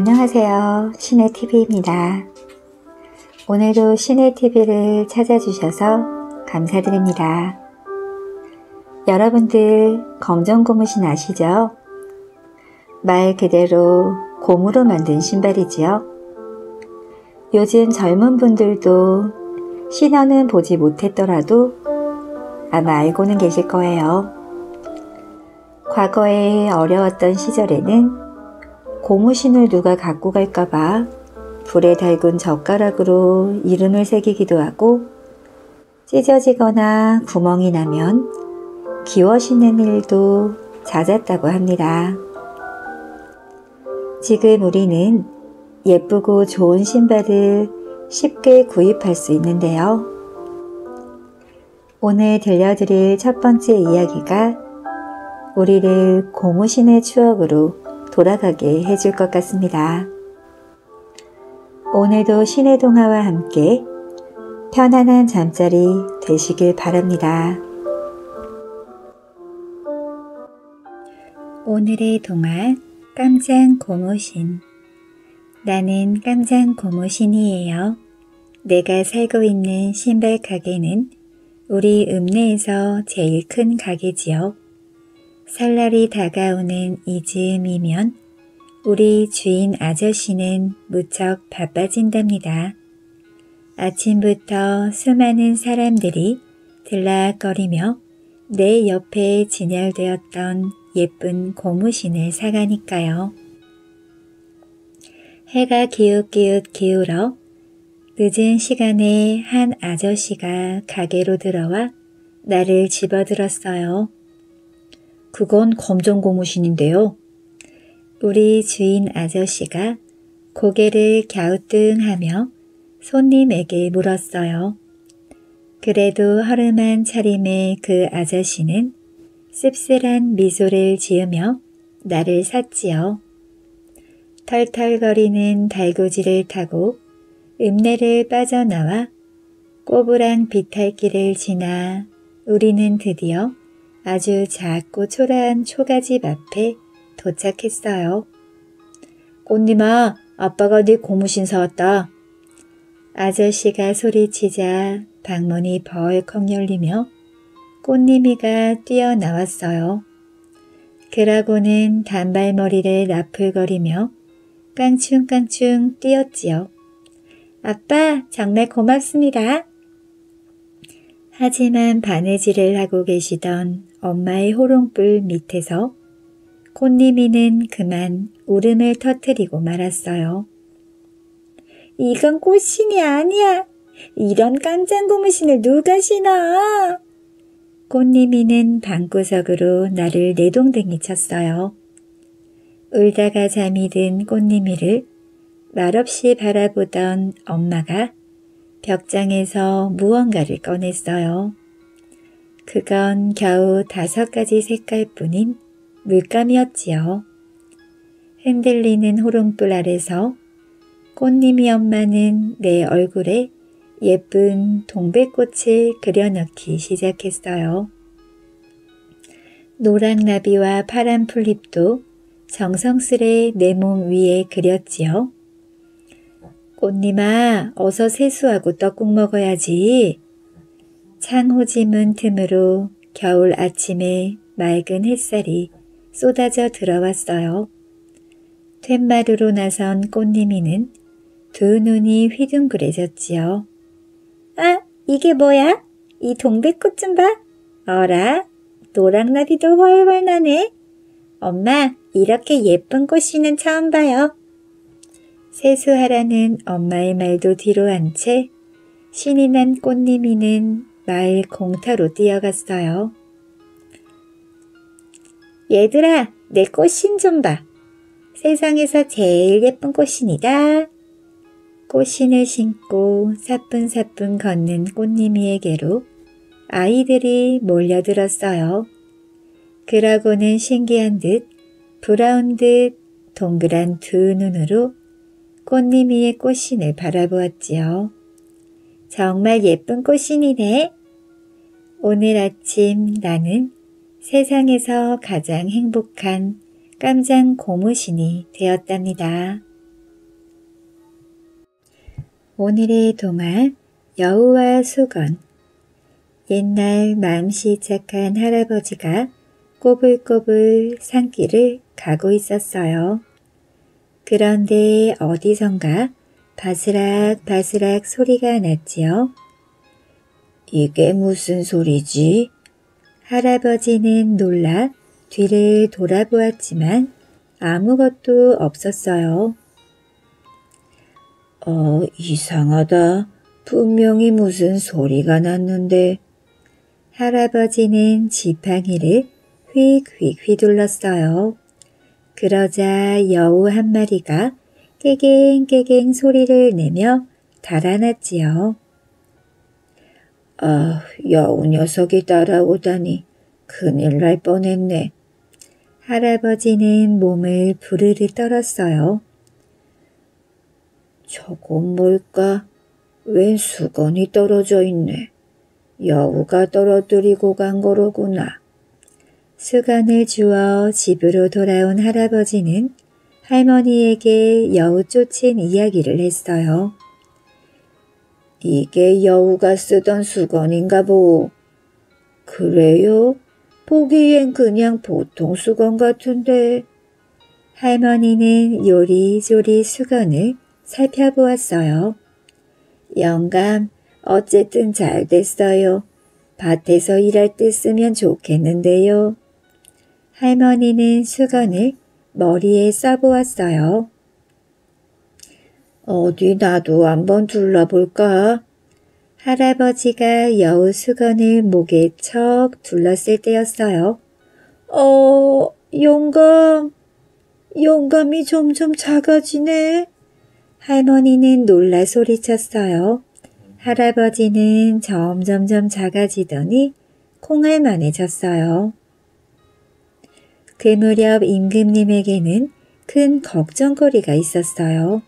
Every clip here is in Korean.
안녕하세요. 신혜TV입니다. 오늘도 신혜TV를 찾아주셔서 감사드립니다. 여러분들 검정고무신 아시죠? 말 그대로 고무로 만든 신발이지요. 요즘 젊은 분들도 신어는 보지 못했더라도 아마 알고는 계실 거예요. 과거에 어려웠던 시절에는 고무신을 누가 갖고 갈까봐 불에 달군 젓가락으로 이름을 새기기도 하고, 찢어지거나 구멍이 나면 기워 신는 일도 잦았다고 합니다. 지금 우리는 예쁘고 좋은 신발을 쉽게 구입할 수 있는데요. 오늘 들려드릴 첫 번째 이야기가 우리를 고무신의 추억으로 돌아가게 해줄 것 같습니다. 오늘도 신의 동화와 함께 편안한 잠자리 되시길 바랍니다. 오늘의 동화, 깜장 고무신. 나는 깜장 고무신이에요. 내가 살고 있는 신발 가게는 우리 읍내에서 제일 큰 가게지요. 설날이 다가오는 이즈음이면 우리 주인 아저씨는 무척 바빠진답니다. 아침부터 수많은 사람들이 들락거리며 내 옆에 진열되었던 예쁜 고무신을 사가니까요. 해가 기웃기웃 기울어 늦은 시간에 한 아저씨가 가게로 들어와 나를 집어들었어요. 그건 검정 고무신인데요. 우리 주인 아저씨가 고개를 갸우뚱하며 손님에게 물었어요. 그래도 허름한 차림의 그 아저씨는 씁쓸한 미소를 지으며 나를 샀지요. 털털거리는 달구지를 타고 읍내를 빠져나와 꼬부랑 비탈길을 지나 우리는 드디어 아주 작고 초라한 초가집 앞에 도착했어요. 꽃님아, 아빠가 네 고무신 사왔다. 아저씨가 소리치자 방문이 벌컥 열리며 꽃님이가 뛰어나왔어요. 그러고는 단발머리를 나풀거리며 깡충깡충 뛰었지요. 아빠, 정말 고맙습니다. 하지만 바느질을 하고 계시던 엄마의 호롱불 밑에서 꽃님이는 그만 울음을 터뜨리고 말았어요. 이건 꽃신이 아니야. 이런 깜장 고무신을 누가 신어? 꽃님이는 방구석으로 나를 내동댕이 쳤어요. 울다가 잠이 든 꽃님이를 말없이 바라보던 엄마가 벽장에서 무언가를 꺼냈어요. 그건 겨우 5가지 색깔뿐인 물감이었지요. 흔들리는 호롱불 아래서 꽃님이 엄마는 내 얼굴에 예쁜 동백꽃을 그려넣기 시작했어요. 노랑 나비와 파란 풀잎도 정성스레 내 몸 위에 그렸지요. 꽃님아, 어서 세수하고 떡국 먹어야지. 창호지문 틈으로 겨울 아침에 맑은 햇살이 쏟아져 들어왔어요. 툇마루로 나선 꽃님이는 두 눈이 휘둥그레졌지요. 아, 이게 뭐야? 이 동백꽃 좀 봐. 어라, 노랑나비도 훨훨 나네. 엄마, 이렇게 예쁜 꽃씨는 처음 봐요. 세수하라는 엄마의 말도 뒤로 한 채 신이 난 꽃님이는 마을 공터로 뛰어갔어요. 얘들아, 내 꽃신 좀 봐. 세상에서 제일 예쁜 꽃신이다. 꽃신을 신고 사뿐사뿐 걷는 꽃님이에게로 아이들이 몰려들었어요. 그러고는 신기한 듯 부러운 듯 동그란 두 눈으로 꽃님이의 꽃신을 바라보았지요. 정말 예쁜 꽃신이네. 오늘 아침 나는 세상에서 가장 행복한 깜장 고무신이 되었답니다. 오늘의 동화 여우와 소건. 옛날 마음씨 착한 할아버지가 꼬불꼬불 산길을 가고 있었어요. 그런데 어디선가 바스락바스락 소리가 났지요. 이게 무슨 소리지? 할아버지는 놀라 뒤를 돌아보았지만 아무것도 없었어요. 이상하다. 분명히 무슨 소리가 났는데. 할아버지는 지팡이를 휙휙 휘둘렀어요. 그러자 여우 한 마리가 깨갱깨갱 소리를 내며 달아났지요. 여우 녀석이 따라오다니 큰일 날 뻔했네. 할아버지는 몸을 부르르 떨었어요. 저건 뭘까? 웬 수건이 떨어져 있네. 여우가 떨어뜨리고 간 거로구나. 수건을 주워 집으로 돌아온 할아버지는 할머니에게 여우 쫓은 이야기를 했어요. 이게 여우가 쓰던 수건인가 보. 그래요? 보기엔 그냥 보통 수건 같은데. 할머니는 요리조리 수건을 살펴보았어요. 영감, 어쨌든 잘 됐어요. 밭에서 일할 때 쓰면 좋겠는데요. 할머니는 수건을 머리에 써보았어요. 어디 나도 한번 둘러볼까? 할아버지가 여우 수건을 목에 척 둘렀을 때였어요. 영감, 영감이 점점 작아지네. 할머니는 놀라 소리쳤어요. 할아버지는 점점점 작아지더니 콩알만해졌어요. 그 무렵 임금님에게는 큰 걱정거리가 있었어요.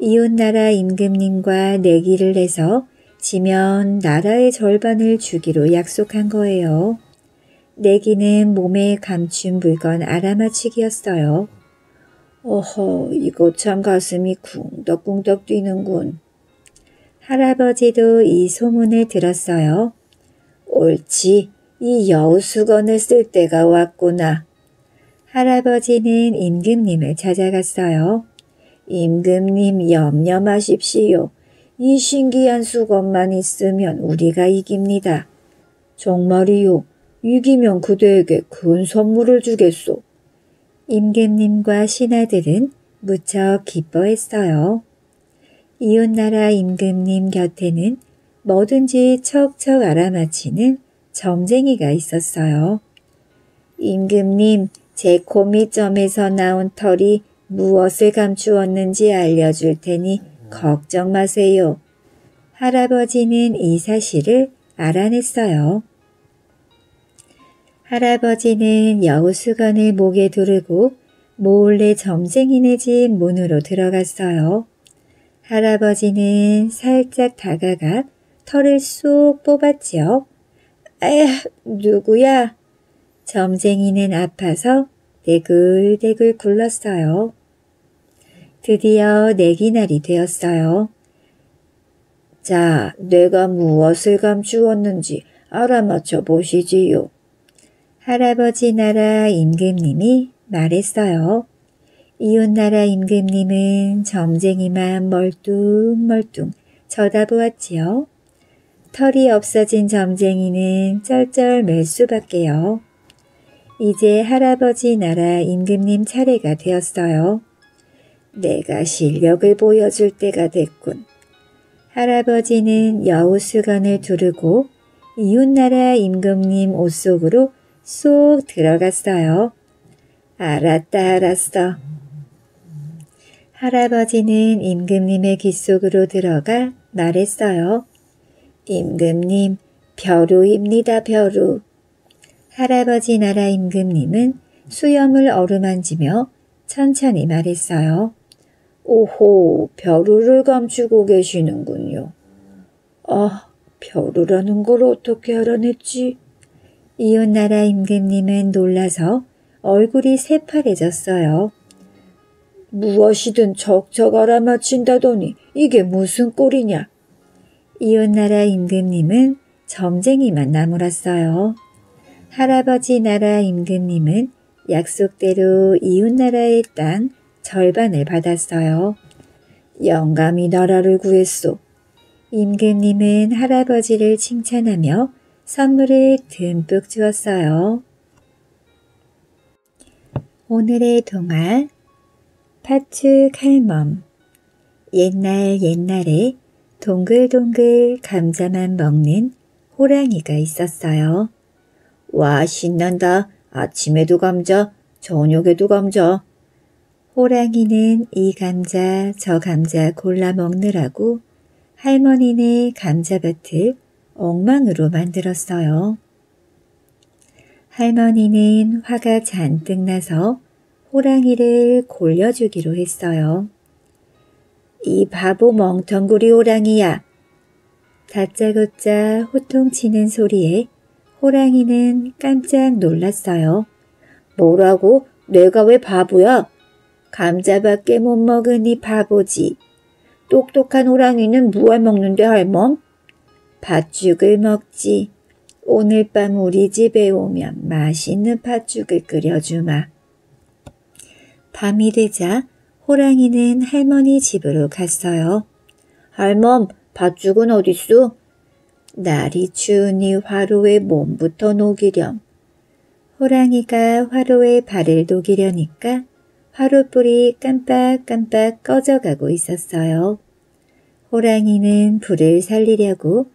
이웃나라 임금님과 내기를 해서 지면 나라의 절반을 주기로 약속한 거예요. 내기는 몸에 감춘 물건 알아맞히기였어요. 이거 참 가슴이 쿵덕쿵덕 뛰는군. 할아버지도 이 소문을 들었어요. 옳지, 이 여우 수건을 쓸 때가 왔구나. 할아버지는 임금님을 찾아갔어요. 임금님, 염려 마십시오. 이 신기한 수건만 있으면 우리가 이깁니다. 정말이요, 이기면 그대에게 큰 선물을 주겠소. 임금님과 신하들은 무척 기뻐했어요. 이웃나라 임금님 곁에는 뭐든지 척척 알아맞히는 점쟁이가 있었어요. 임금님, 제 코미점에서 나온 털이 무엇을 감추었는지 알려줄 테니 걱정 마세요. 할아버지는 이 사실을 알아냈어요. 할아버지는 여우 수건을 목에 두르고 몰래 점쟁이네 집 문으로 들어갔어요. 할아버지는 살짝 다가가 털을 쏙 뽑았지요. 에휴, 누구야? 점쟁이는 아파서 대굴대굴 굴렀어요. 드디어 내기날이 되었어요. 자, 내가 무엇을 감추었는지 알아맞혀 보시지요. 할아버지 나라 임금님이 말했어요. 이웃나라 임금님은 점쟁이만 멀뚱멀뚱 쳐다보았지요. 털이 없어진 점쟁이는 쩔쩔맬 수밖에요. 이제 할아버지 나라 임금님 차례가 되었어요. 내가 실력을 보여줄 때가 됐군. 할아버지는 여우 수건을 두르고 이웃나라 임금님 옷 속으로 쏙 들어갔어요. 알았어. 할아버지는 임금님의 귀 속으로 들어가 말했어요. 임금님, 벼루입니다, 벼루. 할아버지 나라 임금님은 수염을 어루만지며 천천히 말했어요. 오호, 벼루를 감추고 계시는군요. 벼루라는 걸 어떻게 알아냈지? 이웃나라 임금님은 놀라서 얼굴이 새파래졌어요. 무엇이든 척척 알아맞힌다더니 이게 무슨 꼴이냐. 이웃나라 임금님은 점쟁이만 나무랐어요. 할아버지 나라 임금님은 약속대로 이웃나라의 땅 절반을 받았어요. 영감이 나라를 구했소. 임금님은 할아버지를 칭찬하며 선물을 듬뿍 주었어요. 오늘의 동화 파츠 칼멈. 옛날에 동글동글 감자만 먹는 호랑이가 있었어요. 와, 신난다. 아침에도 감자, 저녁에도 감자. 호랑이는 이 감자, 저 감자 골라 먹느라고 할머니네 감자밭을 엉망으로 만들었어요. 할머니는 화가 잔뜩 나서 호랑이를 골려주기로 했어요. 이 바보 멍텅구리 호랑이야. 다짜고짜 호통치는 소리에 호랑이는 깜짝 놀랐어요. 뭐라고? 내가 왜 바보야? 감자밖에 못 먹은 이 바보지. 똑똑한 호랑이는 무얼 먹는데 할멈? 팥죽을 먹지. 오늘 밤 우리 집에 오면 맛있는 팥죽을 끓여주마. 밤이 되자 호랑이는 할머니 집으로 갔어요. 할멈, 팥죽은 어딨소? 날이 추우니 화로에 몸부터 녹이렴. 호랑이가 화로에 발을 녹이려니까 화로불이 깜빡깜빡 꺼져가고 있었어요. 호랑이는 불을 살리려고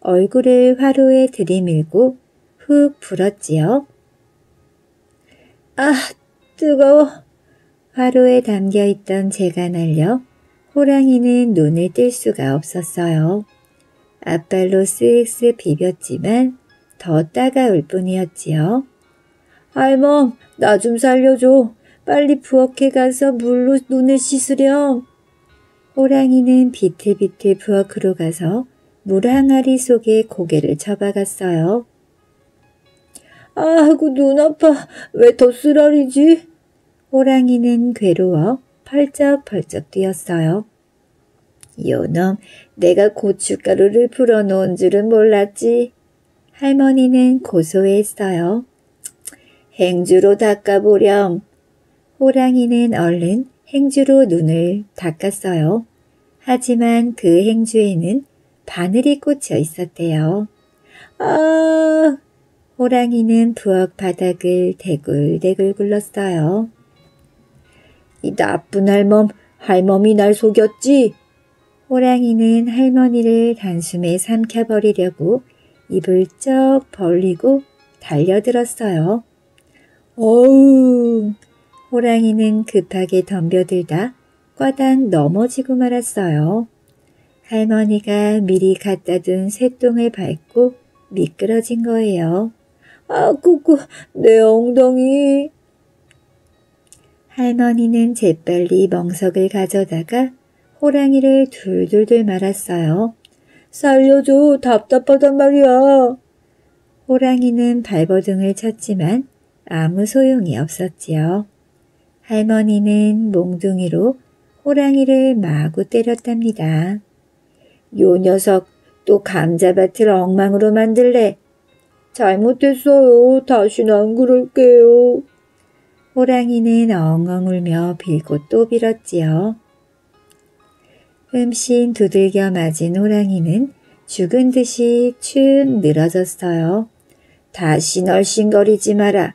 얼굴을 화로에 들이밀고 훅 불었지요. 아, 뜨거워. 화로에 담겨있던 재가 날려 호랑이는 눈을 뜰 수가 없었어요. 앞발로 쓱쓱 비볐지만 더 따가울 뿐이었지요. 할멈, 나 좀 살려줘. 빨리 부엌에 가서 물로 눈을 씻으렴. 호랑이는 비틀비틀 부엌으로 가서 물 항아리 속에 고개를 쳐박았어요. 아이고, 눈 아파. 왜 더 쓰라리지? 호랑이는 괴로워 펄쩍펄쩍 뛰었어요. 요놈, 내가 고춧가루를 풀어놓은 줄은 몰랐지. 할머니는 고소했어요. 행주로 닦아보렴. 호랑이는 얼른 행주로 눈을 닦았어요. 하지만 그 행주에는 바늘이 꽂혀 있었대요. 아! 호랑이는 부엌 바닥을 대굴대굴 굴렀어요. 이 나쁜 할멈, 할멈이 날 속였지? 호랑이는 할머니를 단숨에 삼켜버리려고 입을 쩍 벌리고 달려들었어요. 어우! 호랑이는 급하게 덤벼들다 꽈당 넘어지고 말았어요. 할머니가 미리 갖다 둔 쇳똥을 밟고 미끄러진 거예요. 아, 꾸꾸, 내 엉덩이! 할머니는 재빨리 멍석을 가져다가 호랑이를 둘둘둘 말았어요. 살려줘, 답답하단 말이야. 호랑이는 발버둥을 쳤지만 아무 소용이 없었지요. 할머니는 몽둥이로 호랑이를 마구 때렸답니다. 요 녀석, 또 감자밭을 엉망으로 만들래. 잘못했어요. 다신 안 그럴게요. 호랑이는 엉엉 울며 빌고 또 빌었지요. 흠씬 두들겨 맞은 호랑이는 죽은 듯이 축 늘어졌어요. 다시 널씬거리지 마라.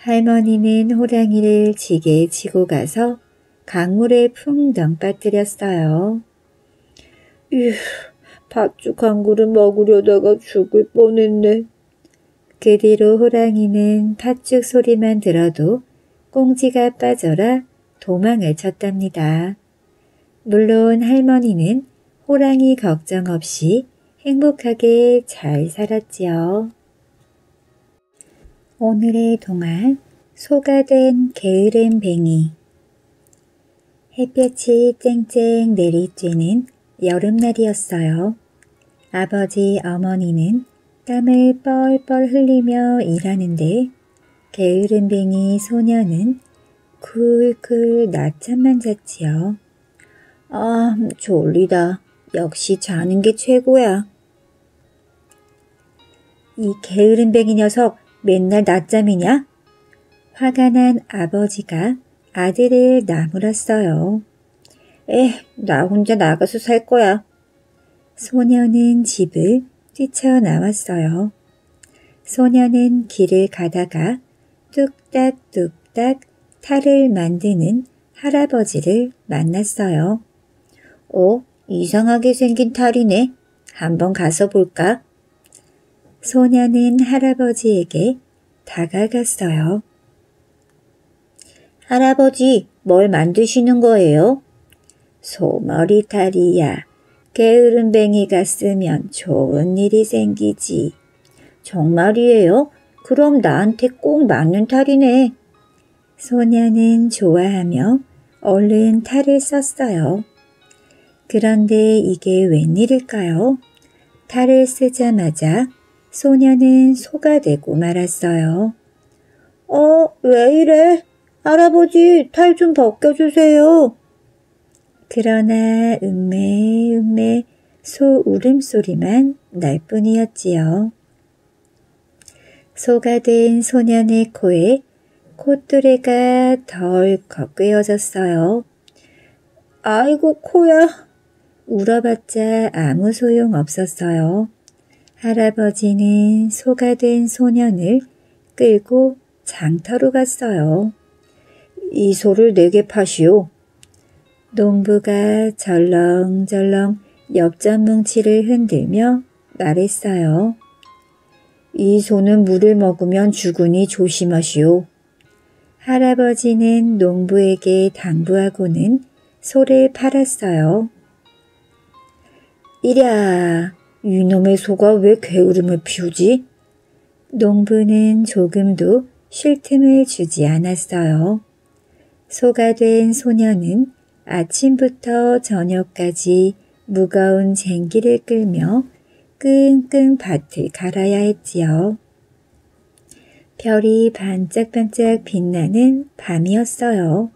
할머니는 호랑이를 지게에 치고 가서 강물에 풍덩 빠뜨렸어요. 휴, 팥죽 한 그릇 먹으려다가 죽을 뻔했네. 그 뒤로 호랑이는 팥죽 소리만 들어도 꽁지가 빠져라 도망을 쳤답니다. 물론 할머니는 호랑이 걱정 없이 행복하게 잘 살았지요. 오늘의 동화, 소가 된 게으름뱅이. 햇볕이 쨍쨍 내리쬐는 여름날이었어요. 아버지, 어머니는 땀을 뻘뻘 흘리며 일하는데 게으름뱅이 소년은 클클 낮잠만 잤지요. 아, 졸리다. 역시 자는 게 최고야. 이 게으름뱅이 녀석 맨날 낮잠이냐? 화가 난 아버지가 아들을 나무랐어요. 나 혼자 나가서 살 거야. 소녀는 집을 뛰쳐나왔어요. 소녀는 길을 가다가 뚝딱뚝딱 탈을 만드는 할아버지를 만났어요. 이상하게 생긴 탈이네. 한번 가서 볼까? 소녀는 할아버지에게 다가갔어요. 할아버지, 뭘 만드시는 거예요? 소머리 탈이야. 게으름뱅이가 쓰면 좋은 일이 생기지. 정말이에요? 그럼 나한테 꼭 맞는 탈이네. 소녀는 좋아하며 얼른 탈을 썼어요. 그런데 이게 웬일일까요? 탈을 쓰자마자 소녀는 소가 되고 말았어요. 왜 이래? 할아버지, 탈 좀 벗겨주세요. 그러나 음메음메 소 울음소리만 날 뿐이었지요. 소가 된 소년의 코에 콧뚜레가 덜컥 꿰어졌어요. 아이고 코야. 울어봤자 아무 소용 없었어요. 할아버지는 소가 된 소년을 끌고 장터로 갔어요. 이 소를 내게 파시오. 농부가 절렁절렁 엽전 뭉치를 흔들며 말했어요. 이 소는 물을 먹으면 죽으니 조심하시오. 할아버지는 농부에게 당부하고는 소를 팔았어요. 이랴, 이놈의 소가 왜 게으름을 피우지? 농부는 조금도 쉴 틈을 주지 않았어요. 소가 된 소녀는 아침부터 저녁까지 무거운 쟁기를 끌며 끙끙 밭을 갈아야 했지요. 별이 반짝반짝 빛나는 밤이었어요.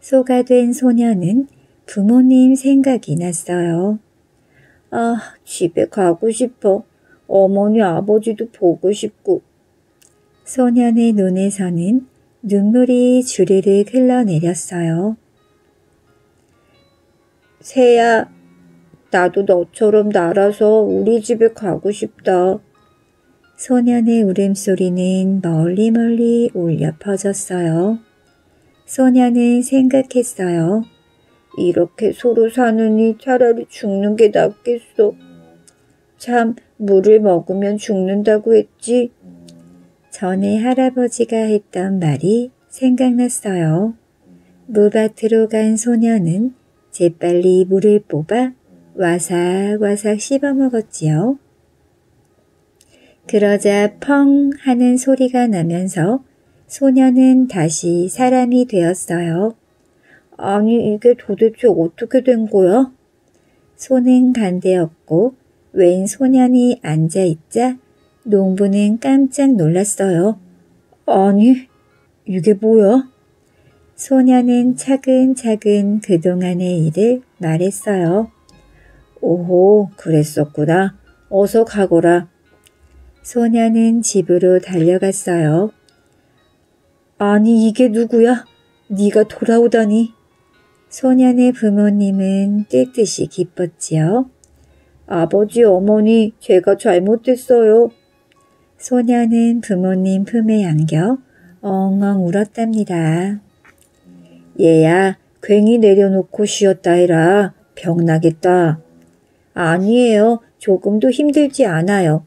소가 된 소녀는 부모님 생각이 났어요. 아, 집에 가고 싶어. 어머니 아버지도 보고 싶고. 소녀의 눈에서는 눈물이 주르륵 흘러내렸어요. 새야, 나도 너처럼 날아서 우리 집에 가고 싶다. 소년의 울음소리는 멀리 울려 퍼졌어요. 소년은 생각했어요. 이렇게 서로 사느니 차라리 죽는 게 낫겠어. 참, 물을 먹으면 죽는다고 했지. 전에 할아버지가 했던 말이 생각났어요. 물밭으로 간 소년은 재빨리 물을 뽑아 와삭와삭 씹어먹었지요. 그러자 펑 하는 소리가 나면서 소녀는 다시 사람이 되었어요. 아니, 이게 도대체 어떻게 된 거야? 소는 간대었고 웬 소년이 앉아있자 농부는 깜짝 놀랐어요. 아니, 이게 뭐야? 소녀는 차근차근 그동안의 일을 말했어요. 오호, 그랬었구나. 어서 가거라. 소녀는 집으로 달려갔어요. 아니, 이게 누구야? 네가 돌아오다니. 소녀의 부모님은 뛸 듯이 기뻤지요. 아버지, 어머니, 제가 잘못했어요. 소녀는 부모님 품에 안겨 엉엉 울었답니다. 얘야, 괭이 내려놓고 쉬었다 해라. 병나겠다. 아니에요. 조금도 힘들지 않아요.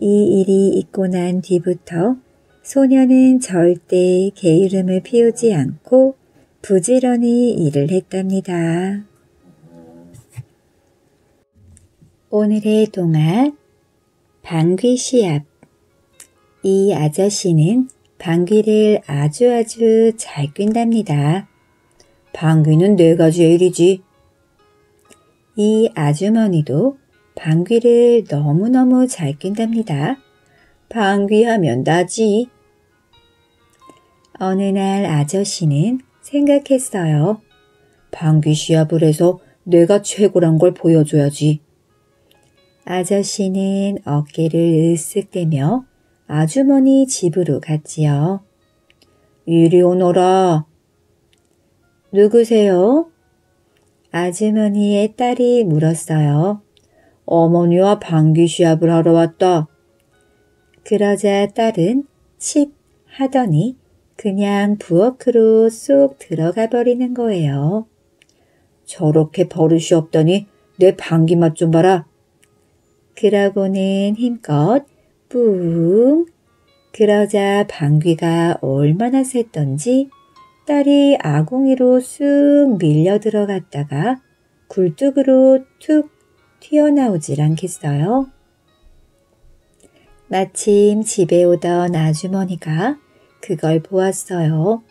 이 일이 있고 난 뒤부터 소녀는 절대 게으름을 피우지 않고 부지런히 일을 했답니다. 오늘의 동화, 방귀시합. 이 아저씨는 방귀를 아주 잘 뀐답니다. 방귀는 4가지의 일이지. 이 아주머니도 방귀를 너무너무 잘 낀답니다. 방귀하면 나지. 어느 날 아저씨는 생각했어요. 방귀시합을 해서 내가 최고란 걸 보여줘야지. 아저씨는 어깨를 으쓱대며 아주머니 집으로 갔지요. 이리 오너라. 누구세요? 아주머니의 딸이 물었어요. 어머니와 방귀시합을 하러 왔다. 그러자 딸은 칫 하더니 그냥 부엌으로 쏙 들어가 버리는 거예요. 저렇게 버릇이 없다니 내 방귀 맛 좀 봐라. 그러고는 힘껏 뿡. 그러자 방귀가 얼마나 샜던지 딸이 아궁이로 쑥 밀려 들어갔다가 굴뚝으로 툭 튀어나오질 않겠어요? 마침 집에 오던 아주머니가 그걸 보았어요.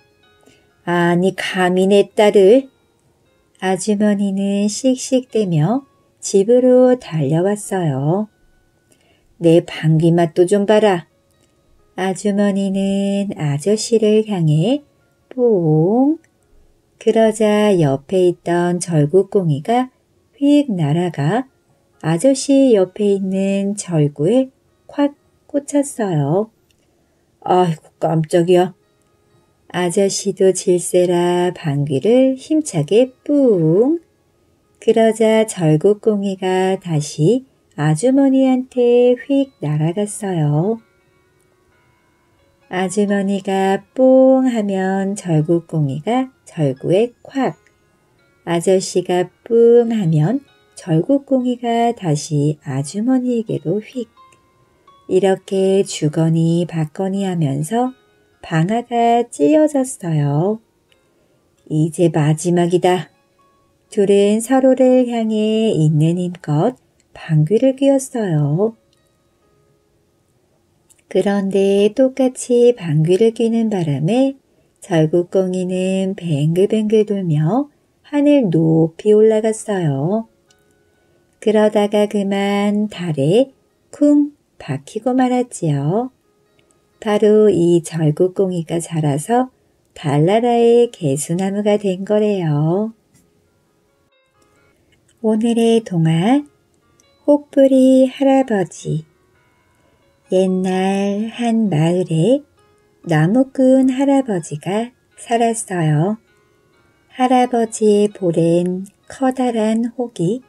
아니 감히 내 딸을. 아주머니는 씩씩대며 집으로 달려왔어요. 내 방귀 맛도 좀 봐라. 아주머니는 아저씨를 향해 뽕. 그러자 옆에 있던 절구꽁이가 휙 날아가 아저씨 옆에 있는 절구에 콱 꽂혔어요. 아이고 깜짝이야. 아저씨도 질세라 방귀를 힘차게 뿡. 그러자 절구꽁이가 다시 아주머니한테 휙 날아갔어요. 아주머니가 뽕 하면 절구꽁이가 절구에 콱. 아저씨가 뿡 하면 절구꽁이가 다시 아주머니에게로 휙. 이렇게 주거니 받거니 하면서 방아가 찧어졌어요. 이제 마지막이다. 둘은 서로를 향해 있는 힘껏 방귀를 뀌었어요. 그런데 똑같이 방귀를 뀌는 바람에 절구꽁이는 뱅글뱅글 돌며 하늘 높이 올라갔어요. 그러다가 그만 달에 쿵 박히고 말았지요. 바로 이 절구꽁이가 자라서 달나라의 개수나무가 된 거래요. 오늘의 동화 혹부리 할아버지. 옛날 한 마을에 나무꾼 할아버지가 살았어요. 할아버지의 볼엔 커다란 혹이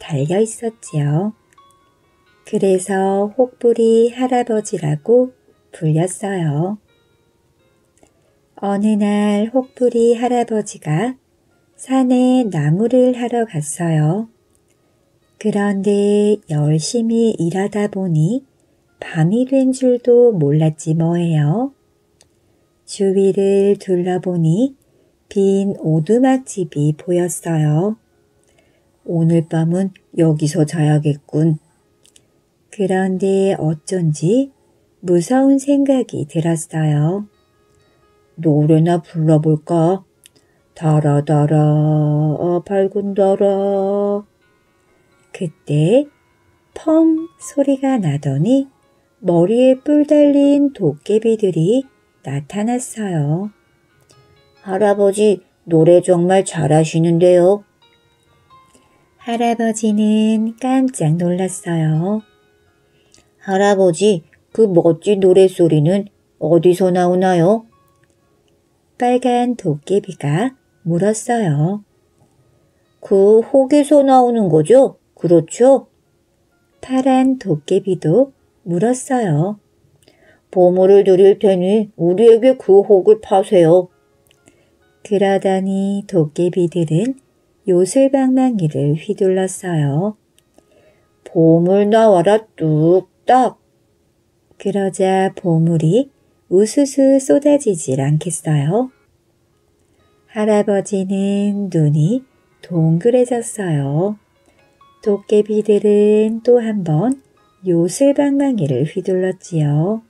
달려 있었지요. 그래서 혹부리 할아버지라고 불렸어요. 어느 날 혹부리 할아버지가 산에 나무를 하러 갔어요. 그런데 열심히 일하다 보니 밤이 된 줄도 몰랐지 뭐예요. 주위를 둘러보니 빈 오두막집이 보였어요. 오늘 밤은 여기서 자야겠군. 그런데 어쩐지 무서운 생각이 들었어요. 노래나 불러볼까? 달아달아 밝은 달아. 그때 펑 소리가 나더니 머리에 뿔 달린 도깨비들이 나타났어요. 할아버지 노래 정말 잘하시는데요. 할아버지는 깜짝 놀랐어요. 할아버지, 그 멋진 노래소리는 어디서 나오나요? 빨간 도깨비가 물었어요. 그 혹에서 나오는 거죠? 그렇죠? 파란 도깨비도 물었어요. 보물을 드릴 테니 우리에게 그 혹을 파세요. 그러더니 도깨비들은 요술방망이를 휘둘렀어요. 보물 나와라 뚝. 떡! 그러자 보물이 우수수 쏟아지질 않겠어요? 할아버지는 눈이 동그래졌어요. 도깨비들은 또 한 번 요술방망이를 휘둘렀지요.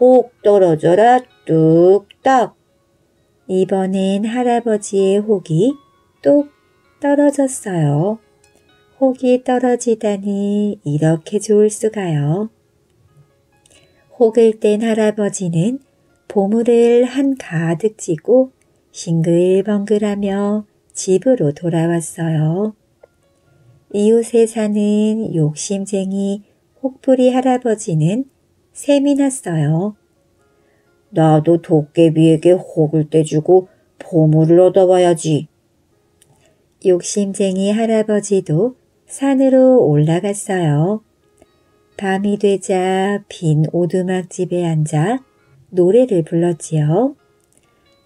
혹 떨어져라 뚝딱! 이번엔 할아버지의 혹이 똑 떨어졌어요. 혹이 떨어지다니 이렇게 좋을 수가요. 혹을 뗀 할아버지는 보물을 한가득 지고 싱글벙글하며 집으로 돌아왔어요. 이웃에 사는 욕심쟁이 혹부리 할아버지는 셈이 났어요. 나도 도깨비에게 혹을 떼주고 보물을 얻어와야지. 욕심쟁이 할아버지도 산으로 올라갔어요. 밤이 되자 빈 오두막집에 앉아 노래를 불렀지요.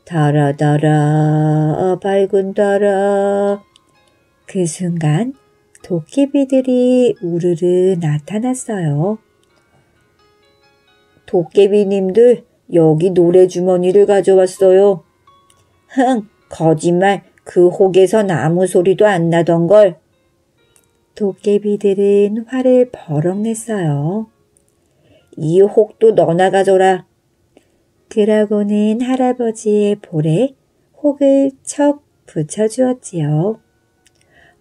달아달아 밝은 달아. 그 순간 도깨비들이 우르르 나타났어요. 도깨비님들, 여기 노래주머니를 가져왔어요. 흥, 거짓말, 그 혹에선 아무 소리도 안 나던걸. 도깨비들은 화를 버럭 냈어요. 이 혹도 너나 가져라. 그러고는 할아버지의 볼에 혹을 척 붙여주었지요.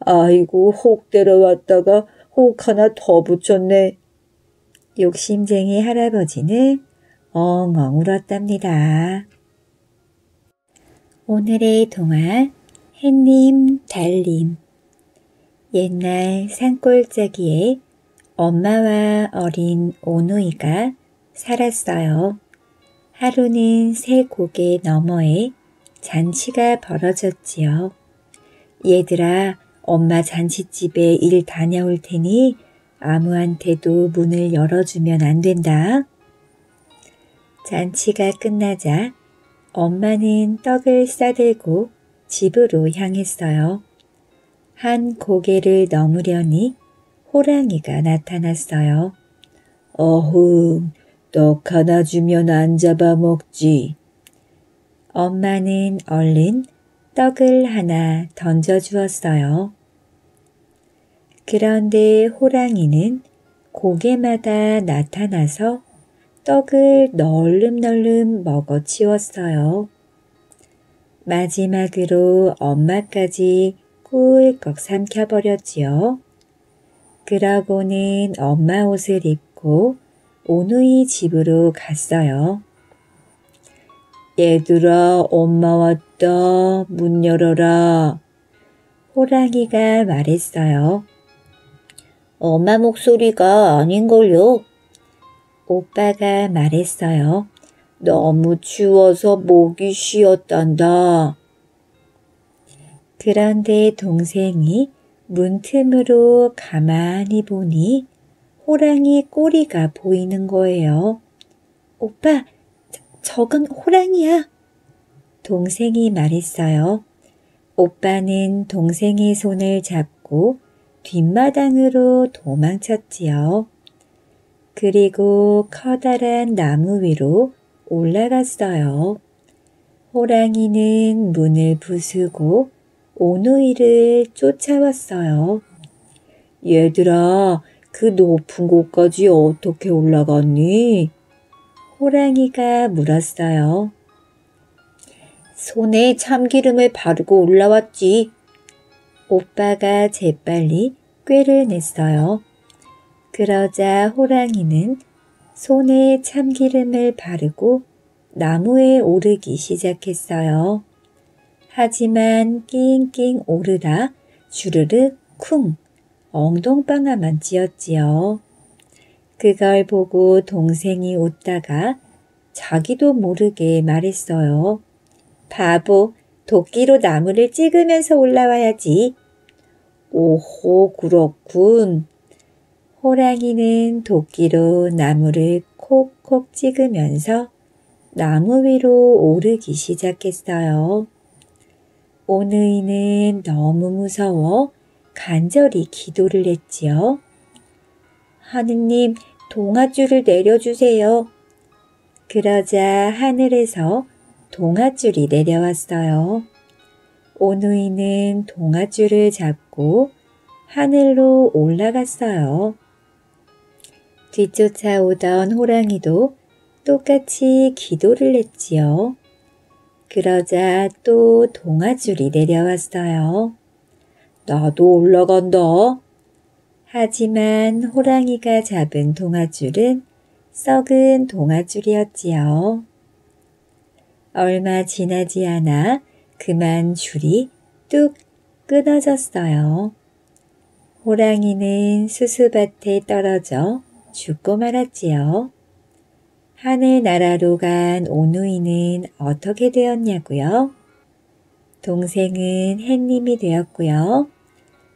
아이고, 혹 데려왔다가 혹 하나 더 붙였네. 욕심쟁이 할아버지는 엉엉 울었답니다. 오늘의 동화, 햇님, 달님. 옛날 산골짜기에 엄마와 어린 오누이가 살았어요. 하루는 새 고개 너머에 잔치가 벌어졌지요. 얘들아, 엄마 잔치집에 일 다녀올 테니 아무한테도 문을 열어주면 안 된다. 잔치가 끝나자 엄마는 떡을 싸들고 집으로 향했어요. 한 고개를 넘으려니 호랑이가 나타났어요. 어흥, 떡 하나 주면 안 잡아먹지. 엄마는 얼른 떡을 하나 던져주었어요. 그런데 호랑이는 고개마다 나타나서 떡을 널름널름 먹어치웠어요. 마지막으로 엄마까지 꿀꺽 삼켜버렸지요. 그러고는 엄마 옷을 입고 오누이 집으로 갔어요. 얘들아, 엄마 왔다. 문 열어라. 호랑이가 말했어요. 엄마 목소리가 아닌걸요. 오빠가 말했어요. 너무 추워서 목이 쉬었단다. 그런데 동생이 문틈으로 가만히 보니 호랑이 꼬리가 보이는 거예요. 오빠, 저건 호랑이야. 동생이 말했어요. 오빠는 동생의 손을 잡고 뒷마당으로 도망쳤지요. 그리고 커다란 나무 위로 올라갔어요. 호랑이는 문을 부수고 오누이를 쫓아왔어요. 얘들아, 그 높은 곳까지 어떻게 올라갔니? 호랑이가 물었어요. 손에 참기름을 바르고 올라왔지. 오빠가 재빨리 꾀를 냈어요. 그러자 호랑이는 손에 참기름을 바르고 나무에 오르기 시작했어요. 하지만 낑낑 오르다 주르륵 쿵 엉덩방아만 찧었지요. 그걸 보고 동생이 웃다가 자기도 모르게 말했어요. 바보, 도끼로 나무를 찍으면서 올라와야지. 오호, 그렇군. 호랑이는 도끼로 나무를 콕콕 찍으면서 나무 위로 오르기 시작했어요. 오누이는 너무 무서워 간절히 기도를 했지요. 하느님, 동아줄을 내려주세요. 그러자 하늘에서 동아줄이 내려왔어요. 오누이는 동아줄을 잡고 하늘로 올라갔어요. 뒤쫓아오던 호랑이도 똑같이 기도를 했지요. 그러자 또 동아줄이 내려왔어요. 나도 올라간다. 하지만 호랑이가 잡은 동아줄은 썩은 동아줄이었지요. 얼마 지나지 않아 그만 줄이 뚝 끊어졌어요. 호랑이는 수수밭에 떨어져 죽고 말았지요. 하늘나라로 간 오누이는 어떻게 되었냐고요? 동생은 햇님이 되었고요.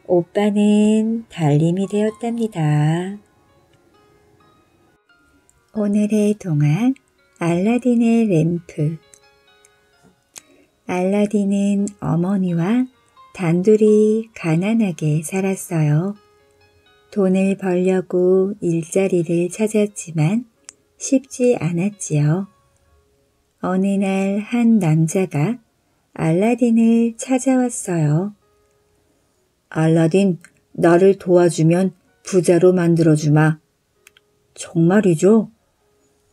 오빠는 달님이 되었답니다. 오늘의 동안 알라딘의 램프. 알라딘은 어머니와 단둘이 가난하게 살았어요. 돈을 벌려고 일자리를 찾았지만 쉽지 않았지요. 어느 날 한 남자가 알라딘을 찾아왔어요. 알라딘, 나를 도와주면 부자로 만들어주마. 정말이죠?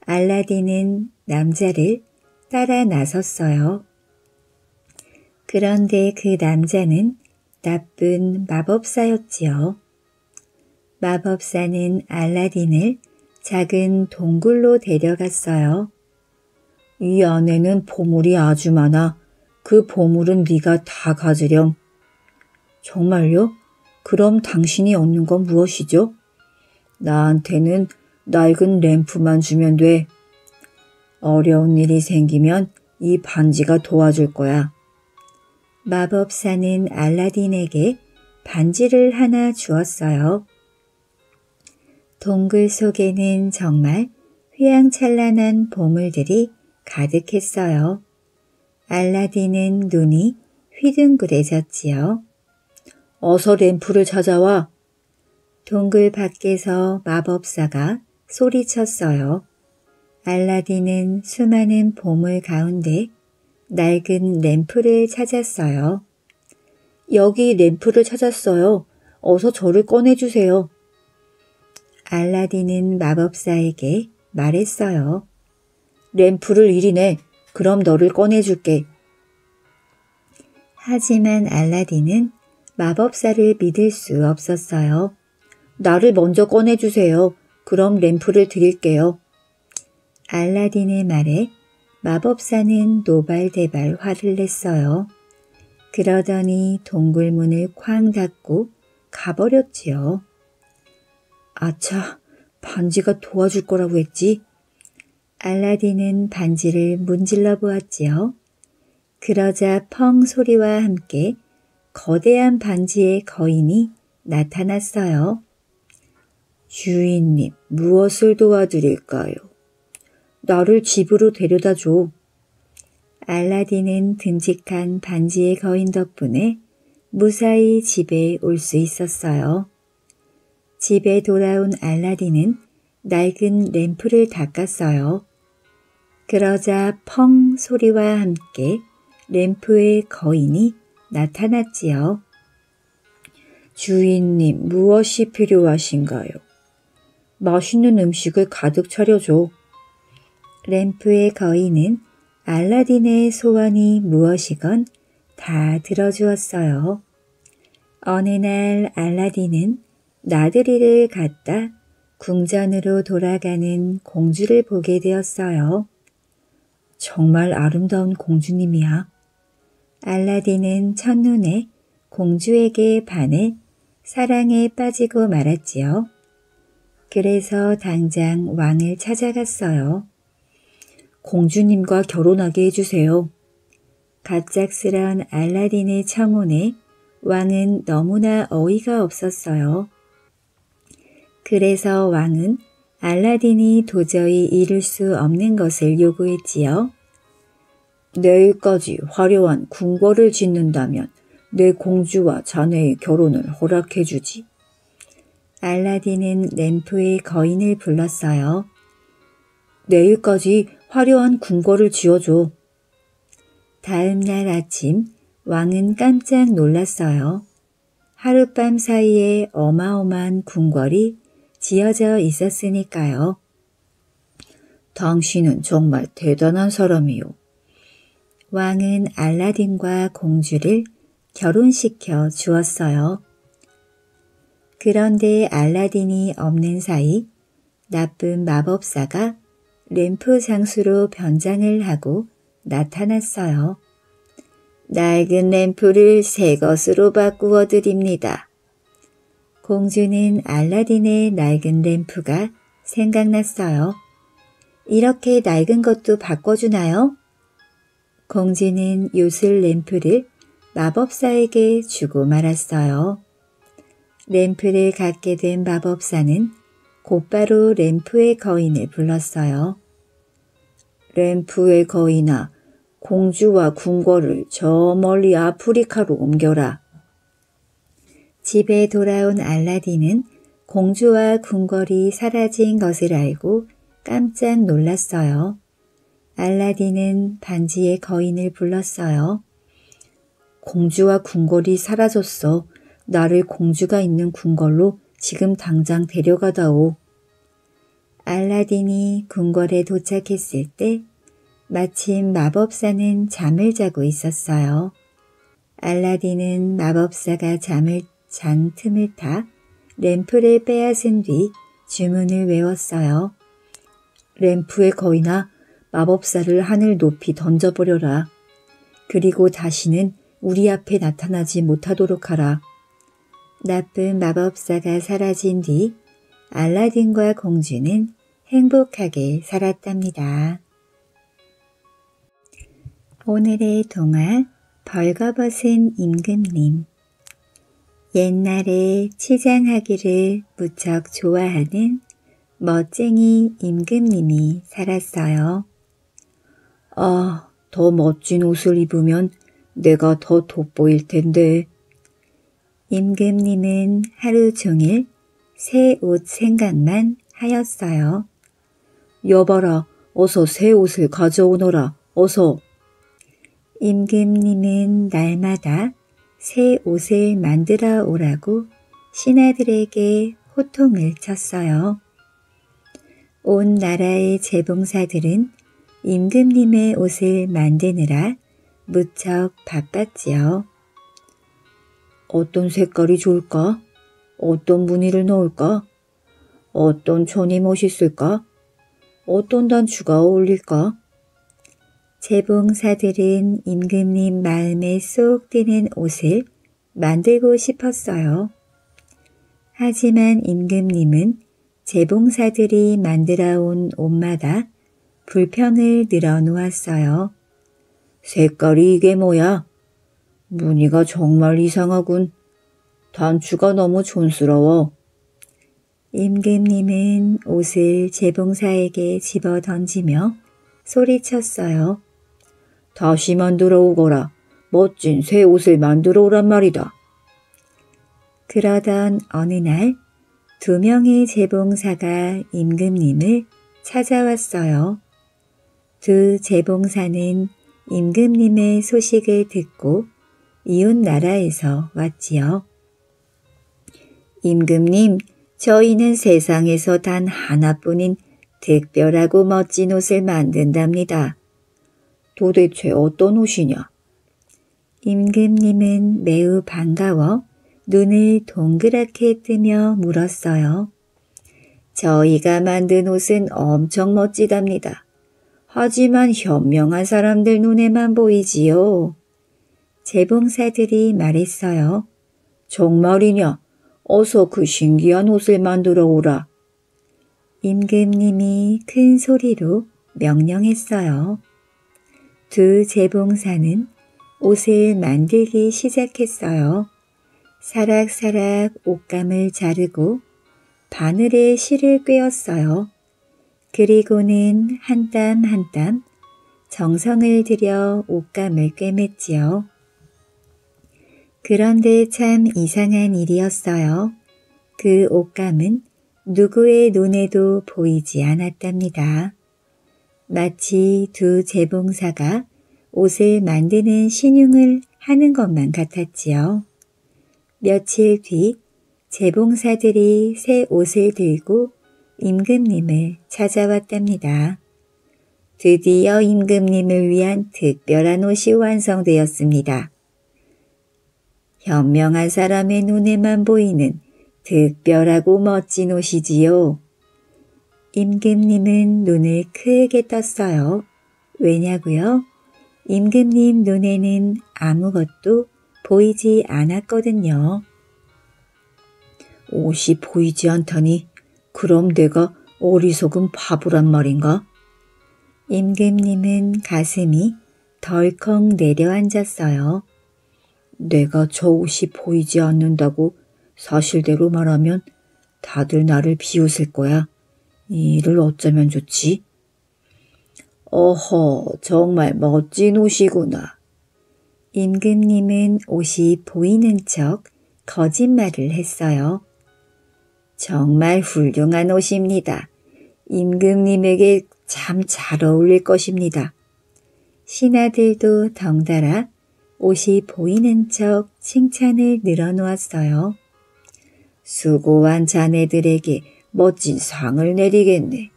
알라딘은 남자를 따라 나섰어요. 그런데 그 남자는 나쁜 마법사였지요. 마법사는 알라딘을 작은 동굴로 데려갔어요. 이 안에는 보물이 아주 많아. 그 보물은 네가 다 가지렴. 정말요? 그럼 당신이 얻는 건 무엇이죠? 나한테는 낡은 램프만 주면 돼. 어려운 일이 생기면 이 반지가 도와줄 거야. 마법사는 알라딘에게 반지를 하나 주었어요. 동굴 속에는 정말 휘황찬란한 보물들이 가득했어요. 알라딘은 눈이 휘둥그레졌지요. 어서 램프를 찾아와. 동굴 밖에서 마법사가 소리쳤어요. 알라딘은 수많은 보물 가운데 낡은 램프를 찾았어요. 여기 램프를 찾았어요. 어서 저를 꺼내주세요. 알라딘은 마법사에게 말했어요. 램프를 이리 내. 그럼 너를 꺼내줄게. 하지만 알라딘은 마법사를 믿을 수 없었어요. 나를 먼저 꺼내주세요. 그럼 램프를 드릴게요. 알라딘의 말에 마법사는 노발대발 화를 냈어요. 그러더니 동굴문을 쾅 닫고 가버렸지요. 아차, 반지가 도와줄 거라고 했지. 알라딘은 반지를 문질러 보았지요. 그러자 펑 소리와 함께 거대한 반지의 거인이 나타났어요. 주인님, 무엇을 도와드릴까요? 나를 집으로 데려다 줘. 알라딘은 듬직한 반지의 거인 덕분에 무사히 집에 올 수 있었어요. 집에 돌아온 알라딘은 낡은 램프를 닦았어요. 그러자 펑 소리와 함께 램프의 거인이 나타났지요. 주인님, 무엇이 필요하신가요? 맛있는 음식을 가득 차려줘. 램프의 거인은 알라딘의 소원이 무엇이건 다 들어주었어요. 어느 날 알라딘은 나들이를 갔다 궁전으로 돌아가는 공주를 보게 되었어요. 정말 아름다운 공주님이야. 알라딘은 첫눈에 공주에게 반해 사랑에 빠지고 말았지요. 그래서 당장 왕을 찾아갔어요. 공주님과 결혼하게 해주세요. 갑작스런 알라딘의 청혼에 왕은 너무나 어이가 없었어요. 그래서 왕은 알라딘이 도저히 이룰 수 없는 것을 요구했지요. 내일까지 화려한 궁궐을 짓는다면 내 공주와 자네의 결혼을 허락해주지. 알라딘은 램프의 거인을 불렀어요. 내일까지 화려한 궁궐을 지어줘. 다음 날 아침 왕은 깜짝 놀랐어요. 하룻밤 사이에 어마어마한 궁궐이 지어져 있었으니까요. 당신은 정말 대단한 사람이요. 왕은 알라딘과 공주를 결혼시켜 주었어요. 그런데 알라딘이 없는 사이 나쁜 마법사가 램프 장수로 변장을 하고 나타났어요. 낡은 램프를 새 것으로 바꾸어 드립니다. 공주는 알라딘의 낡은 램프가 생각났어요. 이렇게 낡은 것도 바꿔주나요? 공주는 요술 램프를 마법사에게 주고 말았어요. 램프를 갖게 된 마법사는 곧바로 램프의 거인을 불렀어요. 램프의 거인아, 공주와 궁궐을 저 멀리 아프리카로 옮겨라. 집에 돌아온 알라딘은 공주와 궁궐이 사라진 것을 알고 깜짝 놀랐어요. 알라딘은 반지의 거인을 불렀어요. 공주와 궁궐이 사라졌어. 나를 공주가 있는 궁궐로 지금 당장 데려가다오. 알라딘이 궁궐에 도착했을 때 마침 마법사는 잠을 자고 있었어요. 알라딘은 마법사가 잠을 잔 틈을 타 램프를 빼앗은 뒤 주문을 외웠어요. 램프의 거인아, 마법사를 하늘 높이 던져버려라. 그리고 다시는 우리 앞에 나타나지 못하도록 하라. 나쁜 마법사가 사라진 뒤 알라딘과 공주는 행복하게 살았답니다. 오늘의 동화 벌거벗은 임금님. 옛날에 치장하기를 무척 좋아하는 멋쟁이 임금님이 살았어요. 아, 더 멋진 옷을 입으면 내가 더 돋보일 텐데. 임금님은 하루 종일 새 옷 생각만 하였어요. 여봐라, 어서 새 옷을 가져오너라, 어서. 임금님은 날마다 새 옷을 만들어 오라고 신하들에게 호통을 쳤어요. 온 나라의 재봉사들은 임금님의 옷을 만드느라 무척 바빴지요. 어떤 색깔이 좋을까? 어떤 무늬를 넣을까? 어떤 촌이 멋있을까? 어떤 단추가 어울릴까? 재봉사들은 임금님 마음에 쏙 드는 옷을 만들고 싶었어요. 하지만 임금님은 재봉사들이 만들어 온 옷마다 불평을 늘어놓았어요. 색깔이 이게 뭐야? 무늬가 정말 이상하군. 단추가 너무 촌스러워. 임금님은 옷을 재봉사에게 집어 던지며 소리쳤어요. 다시 만들어 오거라. 멋진 새 옷을 만들어 오란 말이다. 그러던 어느 날 두 명의 재봉사가 임금님을 찾아왔어요. 두 재봉사는 임금님의 소식을 듣고 이웃 나라에서 왔지요. 임금님, 저희는 세상에서 단 하나뿐인 특별하고 멋진 옷을 만든답니다. 도대체 어떤 옷이냐? 임금님은 매우 반가워 눈을 동그랗게 뜨며 물었어요. 저희가 만든 옷은 엄청 멋지답니다. 하지만 현명한 사람들 눈에만 보이지요. 재봉사들이 말했어요. 정말이냐? 어서 그 신기한 옷을 만들어 오라. 임금님이 큰 소리로 명령했어요. 두 재봉사는 옷을 만들기 시작했어요. 사락사락 옷감을 자르고 바늘에 실을 꿰었어요. 그리고는 한 땀 한 땀 정성을 들여 옷감을 꿰맸지요. 그런데 참 이상한 일이었어요. 그 옷감은 누구의 눈에도 보이지 않았답니다. 마치 두 재봉사가 옷을 만드는 신용을 하는 것만 같았지요. 며칠 뒤 재봉사들이 새 옷을 들고 임금님을 찾아왔답니다. 드디어 임금님을 위한 특별한 옷이 완성되었습니다. 현명한 사람의 눈에만 보이는 특별하고 멋진 옷이지요. 임금님은 눈을 크게 떴어요. 왜냐고요? 임금님 눈에는 아무것도 보이지 않았거든요. 옷이 보이지 않다니 그럼 내가 어리석은 바보란 말인가? 임금님은 가슴이 덜컥 내려앉았어요. 내가 저 옷이 보이지 않는다고 사실대로 말하면 다들 나를 비웃을 거야. 이 일을 어쩌면 좋지? 어허, 정말 멋진 옷이구나. 임금님은 옷이 보이는 척 거짓말을 했어요. 정말 훌륭한 옷입니다. 임금님에게 참 잘 어울릴 것입니다. 신하들도 덩달아 옷이 보이는 척 칭찬을 늘어놓았어요. 수고한 자네들에게 멋진 상을 내리겠네.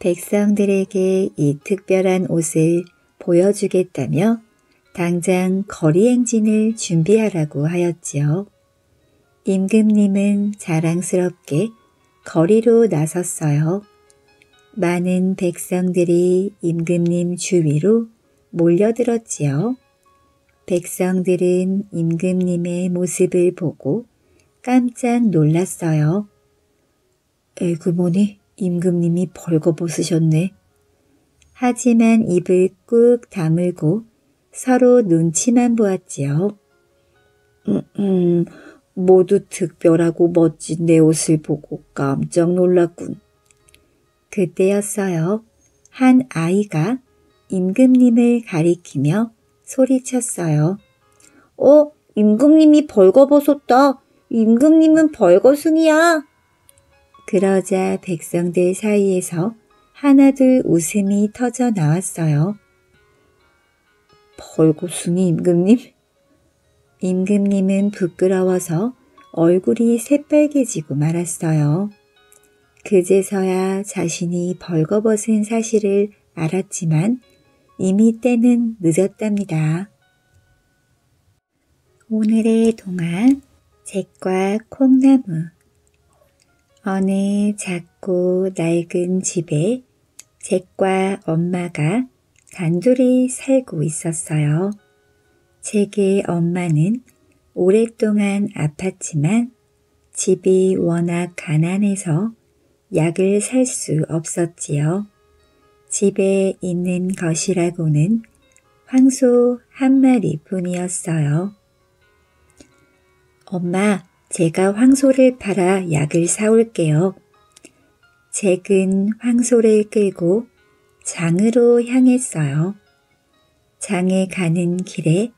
백성들에게 이 특별한 옷을 보여주겠다며 당장 거리 행진을 준비하라고 하였지요. 임금님은 자랑스럽게 거리로 나섰어요. 많은 백성들이 임금님 주위로 몰려들었지요. 백성들은 임금님의 모습을 보고 깜짝 놀랐어요. 에그머니, 임금님이 벌거벗으셨네. 하지만 입을 꾹 다물고 서로 눈치만 보았지요. 모두 특별하고 멋진 내 옷을 보고 깜짝 놀랐군. 그때였어요. 한 아이가 임금님을 가리키며 소리쳤어요. 임금님이 벌거벗었다. 임금님은 벌거숭이야. 그러자 백성들 사이에서 하나둘 웃음이 터져 나왔어요. 벌거숭이 임금님? 임금님은 부끄러워서 얼굴이 새빨개지고 말았어요. 그제서야 자신이 벌거벗은 사실을 알았지만 이미 때는 늦었답니다. 오늘의 동화, 잭과 콩나무. 어느 작고 낡은 집에 잭과 엄마가 단둘이 살고 있었어요. 잭의 엄마는 오랫동안 아팠지만 집이 워낙 가난해서 약을 살 수 없었지요. 집에 있는 것이라고는 황소 한 마리뿐이었어요. 엄마, 제가 황소를 팔아 약을 사올게요. 잭은 황소를 끌고 장으로 향했어요. 장에 가는 길에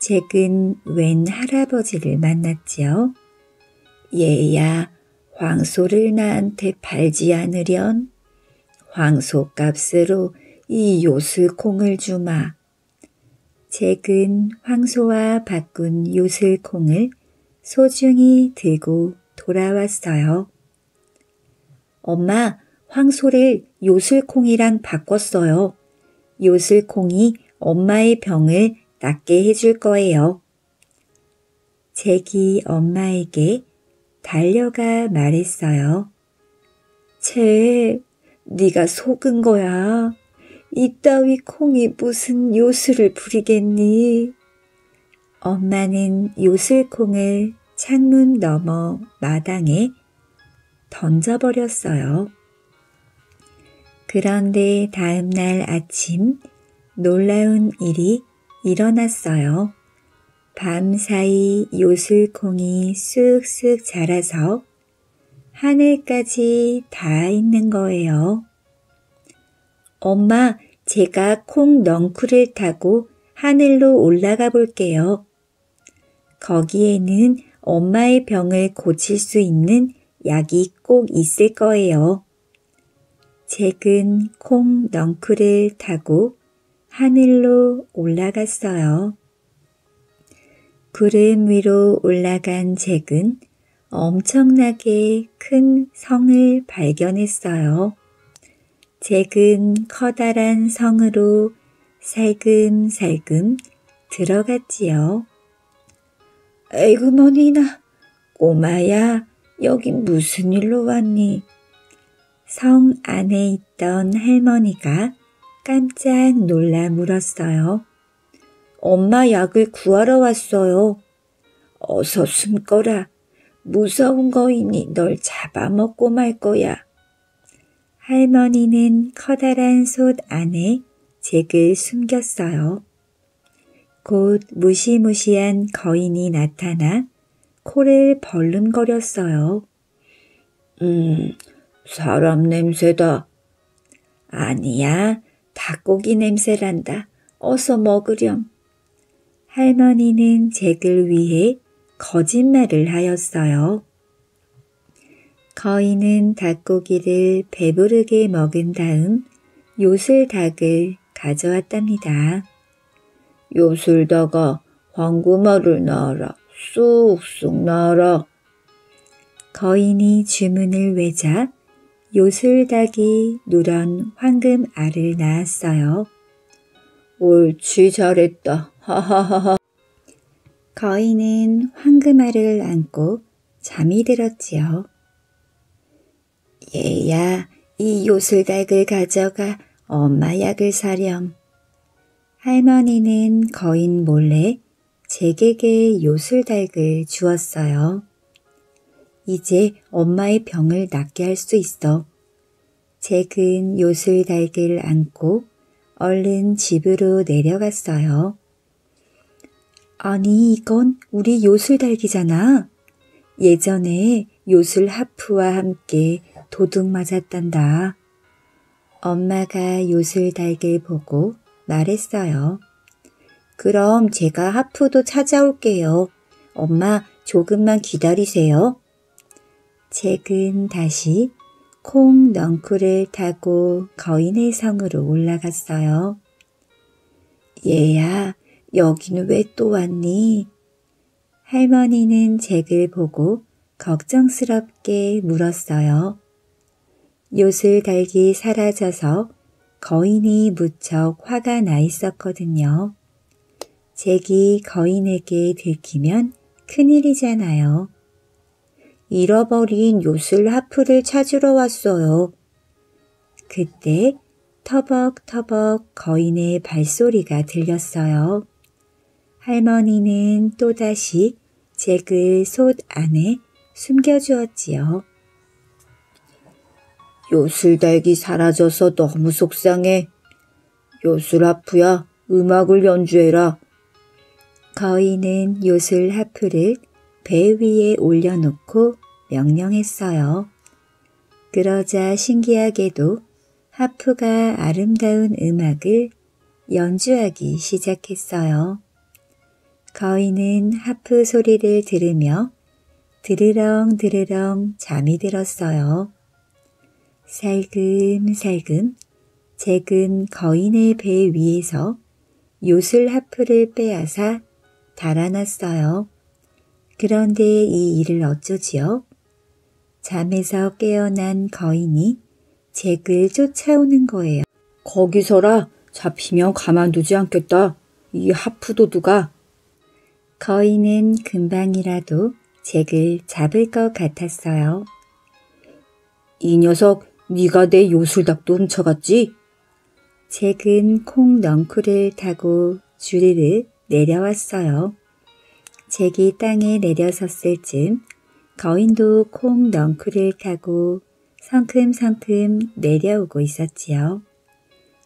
잭은 웬 할아버지를 만났지요. 얘야, 황소를 나한테 팔지 않으련? 황소 값으로 이 요슬콩을 주마. 잭은 황소와 바꾼 요슬콩을 소중히 들고 돌아왔어요. 엄마, 황소를 요슬콩이랑 바꿨어요. 요슬콩이 엄마의 병을 낫게 해줄 거예요. 잭이 엄마에게 달려가 말했어요. 잭, 네가 속은 거야. 이따위 콩이 무슨 요술을 부리겠니? 엄마는 요술콩을 창문 너머 마당에 던져버렸어요. 그런데 다음 날 아침 놀라운 일이 일어났어요. 밤사이 요술콩이 쑥쑥 자라서 하늘까지 닿아 있는 거예요. 엄마, 제가 콩 넝쿨을 타고 하늘로 올라가 볼게요. 거기에는 엄마의 병을 고칠 수 있는 약이 꼭 있을 거예요. 잭은 콩 넝쿨을 타고 하늘로 올라갔어요. 구름 위로 올라간 잭은 엄청나게 큰 성을 발견했어요. 잭은 커다란 성으로 살금살금 들어갔지요. 에그머니나, 꼬마야, 여기 무슨 일로 왔니? 성 안에 있던 할머니가 깜짝 놀라 물었어요. 엄마 약을 구하러 왔어요. 어서 숨거라. 무서운 거인이 널 잡아먹고 말 거야. 할머니는 커다란 솥 안에 잭을 숨겼어요. 곧 무시무시한 거인이 나타나 코를 벌름거렸어요. 사람 냄새다. 아니야, 닭고기 냄새란다. 어서 먹으렴. 할머니는 잭을 위해 거짓말을 하였어요. 거인은 닭고기를 배부르게 먹은 다음 요술닭을 가져왔답니다. 요술닭아, 황구마를 넣어라. 쑥쑥 넣어라. 거인이 주문을 외자 요술닭이 누런 황금 알을 낳았어요. 옳지, 잘했다. 하하하하. 거인은 황금 알을 안고 잠이 들었지요. 얘야, 이 요술닭을 가져가 엄마 약을 사렴. 할머니는 거인 몰래 잭에게 요술닭을 주었어요. 이제 엄마의 병을 낫게 할 수 있어. 잭은 요술닭을 안고 얼른 집으로 내려갔어요. 아니, 이건 우리 요술닭이잖아. 예전에 요술 하프와 함께 도둑 맞았단다. 엄마가 요술닭을 보고 말했어요. 그럼 제가 하프도 찾아올게요. 엄마, 조금만 기다리세요. 잭은 다시 콩 넝쿨을 타고 거인의 성으로 올라갔어요. 얘야, 여기는 왜 또 왔니? 할머니는 잭을 보고 걱정스럽게 물었어요. 요술닭이 사라져서 거인이 무척 화가 나 있었거든요. 잭이 거인에게 들키면 큰일이잖아요. 잃어버린 요술 하프를 찾으러 왔어요. 그때 터벅터벅 거인의 발소리가 들렸어요. 할머니는 또다시 잭을 솥 안에 숨겨주었지요. 요술닭이 사라져서 너무 속상해. 요술하프야, 음악을 연주해라. 거인은 요술하프를 배 위에 올려놓고 명령했어요. 그러자 신기하게도 하프가 아름다운 음악을 연주하기 시작했어요. 거인은 하프 소리를 들으며 드르렁드르렁 잠이 들었어요. 살금살금 잭은 거인의 배 위에서 요술 하프를 빼앗아 달아났어요. 그런데 이 일을 어쩌지요? 잠에서 깨어난 거인이 잭을 쫓아오는 거예요. 거기서라. 잡히면 가만두지 않겠다. 이 하프 도둑아. 거인은 금방이라도 잭을 잡을 것 같았어요. 이 녀석, 네가 내 요술닭도 훔쳐갔지? 잭은 콩 넝쿨을 타고 주르르 내려왔어요. 잭이 땅에 내려섰을 쯤 거인도 콩 넝쿨을 타고 성큼성큼 내려오고 있었지요.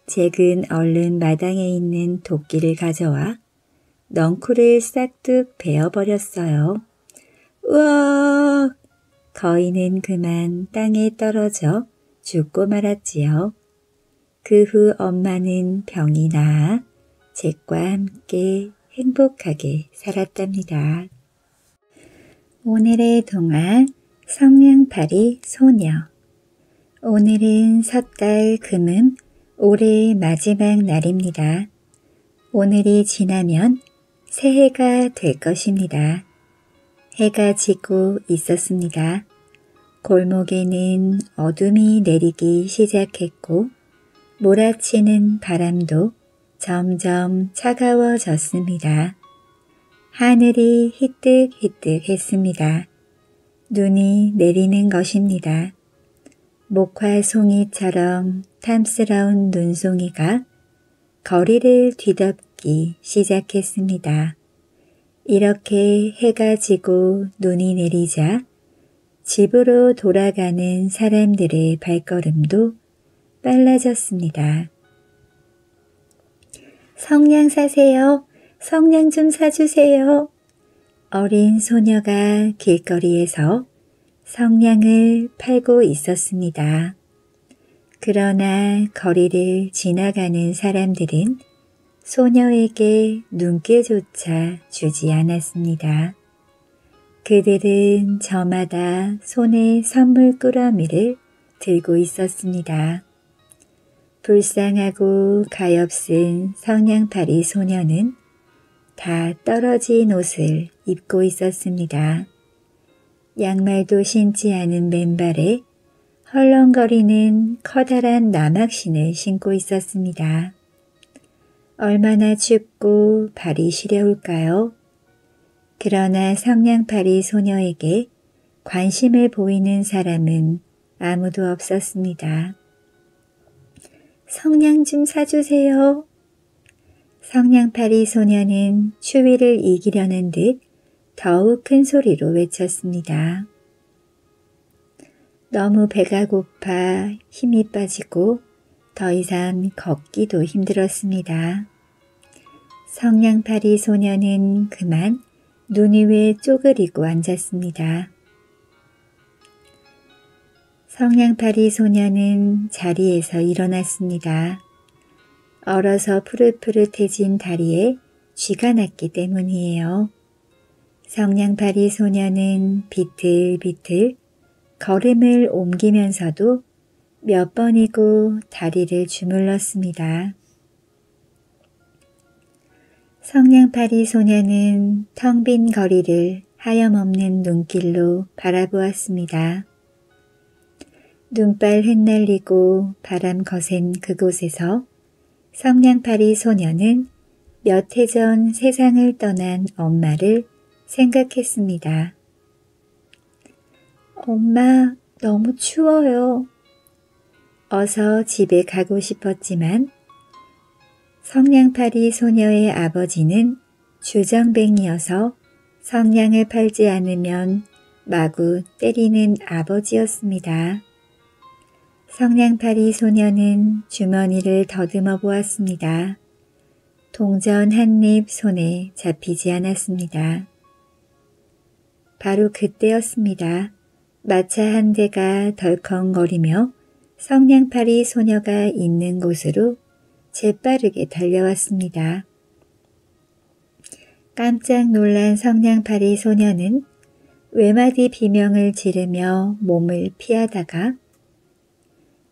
잭은 얼른 마당에 있는 도끼를 가져와 넝쿨을 싹둑 베어버렸어요. 으아! 거인은 그만 땅에 떨어져 죽고 말았지요. 그 후 엄마는 병이 나아 잭과 함께 행복하게 살았답니다. 오늘의 동화 성냥팔이 소녀. 오늘은 섣달 금음 올해의 마지막 날입니다. 오늘이 지나면 새해가 될 것입니다. 해가 지고 있었습니다. 골목에는 어둠이 내리기 시작했고 몰아치는 바람도 점점 차가워졌습니다. 하늘이 희뜩희뜩 했습니다. 눈이 내리는 것입니다. 목화송이처럼 탐스러운 눈송이가 거리를 뒤덮기 시작했습니다. 이렇게 해가 지고 눈이 내리자 집으로 돌아가는 사람들의 발걸음도 빨라졌습니다. 성냥 사세요. 성냥 좀 사주세요. 어린 소녀가 길거리에서 성냥을 팔고 있었습니다. 그러나 거리를 지나가는 사람들은 소녀에게 눈길조차 주지 않았습니다. 그들은 저마다 손에 선물 꾸러미를 들고 있었습니다. 불쌍하고 가엾은 성냥팔이 소녀는 다 떨어진 옷을 입고 있었습니다. 양말도 신지 않은 맨발에 헐렁거리는 커다란 나막신을 신고 있었습니다. 얼마나 춥고 발이 시려울까요? 그러나 성냥팔이 소녀에게 관심을 보이는 사람은 아무도 없었습니다. 성냥 좀 사주세요. 성냥팔이 소녀는 추위를 이기려는 듯 더욱 큰 소리로 외쳤습니다. 너무 배가 고파 힘이 빠지고 더 이상 걷기도 힘들었습니다. 성냥팔이 소녀는 그만 눈 위에 쪼그리고 앉았습니다. 성냥팔이 소녀는 자리에서 일어났습니다. 얼어서 푸릇푸릇해진 다리에 쥐가 났기 때문이에요. 성냥팔이 소녀는 비틀비틀 걸음을 옮기면서도 몇 번이고 다리를 주물렀습니다. 성냥팔이 소녀는 텅 빈 거리를 하염없는 눈길로 바라보았습니다. 눈발 흩날리고 바람 거센 그곳에서 성냥팔이 소녀는 몇 해 전 세상을 떠난 엄마를 생각했습니다. 엄마, 너무 추워요. 어서 집에 가고 싶었지만 성냥팔이 소녀의 아버지는 주정뱅이어서 성냥을 팔지 않으면 마구 때리는 아버지였습니다. 성냥팔이 소녀는 주머니를 더듬어 보았습니다. 동전 한 입 손에 잡히지 않았습니다. 바로 그때였습니다. 마차 한 대가 덜컹거리며 성냥팔이 소녀가 있는 곳으로 재빠르게 달려왔습니다. 깜짝 놀란 성냥팔이 소녀는 외마디 비명을 지르며 몸을 피하다가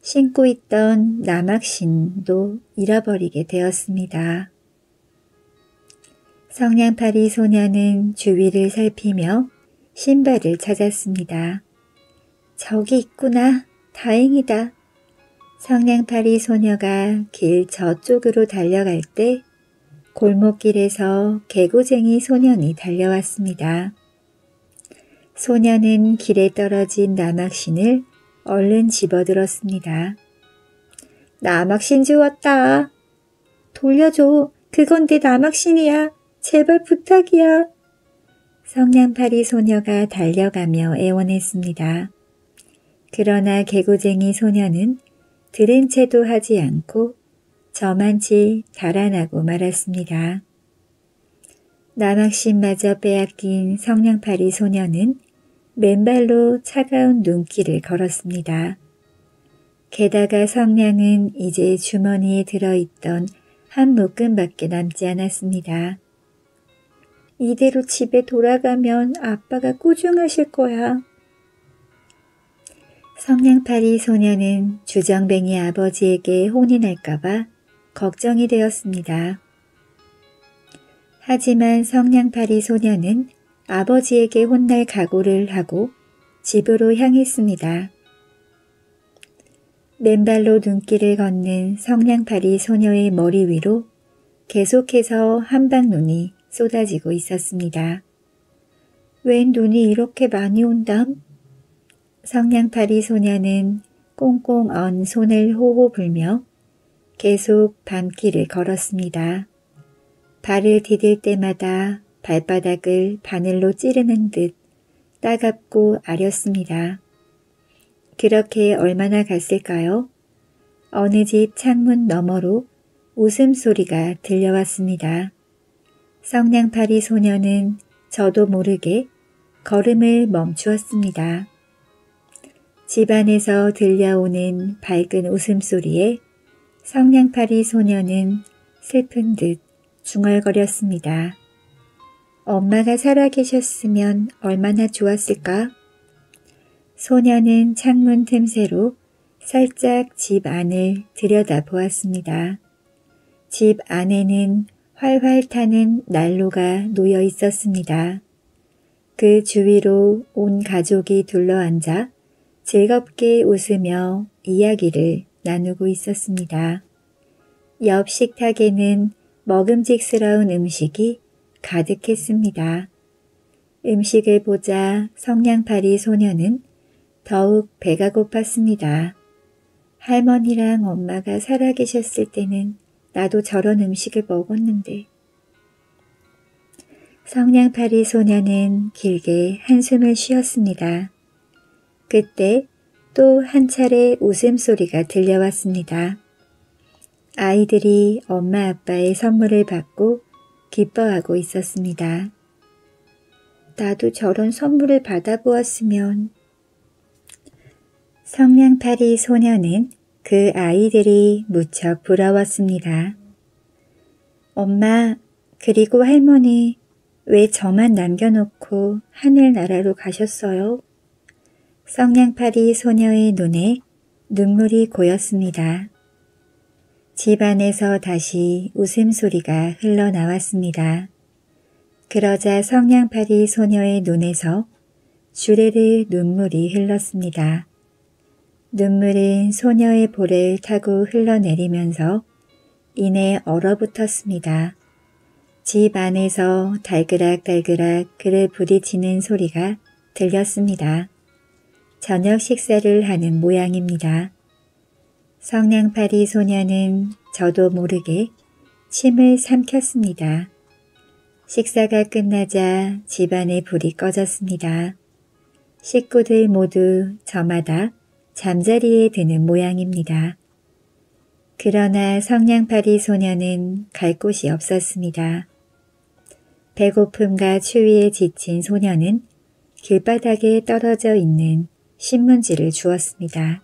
신고 있던 나막신도 잃어버리게 되었습니다. 성냥팔이 소녀는 주위를 살피며 신발을 찾았습니다. 저기 있구나. 다행이다. 성냥팔이 소녀가 길 저쪽으로 달려갈 때 골목길에서 개구쟁이 소년이 달려왔습니다. 소년은 길에 떨어진 나막신을 얼른 집어들었습니다. 나막신 주웠다. 돌려줘. 그건 내 나막신이야. 제발 부탁이야. 성냥팔이 소녀가 달려가며 애원했습니다. 그러나 개구쟁이 소녀는 들은 채도 하지 않고 저만치 달아나고 말았습니다. 나막신마저 빼앗긴 성냥팔이 소녀는 맨발로 차가운 눈길을 걸었습니다. 게다가 성냥은 이제 주머니에 들어있던 한 묶음밖에 남지 않았습니다. 이대로 집에 돌아가면 아빠가 꾸중하실 거야. 성냥팔이 소녀는 주정뱅이 아버지에게 혼이 날까봐 걱정이 되었습니다. 하지만 성냥팔이 소녀는 아버지에게 혼날 각오를 하고 집으로 향했습니다. 맨발로 눈길을 걷는 성냥팔이 소녀의 머리 위로 계속해서 한방눈이 쏟아지고 있었습니다. 웬 눈이 이렇게 많이 온담? 성냥팔이 소녀는 꽁꽁 언 손을 호호 불며 계속 밤길을 걸었습니다. 발을 디딜 때마다 발바닥을 바늘로 찌르는 듯 따갑고 아렸습니다. 그렇게 얼마나 갔을까요? 어느 집 창문 너머로 웃음소리가 들려왔습니다. 성냥팔이 소녀는 저도 모르게 걸음을 멈추었습니다. 집 안에서 들려오는 밝은 웃음소리에 성냥팔이 소녀는 슬픈 듯 중얼거렸습니다. 엄마가 살아계셨으면 얼마나 좋았을까? 소녀는 창문 틈새로 살짝 집 안을 들여다보았습니다. 집 안에는 활활 타는 난로가 놓여 있었습니다. 그 주위로 온 가족이 둘러앉아 즐겁게 웃으며 이야기를 나누고 있었습니다. 옆 식탁에는 먹음직스러운 음식이 가득했습니다. 음식을 보자 성냥팔이 소녀는 더욱 배가 고팠습니다. 할머니랑 엄마가 살아계셨을 때는 나도 저런 음식을 먹었는데. 성냥팔이 소녀는 길게 한숨을 쉬었습니다. 그때 또 한 차례 웃음소리가 들려왔습니다. 아이들이 엄마 아빠의 선물을 받고 기뻐하고 있었습니다. 나도 저런 선물을 받아보았으면. 성냥팔이 소녀는 그 아이들이 무척 부러웠습니다. 엄마, 그리고 할머니, 왜 저만 남겨놓고 하늘나라로 가셨어요? 성냥팔이 소녀의 눈에 눈물이 고였습니다. 집 안에서 다시 웃음소리가 흘러나왔습니다. 그러자 성냥팔이 소녀의 눈에서 주르르 눈물이 흘렀습니다. 눈물은 소녀의 볼을 타고 흘러내리면서 이내 얼어붙었습니다. 집 안에서 달그락달그락 그를 부딪히는 소리가 들렸습니다. 저녁 식사를 하는 모양입니다. 성냥팔이 소녀는 저도 모르게 침을 삼켰습니다. 식사가 끝나자 집안의 불이 꺼졌습니다. 식구들 모두 저마다 잠자리에 드는 모양입니다. 그러나 성냥팔이 소녀는 갈 곳이 없었습니다. 배고픔과 추위에 지친 소녀는 길바닥에 떨어져 있는 신문지를 주웠습니다.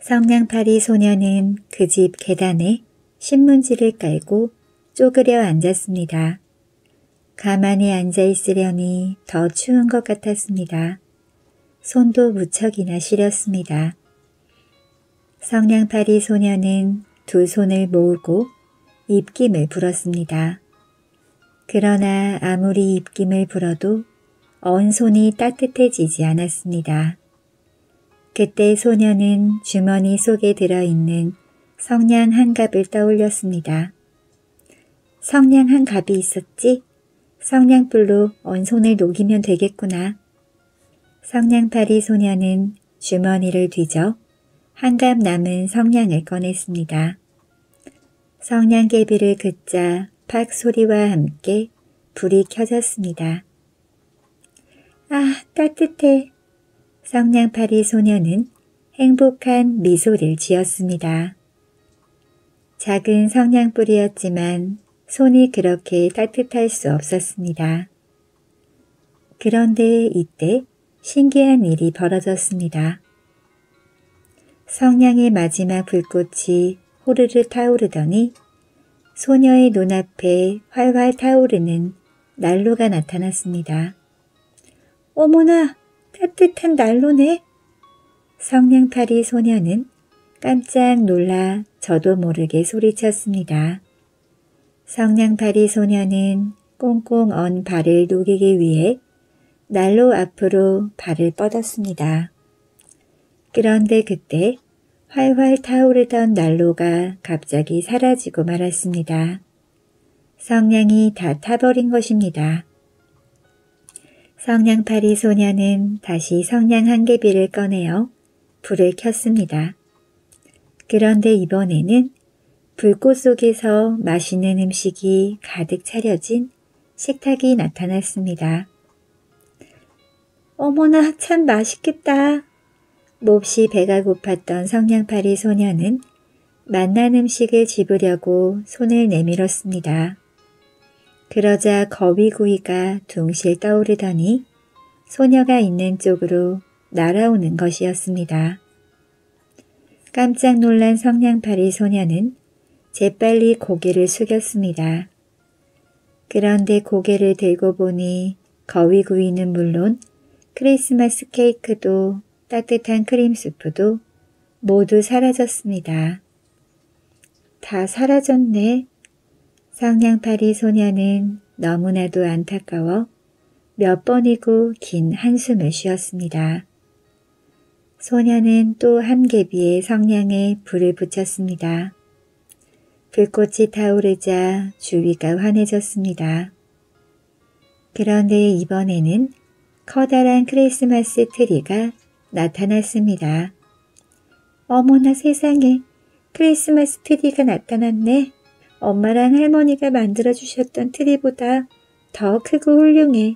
성냥팔이 소녀는 그 집 계단에 신문지를 깔고 쪼그려 앉았습니다. 가만히 앉아 있으려니 더 추운 것 같았습니다. 손도 무척이나 시렸습니다. 성냥팔이 소녀는 두 손을 모으고 입김을 불었습니다. 그러나 아무리 입김을 불어도 언 손이 따뜻해지지 않았습니다. 그때 소녀는 주머니 속에 들어있는 성냥 한 갑을 떠올렸습니다. 성냥 한 갑이 있었지? 성냥불로 언 손을 녹이면 되겠구나. 성냥팔이 소녀는 주머니를 뒤져 한 갑 남은 성냥을 꺼냈습니다. 성냥개비를 긋자 팍 소리와 함께 불이 켜졌습니다. 아, 따뜻해. 성냥팔이 소녀는 행복한 미소를 지었습니다. 작은 성냥불이었지만 손이 그렇게 따뜻할 수 없었습니다. 그런데 이때 신기한 일이 벌어졌습니다. 성냥의 마지막 불꽃이 호르르 타오르더니 소녀의 눈앞에 활활 타오르는 난로가 나타났습니다. 어머나! 따뜻한 난로네. 성냥팔이 소녀는 깜짝 놀라 저도 모르게 소리쳤습니다. 성냥팔이 소녀는 꽁꽁 언 발을 녹이기 위해 난로 앞으로 발을 뻗었습니다. 그런데 그때 활활 타오르던 난로가 갑자기 사라지고 말았습니다. 성냥이 다 타버린 것입니다. 성냥팔이 소녀는 다시 성냥 한 개비를 꺼내어 불을 켰습니다. 그런데 이번에는 불꽃 속에서 맛있는 음식이 가득 차려진 식탁이 나타났습니다. 어머나, 참 맛있겠다. 몹시 배가 고팠던 성냥팔이 소녀는 맛난 음식을 집으려고 손을 내밀었습니다. 그러자 거위구이가 둥실 떠오르더니 소녀가 있는 쪽으로 날아오는 것이었습니다. 깜짝 놀란 성냥팔이 소녀는 재빨리 고개를 숙였습니다. 그런데 고개를 들고 보니 거위구이는 물론 크리스마스 케이크도 따뜻한 크림수프도 모두 사라졌습니다. 다 사라졌네. 성냥팔이 소녀는 너무나도 안타까워 몇 번이고 긴 한숨을 쉬었습니다. 소녀는 또 한 개비의 성냥에 불을 붙였습니다. 불꽃이 타오르자 주위가 환해졌습니다. 그런데 이번에는 커다란 크리스마스 트리가 나타났습니다. 어머나 세상에, 크리스마스 트리가 나타났네. 엄마랑 할머니가 만들어주셨던 트리보다 더 크고 훌륭해.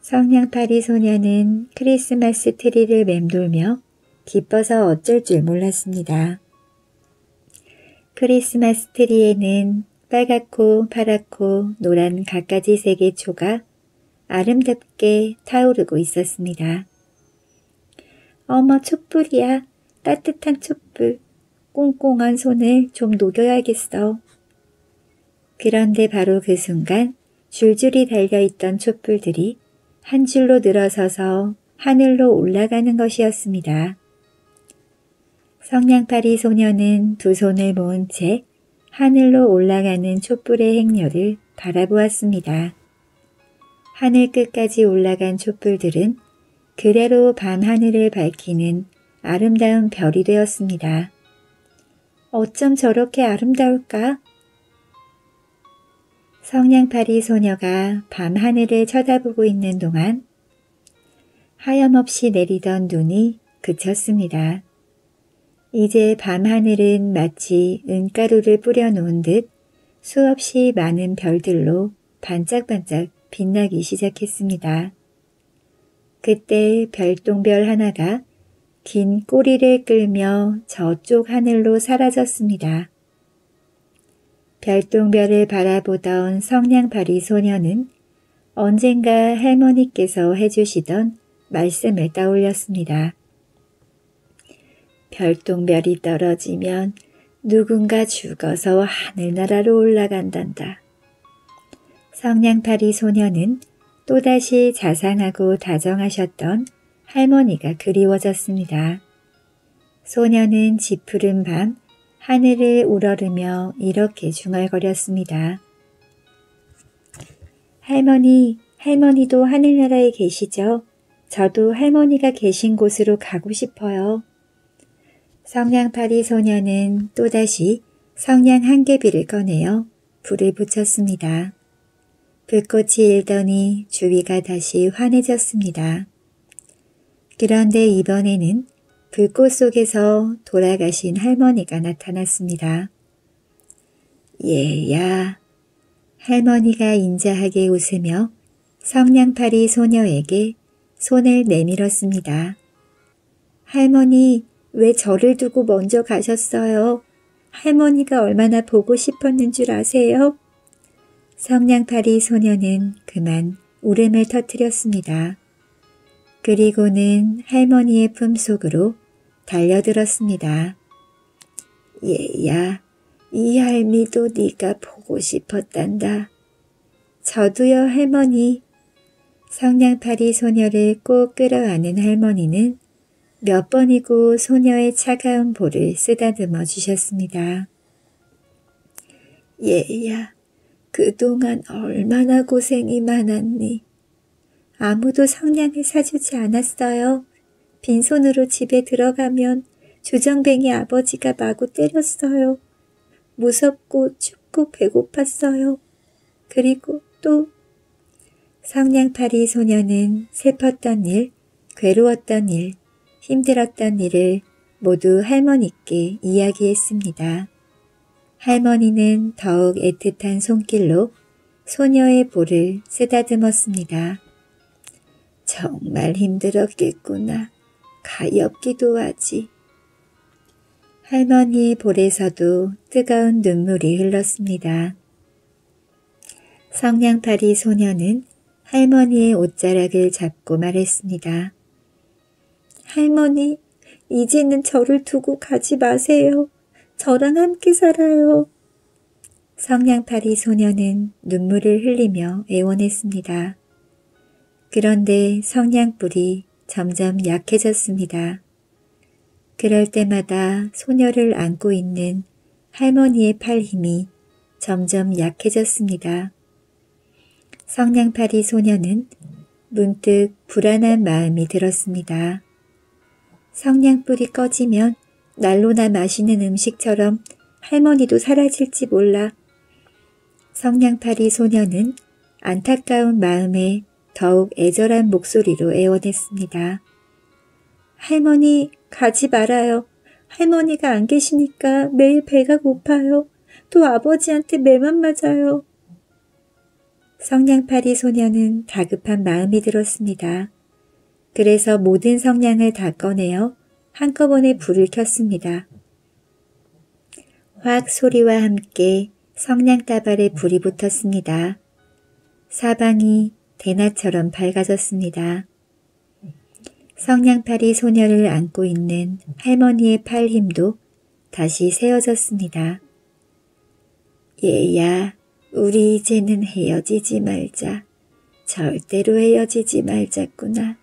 성냥팔이 소녀는 크리스마스 트리를 맴돌며 기뻐서 어쩔 줄 몰랐습니다. 크리스마스 트리에는 빨갛고 파랗고 노란 갖가지 색의 초가 아름답게 타오르고 있었습니다. 어머, 촛불이야. 따뜻한 촛불. 꽁꽁한 손을 좀 녹여야겠어. 그런데 바로 그 순간 줄줄이 달려있던 촛불들이 한 줄로 늘어서서 하늘로 올라가는 것이었습니다. 성냥팔이 소녀는 두 손을 모은 채 하늘로 올라가는 촛불의 행렬을 바라보았습니다. 하늘 끝까지 올라간 촛불들은 그대로 밤하늘을 밝히는 아름다운 별이 되었습니다. 어쩜 저렇게 아름다울까? 성냥팔이 소녀가 밤하늘을 쳐다보고 있는 동안 하염없이 내리던 눈이 그쳤습니다. 이제 밤하늘은 마치 은가루를 뿌려놓은 듯 수없이 많은 별들로 반짝반짝 빛나기 시작했습니다. 그때 별똥별 하나가 긴 꼬리를 끌며 저쪽 하늘로 사라졌습니다. 별똥별을 바라보던 성냥팔이 소녀는 언젠가 할머니께서 해주시던 말씀을 떠올렸습니다. 별똥별이 떨어지면 누군가 죽어서 하늘나라로 올라간단다. 성냥팔이 소녀는 또다시 자상하고 다정하셨던 할머니가 그리워졌습니다. 소녀는 지푸른 밤 하늘을 우러르며 이렇게 중얼거렸습니다. 할머니, 할머니도 하늘나라에 계시죠? 저도 할머니가 계신 곳으로 가고 싶어요. 성냥팔이 소녀는 또다시 성냥 한 개비를 꺼내어 불을 붙였습니다. 불꽃이 일더니 주위가 다시 환해졌습니다. 그런데 이번에는 불꽃 속에서 돌아가신 할머니가 나타났습니다. 얘야. 할머니가 인자하게 웃으며 성냥팔이 소녀에게 손을 내밀었습니다. 할머니, 왜 저를 두고 먼저 가셨어요? 할머니가 얼마나 보고 싶었는 줄 아세요? 성냥팔이 소녀는 그만 울음을 터뜨렸습니다. 그리고는 할머니의 품속으로 달려들었습니다. 얘야, 이 할미도 네가 보고 싶었단다. 저도요, 할머니. 성냥팔이 소녀를 꼭 끌어안은 할머니는 몇 번이고 소녀의 차가운 볼을 쓰다듬어 주셨습니다. 얘야, 그동안 얼마나 고생이 많았니? 아무도 성냥을 사주지 않았어요. 빈손으로 집에 들어가면 주정뱅이 아버지가 마구 때렸어요. 무섭고 춥고 배고팠어요. 그리고 또 성냥팔이 소녀는 슬펐던 일, 괴로웠던 일, 힘들었던 일을 모두 할머니께 이야기했습니다. 할머니는 더욱 애틋한 손길로 소녀의 볼을 쓰다듬었습니다. 정말 힘들었겠구나. 가엾기도 하지. 할머니의 볼에서도 뜨거운 눈물이 흘렀습니다. 성냥팔이 소녀는 할머니의 옷자락을 잡고 말했습니다. 할머니, 이제는 저를 두고 가지 마세요. 저랑 함께 살아요. 성냥팔이 소녀는 눈물을 흘리며 애원했습니다. 그런데 성냥불이 점점 약해졌습니다. 그럴 때마다 소녀를 안고 있는 할머니의 팔 힘이 점점 약해졌습니다. 성냥팔이 소녀는 문득 불안한 마음이 들었습니다. 성냥불이 꺼지면 난로나 마시는 음식처럼 할머니도 사라질지 몰라. 성냥팔이 소녀는 안타까운 마음에 더욱 애절한 목소리로 애원했습니다. 할머니, 가지 말아요. 할머니가 안 계시니까 매일 배가 고파요. 또 아버지한테 매만 맞아요. 성냥팔이 소녀는 다급한 마음이 들었습니다. 그래서 모든 성냥을 다 꺼내어 한꺼번에 불을 켰습니다. 확 소리와 함께 성냥다발에 불이 붙었습니다. 사방이 대낮처럼 밝아졌습니다. 성냥팔이 소녀를 안고 있는 할머니의 팔 힘도 다시 세워졌습니다. 얘야, 우리 이제는 헤어지지 말자. 절대로 헤어지지 말자꾸나.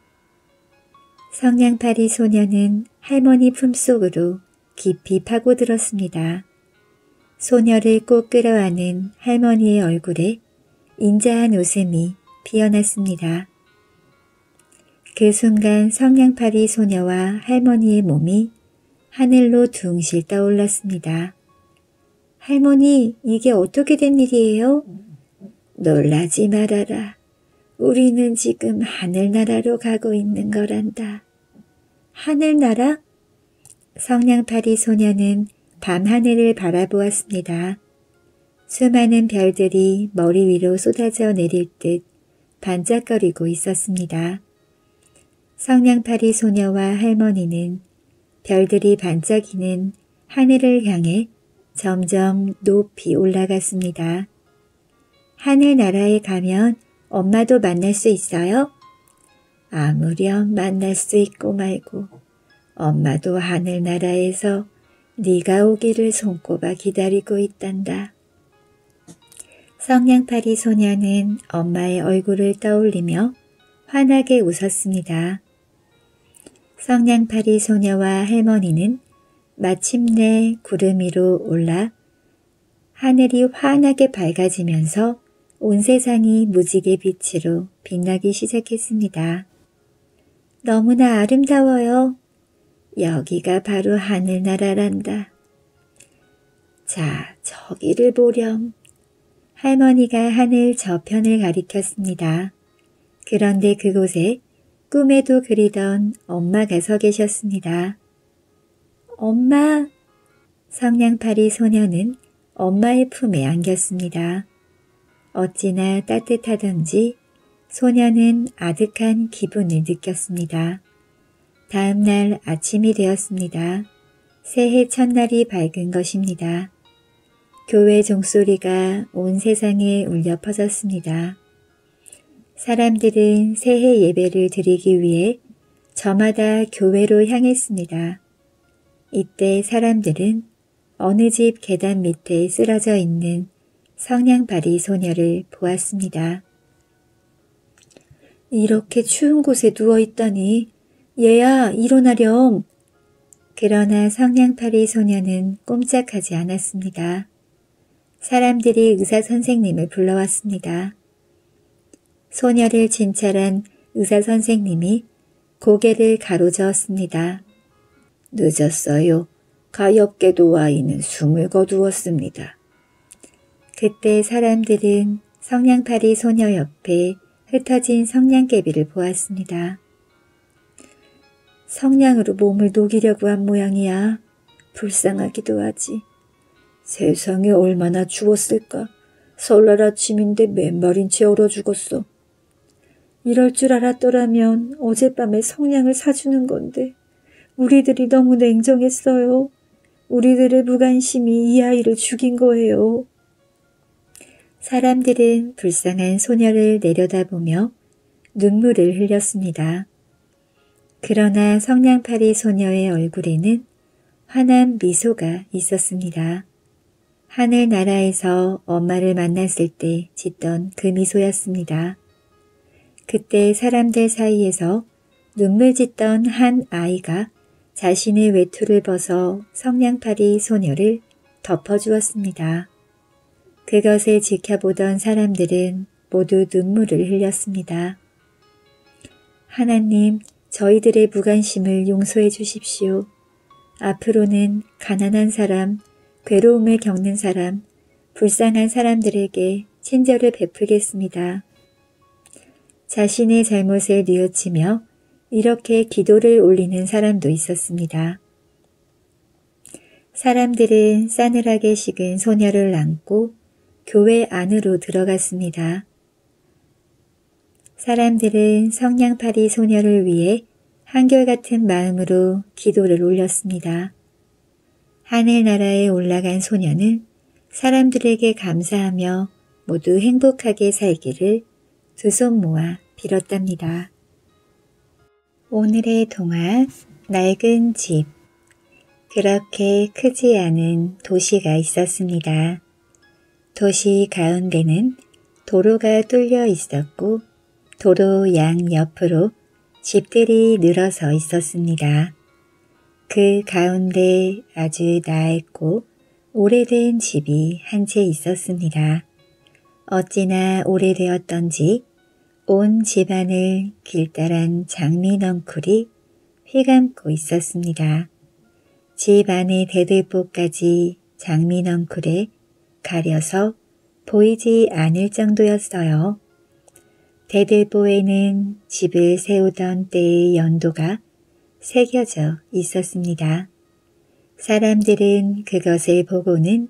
성냥팔이 소녀는 할머니 품속으로 깊이 파고들었습니다. 소녀를 꼭 끌어안은 할머니의 얼굴에 인자한 웃음이 피어났습니다. 그 순간 성냥팔이 소녀와 할머니의 몸이 하늘로 둥실 떠올랐습니다. 할머니, 이게 어떻게 된 일이에요? 놀라지 말아라. 우리는 지금 하늘나라로 가고 있는 거란다. 하늘나라? 성냥팔이 소녀는 밤하늘을 바라보았습니다. 수많은 별들이 머리 위로 쏟아져 내릴 듯 반짝거리고 있었습니다. 성냥팔이 소녀와 할머니는 별들이 반짝이는 하늘을 향해 점점 높이 올라갔습니다. 하늘나라에 가면 엄마도 만날 수 있어요? 아무렴 만날 수 있고 말고. 엄마도 하늘나라에서 네가 오기를 손꼽아 기다리고 있단다. 성냥팔이 소녀는 엄마의 얼굴을 떠올리며 환하게 웃었습니다. 성냥팔이 소녀와 할머니는 마침내 구름 위로 올라 하늘이 환하게 밝아지면서 온 세상이 무지개 빛으로 빛나기 시작했습니다. 너무나 아름다워요. 여기가 바로 하늘나라란다. 자, 저기를 보렴. 할머니가 하늘 저편을 가리켰습니다. 그런데 그곳에 꿈에도 그리던 엄마가 서 계셨습니다. 엄마! 성냥팔이 소녀는 엄마의 품에 안겼습니다. 어찌나 따뜻하던지 소녀는 아득한 기분을 느꼈습니다. 다음 날 아침이 되었습니다. 새해 첫날이 밝은 것입니다. 교회 종소리가 온 세상에 울려 퍼졌습니다. 사람들은 새해 예배를 드리기 위해 저마다 교회로 향했습니다. 이때 사람들은 어느 집 계단 밑에 쓰러져 있는 성냥팔이 소녀를 보았습니다. 이렇게 추운 곳에 누워있다니. 얘야, 일어나렴. 그러나 성냥팔이 소녀는 꼼짝하지 않았습니다. 사람들이 의사 선생님을 불러왔습니다. 소녀를 진찰한 의사 선생님이 고개를 가로저었습니다. 늦었어요. 가엾게도 아이는 숨을 거두었습니다. 그때 사람들은 성냥팔이 소녀 옆에 흩어진 성냥개비를 보았습니다. 성냥으로 몸을 녹이려고 한 모양이야. 불쌍하기도 하지. 세상에 얼마나 죽었을까. 설날 아침인데 맨발인 채 얼어 죽었어. 이럴 줄 알았더라면 어젯밤에 성냥을 사주는 건데 우리들이 너무 냉정했어요. 우리들의 무관심이 이 아이를 죽인 거예요. 사람들은 불쌍한 소녀를 내려다보며 눈물을 흘렸습니다. 그러나 성냥팔이 소녀의 얼굴에는 환한 미소가 있었습니다. 하늘나라에서 엄마를 만났을 때 짓던 그 미소였습니다. 그때 사람들 사이에서 눈물 짓던 한 아이가 자신의 외투를 벗어 성냥팔이 소녀를 덮어주었습니다. 그것을 지켜보던 사람들은 모두 눈물을 흘렸습니다. 하나님, 저희들의 무관심을 용서해 주십시오. 앞으로는 가난한 사람, 괴로움을 겪는 사람, 불쌍한 사람들에게 친절을 베풀겠습니다. 자신의 잘못을 뉘우치며 이렇게 기도를 올리는 사람도 있었습니다. 사람들은 싸늘하게 식은 소녀를 안고 교회 안으로 들어갔습니다. 사람들은 성냥팔이 소녀를 위해 한결같은 마음으로 기도를 올렸습니다. 하늘나라에 올라간 소녀는 사람들에게 감사하며 모두 행복하게 살기를 두 손 모아 빌었답니다. 오늘의 동화, 낡은 집. 그렇게 크지 않은 도시가 있었습니다. 도시 가운데는 도로가 뚫려 있었고 도로 양옆으로 집들이 늘어서 있었습니다. 그 가운데 아주 낡고 오래된 집이 한 채 있었습니다. 어찌나 오래되었던지 온 집안을 길다란 장미 넝쿨이 휘감고 있었습니다. 집 안의 대들보까지 장미 넝쿨에 가려서 보이지 않을 정도였어요. 대들보에는 집을 세우던 때의 연도가 새겨져 있었습니다. 사람들은 그것을 보고는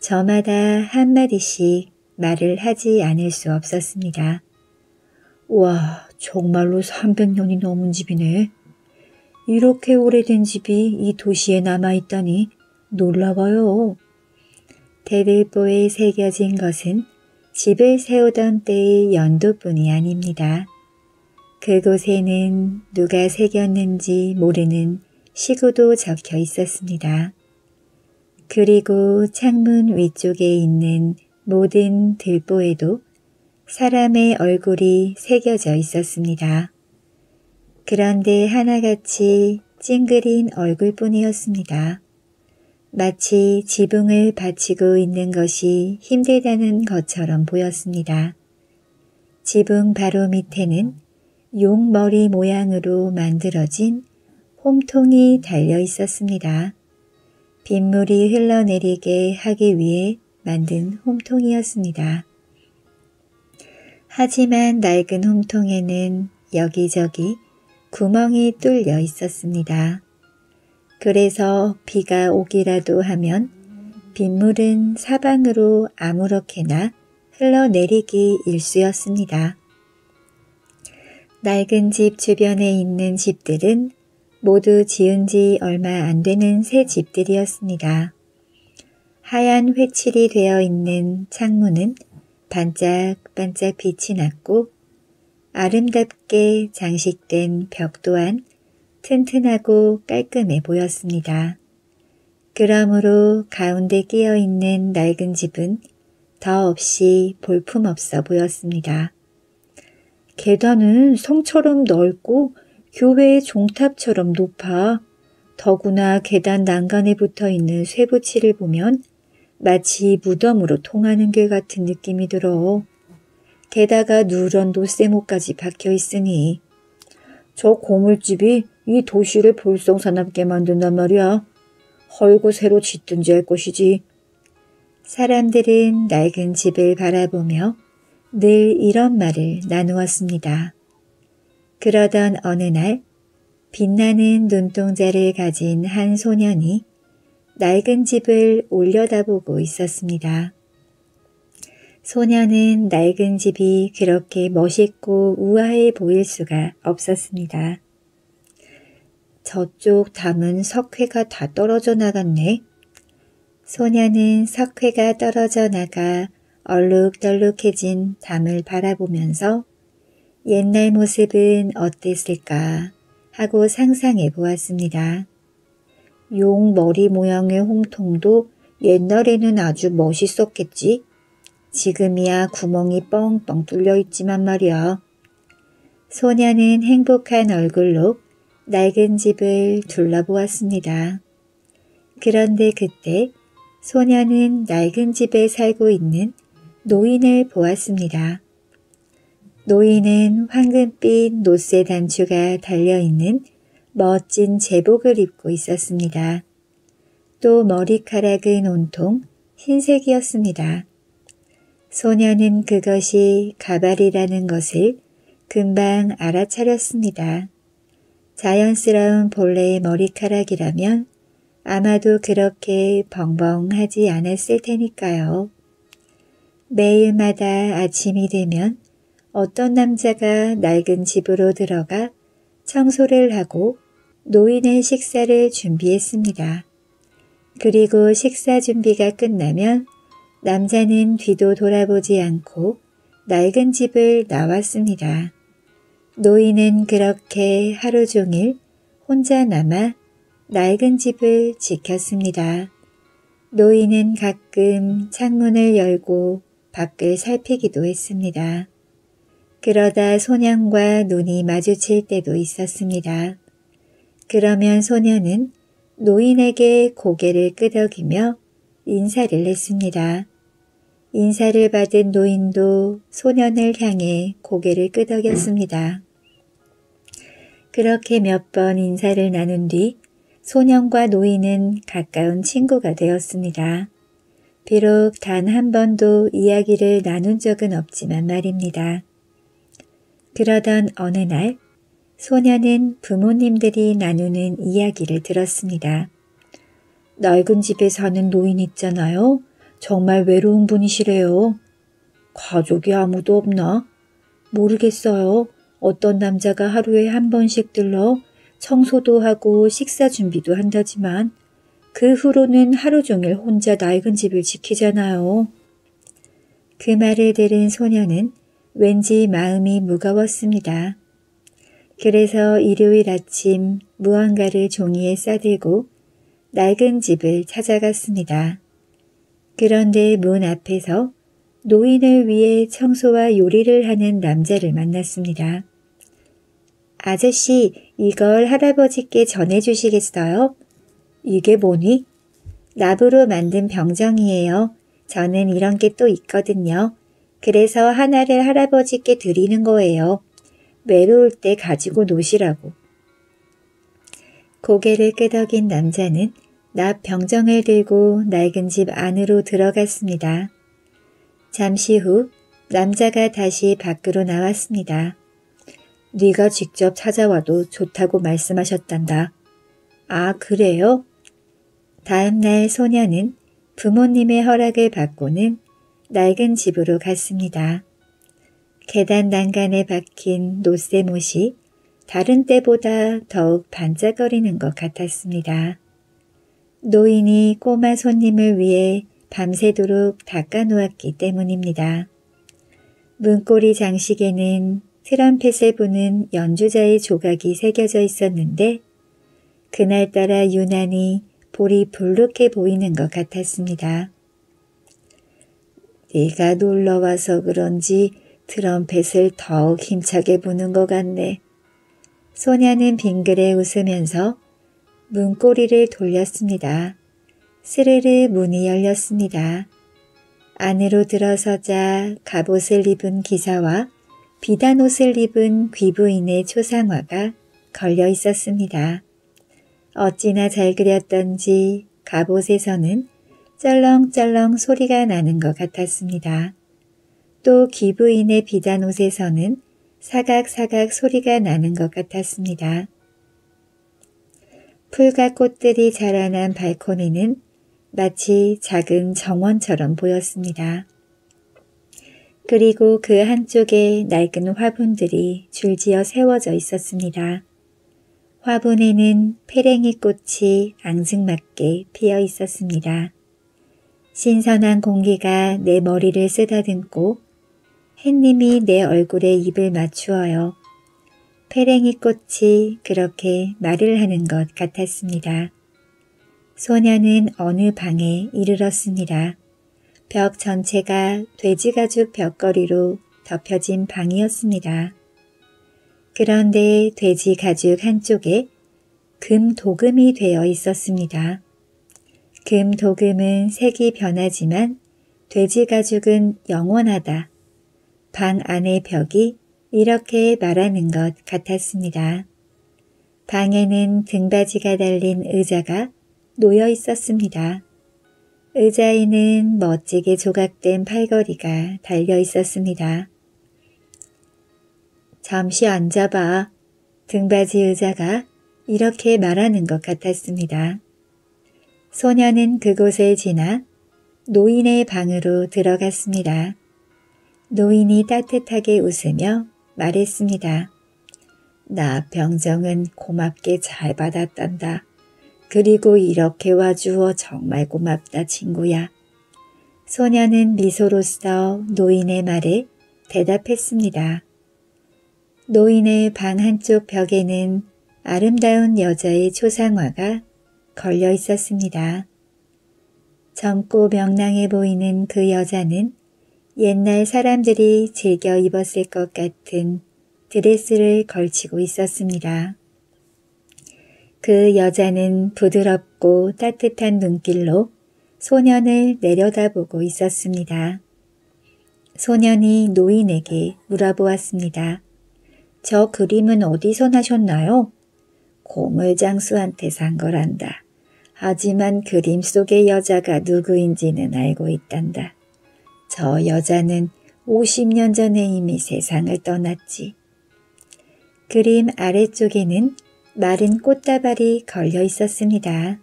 저마다 한마디씩 말을 하지 않을 수 없었습니다. 와, 정말로 300년이 넘은 집이네. 이렇게 오래된 집이 이 도시에 남아있다니 놀라워요. 대들보에 새겨진 것은 집을 세우던 때의 연도뿐이 아닙니다. 그곳에는 누가 새겼는지 모르는 시구도 적혀 있었습니다. 그리고 창문 위쪽에 있는 모든 들보에도 사람의 얼굴이 새겨져 있었습니다. 그런데 하나같이 찡그린 얼굴뿐이었습니다. 마치 지붕을 받치고 있는 것이 힘들다는 것처럼 보였습니다. 지붕 바로 밑에는 용머리 모양으로 만들어진 홈통이 달려 있었습니다. 빗물이 흘러내리게 하기 위해 만든 홈통이었습니다. 하지만 낡은 홈통에는 여기저기 구멍이 뚫려 있었습니다. 그래서 비가 오기라도 하면 빗물은 사방으로 아무렇게나 흘러내리기 일쑤였습니다. 낡은 집 주변에 있는 집들은 모두 지은 지 얼마 안 되는 새 집들이었습니다. 하얀 회칠이 되어 있는 창문은 반짝반짝 빛이 났고 아름답게 장식된 벽 또한 튼튼하고 깔끔해 보였습니다. 그러므로 가운데 끼어 있는 낡은 집은 더없이 볼품없어 보였습니다. 계단은 성처럼 넓고 교회의 종탑처럼 높아 더구나 계단 난간에 붙어있는 쇠붙이를 보면 마치 무덤으로 통하는 길 같은 느낌이 들어. 게다가 누런 노쇠모까지 박혀있으니 저 고물집이 이 도시를 볼썽사납게 만든단 말이야. 헐고 새로 짓든지 할 것이지. 사람들은 낡은 집을 바라보며 늘 이런 말을 나누었습니다. 그러던 어느 날 빛나는 눈동자를 가진 한 소년이 낡은 집을 올려다보고 있었습니다. 소년은 낡은 집이 그렇게 멋있고 우아해 보일 수가 없었습니다. 저쪽 담은 석회가 다 떨어져 나갔네. 소년은 석회가 떨어져 나가 얼룩덜룩해진 담을 바라보면서 옛날 모습은 어땠을까 하고 상상해 보았습니다. 용 머리 모양의 홍통도 옛날에는 아주 멋있었겠지? 지금이야 구멍이 뻥뻥 뚫려 있지만 말이야. 소년은 행복한 얼굴로 낡은 집을 둘러보았습니다. 그런데 그때 소년은 낡은 집에 살고 있는 노인을 보았습니다. 노인은 황금빛 노쇠 단추가 달려있는 멋진 제복을 입고 있었습니다. 또 머리카락은 온통 흰색이었습니다. 소년은 그것이 가발이라는 것을 금방 알아차렸습니다. 자연스러운 본래의 머리카락이라면 아마도 그렇게 벙벙하지 않았을 테니까요. 매일마다 아침이 되면 어떤 남자가 낡은 집으로 들어가 청소를 하고 노인의 식사를 준비했습니다. 그리고 식사 준비가 끝나면 남자는 뒤도 돌아보지 않고 낡은 집을 나왔습니다. 노인은 그렇게 하루 종일 혼자 남아 낡은 집을 지켰습니다. 노인은 가끔 창문을 열고 밖을 살피기도 했습니다. 그러다 소년과 눈이 마주칠 때도 있었습니다. 그러면 소년은 노인에게 고개를 끄덕이며 인사를 했습니다. 인사를 받은 노인도 소년을 향해 고개를 끄덕였습니다. 그렇게 몇 번 인사를 나눈 뒤 소년과 노인은 가까운 친구가 되었습니다. 비록 단 한 번도 이야기를 나눈 적은 없지만 말입니다. 그러던 어느 날 소년은 부모님들이 나누는 이야기를 들었습니다. 낡은 집에 사는 노인 있잖아요. 정말 외로운 분이시래요. 가족이 아무도 없나? 모르겠어요. 어떤 남자가 하루에 한 번씩 들러 청소도 하고 식사 준비도 한다지만 그 후로는 하루 종일 혼자 낡은 집을 지키잖아요. 그 말을 들은 소년은 왠지 마음이 무거웠습니다. 그래서 일요일 아침 무언가를 종이에 싸들고 낡은 집을 찾아갔습니다. 그런데 문 앞에서 노인을 위해 청소와 요리를 하는 남자를 만났습니다. 아저씨, 이걸 할아버지께 전해주시겠어요? 이게 뭐니? 나부로 만든 병정이에요. 저는 이런 게 또 있거든요. 그래서 하나를 할아버지께 드리는 거예요. 외로울 때 가지고 노시라고. 고개를 끄덕인 남자는 납 병정을 들고 낡은 집 안으로 들어갔습니다. 잠시 후 남자가 다시 밖으로 나왔습니다. 네가 직접 찾아와도 좋다고 말씀하셨단다. 아, 그래요? 다음 날 소년은 부모님의 허락을 받고는 낡은 집으로 갔습니다. 계단 난간에 박힌 노쇠못이 다른 때보다 더욱 반짝거리는 것 같았습니다. 노인이 꼬마 손님을 위해 밤새도록 닦아놓았기 때문입니다. 문고리 장식에는 트럼펫을 부는 연주자의 조각이 새겨져 있었는데 그날따라 유난히 볼이 볼록해 보이는 것 같았습니다. 네가 놀러와서 그런지 트럼펫을 더욱 힘차게 부는 것 같네. 소년은 빙그레 웃으면서 문고리를 돌렸습니다. 스르르 문이 열렸습니다. 안으로 들어서자 갑옷을 입은 기사와 비단옷을 입은 귀부인의 초상화가 걸려 있었습니다. 어찌나 잘 그렸던지 갑옷에서는 쩔렁쩔렁 소리가 나는 것 같았습니다. 또 귀부인의 비단옷에서는 사각사각 소리가 나는 것 같았습니다. 풀과 꽃들이 자라난 발코니는 마치 작은 정원처럼 보였습니다. 그리고 그 한쪽에 낡은 화분들이 줄지어 세워져 있었습니다. 화분에는 페랭이 꽃이 앙증맞게 피어 있었습니다. 신선한 공기가 내 머리를 쓰다듬고 햇님이 내 얼굴에 입을 맞추어요. 페랭이 꽃이 그렇게 말을 하는 것 같았습니다. 소녀는 어느 방에 이르렀습니다. 벽 전체가 돼지가죽 벽걸이로 덮여진 방이었습니다. 그런데 돼지가죽 한쪽에 금 도금이 되어 있었습니다. 금 도금은 색이 변하지만 돼지가죽은 영원하다. 방 안의 벽이 이렇게 말하는 것 같았습니다. 방에는 등받이가 달린 의자가 놓여 있었습니다. 의자에는 멋지게 조각된 팔걸이가 달려 있었습니다. 잠시 앉아봐. 등받이 의자가 이렇게 말하는 것 같았습니다. 소녀는 그곳을 지나 노인의 방으로 들어갔습니다. 노인이 따뜻하게 웃으며 말했습니다. 나 병정은 고맙게 잘 받았단다. 그리고 이렇게 와주어 정말 고맙다, 친구야. 소녀는 미소로써 노인의 말에 대답했습니다. 노인의 방 한쪽 벽에는 아름다운 여자의 초상화가 걸려 있었습니다. 젊고 명랑해 보이는 그 여자는 옛날 사람들이 즐겨 입었을 것 같은 드레스를 걸치고 있었습니다. 그 여자는 부드럽고 따뜻한 눈길로 소년을 내려다보고 있었습니다. 소년이 노인에게 물어보았습니다. 저 그림은 어디서 나셨나요? 고물장수한테 산 거란다. 하지만 그림 속의 여자가 누구인지는 알고 있단다. 저 여자는 50년 전에 이미 세상을 떠났지. 그림 아래쪽에는 마른 꽃다발이 걸려 있었습니다.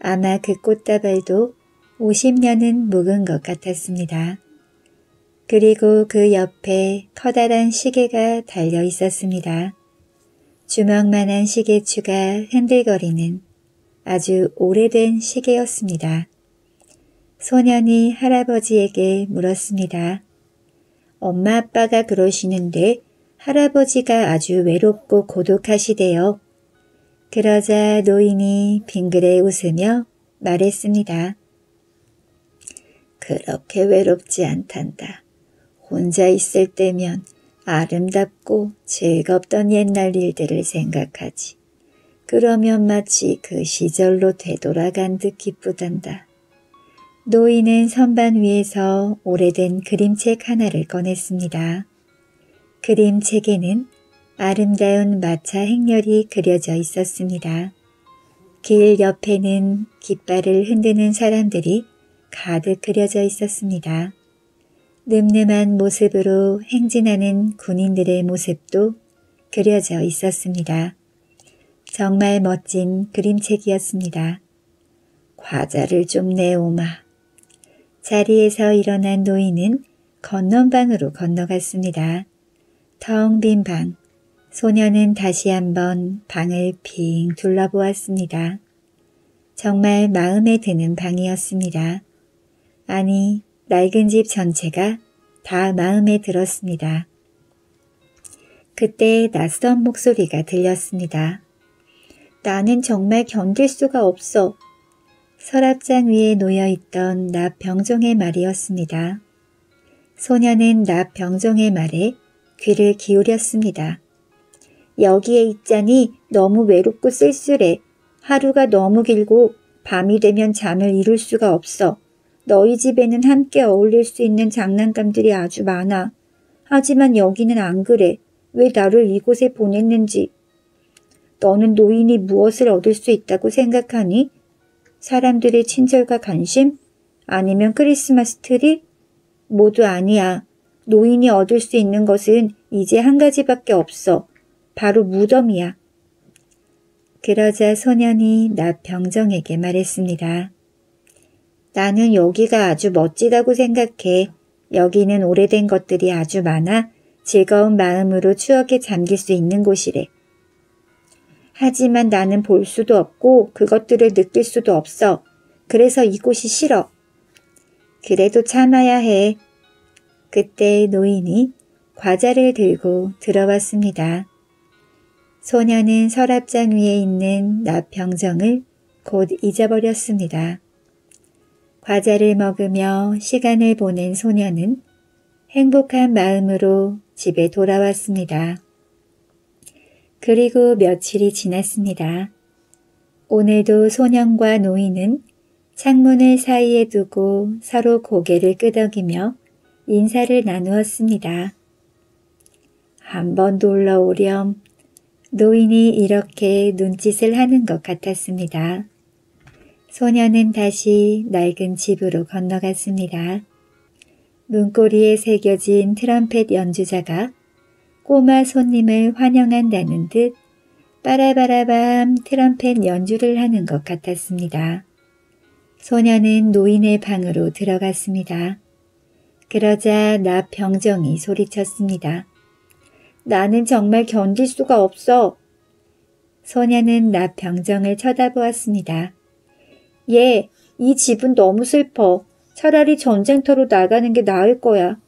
아마 그 꽃다발도 50년은 묵은 것 같았습니다. 그리고 그 옆에 커다란 시계가 달려 있었습니다. 주먹만한 시계추가 흔들거리는 아주 오래된 시계였습니다. 소년이 할아버지에게 물었습니다. 엄마 아빠가 그러시는데 할아버지가 아주 외롭고 고독하시대요. 그러자 노인이 빙그레 웃으며 말했습니다. 그렇게 외롭지 않단다. 혼자 있을 때면 아름답고 즐겁던 옛날 일들을 생각하지. 그러면 마치 그 시절로 되돌아간 듯 기쁘단다. 노인은 선반 위에서 오래된 그림책 하나를 꺼냈습니다. 그림책에는 아름다운 마차 행렬이 그려져 있었습니다. 길 옆에는 깃발을 흔드는 사람들이 가득 그려져 있었습니다. 늠름한 모습으로 행진하는 군인들의 모습도 그려져 있었습니다. 정말 멋진 그림책이었습니다. 과자를 좀 내오마. 자리에서 일어난 노인은 건넌방으로 건너갔습니다. 텅 빈 방. 소녀는 다시 한번 방을 빙 둘러보았습니다. 정말 마음에 드는 방이었습니다. 아니, 낡은 집 전체가 다 마음에 들었습니다. 그때 낯선 목소리가 들렸습니다. 나는 정말 견딜 수가 없어. 서랍장 위에 놓여있던 납병종의 말이었습니다. 소녀는 납병종의 말에 귀를 기울였습니다. 여기에 있자니 너무 외롭고 쓸쓸해. 하루가 너무 길고 밤이 되면 잠을 이룰 수가 없어. 너희 집에는 함께 어울릴 수 있는 장난감들이 아주 많아. 하지만 여기는 안 그래. 왜 나를 이곳에 보냈는지. 너는 노인이 무엇을 얻을 수 있다고 생각하니? 사람들의 친절과 관심? 아니면 크리스마스 트리? 모두 아니야. 노인이 얻을 수 있는 것은 이제 한 가지밖에 없어. 바로 무덤이야. 그러자 소년이 납병정에게 말했습니다. 나는 여기가 아주 멋지다고 생각해. 여기는 오래된 것들이 아주 많아 즐거운 마음으로 추억에 잠길 수 있는 곳이래. 하지만 나는 볼 수도 없고 그것들을 느낄 수도 없어. 그래서 이곳이 싫어. 그래도 참아야 해. 그때 노인이 과자를 들고 들어왔습니다. 소녀는 서랍장 위에 있는 납병정을 곧 잊어버렸습니다. 과자를 먹으며 시간을 보낸 소녀는 행복한 마음으로 집에 돌아왔습니다. 그리고 며칠이 지났습니다. 오늘도 소년과 노인은 창문을 사이에 두고 서로 고개를 끄덕이며 인사를 나누었습니다. 한 번 더 올라오렴. 노인이 이렇게 눈짓을 하는 것 같았습니다. 소년은 다시 낡은 집으로 건너갔습니다. 문고리에 새겨진 트럼펫 연주자가 꼬마 손님을 환영한다는 듯 빠라바라밤 트럼펫 연주를 하는 것 같았습니다. 소년은 노인의 방으로 들어갔습니다. 그러자 납병정이 소리쳤습니다. 나는 정말 견딜 수가 없어. 소년은 납병정을 쳐다보았습니다. 예, 이 집은 너무 슬퍼. 차라리 전쟁터로 나가는 게 나을 거야.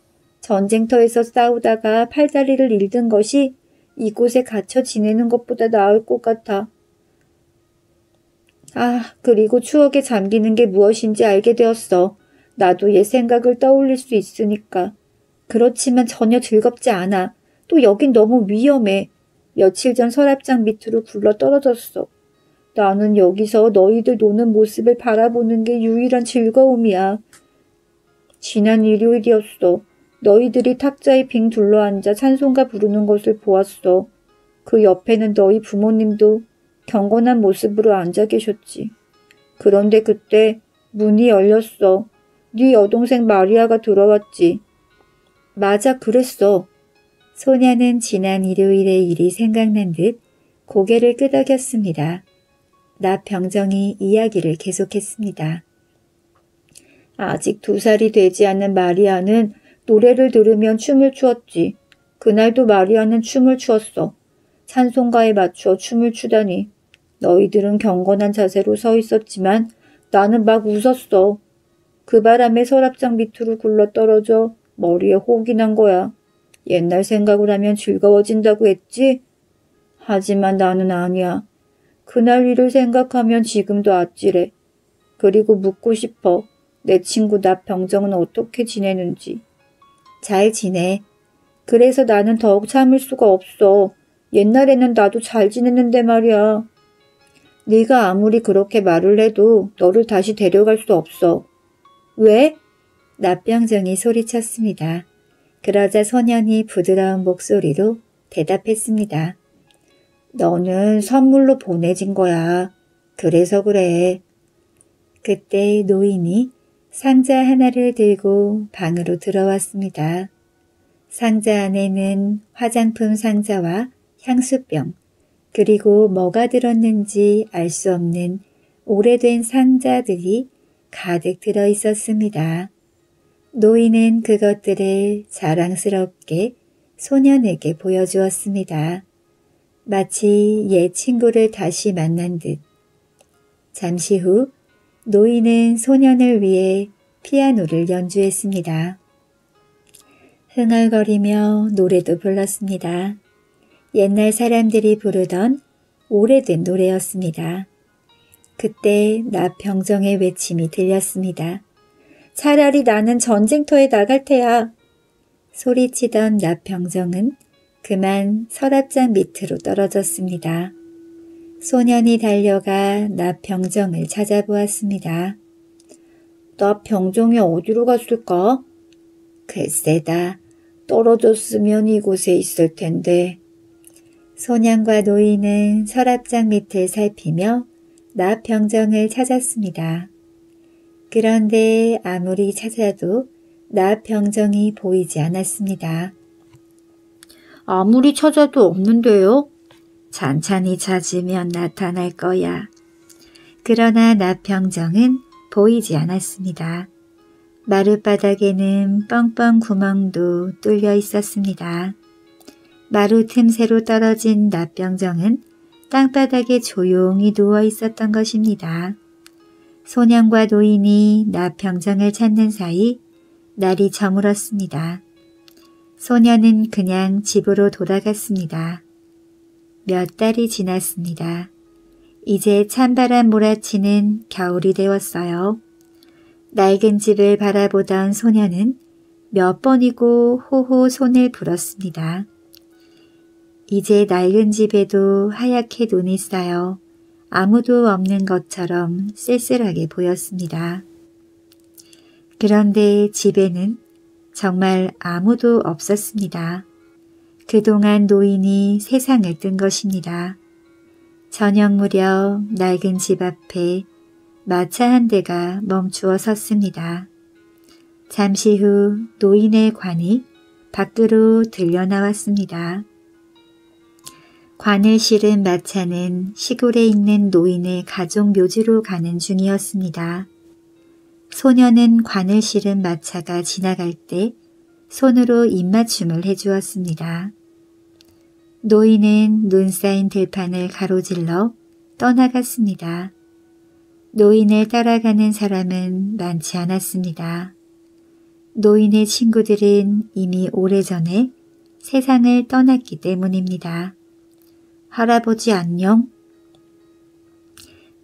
전쟁터에서 싸우다가 팔다리를 잃은 것이 이곳에 갇혀 지내는 것보다 나을 것 같아. 아, 그리고 추억에 잠기는 게 무엇인지 알게 되었어. 나도 옛 생각을 떠올릴 수 있으니까. 그렇지만 전혀 즐겁지 않아. 또 여긴 너무 위험해. 며칠 전 서랍장 밑으로 굴러 떨어졌어. 나는 여기서 너희들 노는 모습을 바라보는 게 유일한 즐거움이야. 지난 일요일이었어. 너희들이 탁자에 빙 둘러앉아 찬송가 부르는 것을 보았어. 그 옆에는 너희 부모님도 경건한 모습으로 앉아 계셨지. 그런데 그때 문이 열렸어. 네 여동생 마리아가 들어왔지. 맞아, 그랬어. 소녀는 지난 일요일의 일이 생각난 듯 고개를 끄덕였습니다. 납병정이 이야기를 계속했습니다. 아직 2살이 되지 않은 마리아는 노래를 들으면 춤을 추었지. 그날도 마리아는 춤을 추었어. 찬송가에 맞춰 춤을 추다니. 너희들은 경건한 자세로 서 있었지만 나는 막 웃었어. 그 바람에 서랍장 밑으로 굴러떨어져 머리에 혹이 난 거야. 옛날 생각을 하면 즐거워진다고 했지? 하지만 나는 아니야. 그날 일을 생각하면 지금도 아찔해. 그리고 묻고 싶어. 내 친구 납병정은 어떻게 지내는지. 잘 지내. 그래서 나는 더욱 참을 수가 없어. 옛날에는 나도 잘 지냈는데 말이야. 네가 아무리 그렇게 말을 해도 너를 다시 데려갈 수 없어. 왜? 납병정이 소리쳤습니다. 그러자 소년이 부드러운 목소리로 대답했습니다. 너는 선물로 보내진 거야. 그래서 그래. 그때 노인이 상자 하나를 들고 방으로 들어왔습니다. 상자 안에는 화장품 상자와 향수병, 그리고 뭐가 들었는지 알 수 없는 오래된 상자들이 가득 들어 있었습니다. 노인은 그것들을 자랑스럽게 소년에게 보여주었습니다. 마치 옛 친구를 다시 만난 듯. 잠시 후 노인은 소년을 위해 피아노를 연주했습니다. 흥얼거리며 노래도 불렀습니다. 옛날 사람들이 부르던 오래된 노래였습니다. 그때 납병정의 외침이 들렸습니다. 차라리 나는 전쟁터에 나갈 테야. 소리치던 납병정은 그만 서랍장 밑으로 떨어졌습니다. 소년이 달려가 납병정을 찾아보았습니다. 납병정이 어디로 갔을까? 글쎄다. 떨어졌으면 이곳에 있을 텐데. 소년과 노인은 서랍장 밑을 살피며 납병정을 찾았습니다. 그런데 아무리 찾아도 납병정이 보이지 않았습니다. 아무리 찾아도 없는데요? 찬찬히 찾으면 나타날 거야. 그러나 나평정은 보이지 않았습니다. 마룻바닥에는 뻥뻥 구멍도 뚫려 있었습니다. 마루 틈새로 떨어진 나평정은 땅바닥에 조용히 누워 있었던 것입니다. 소년과 노인이 나평정을 찾는 사이 날이 저물었습니다. 소년은 그냥 집으로 돌아갔습니다. 몇 달이 지났습니다. 이제 찬바람 몰아치는 겨울이 되었어요. 낡은 집을 바라보던 소년은 몇 번이고 호호 손을 불었습니다. 이제 낡은 집에도 하얗게 눈이 쌓여 아무도 없는 것처럼 쓸쓸하게 보였습니다. 그런데 집에는 정말 아무도 없었습니다. 그동안 노인이 세상을 뜬 것입니다. 저녁 무렵 낡은 집 앞에 마차 한 대가 멈추어 섰습니다. 잠시 후 노인의 관이 밖으로 들려 나왔습니다. 관을 실은 마차는 시골에 있는 노인의 가족 묘지로 가는 중이었습니다. 소년은 관을 실은 마차가 지나갈 때 손으로 입맞춤을 해주었습니다. 노인은 눈 쌓인 들판을 가로질러 떠나갔습니다. 노인을 따라가는 사람은 많지 않았습니다. 노인의 친구들은 이미 오래전에 세상을 떠났기 때문입니다. 할아버지 안녕?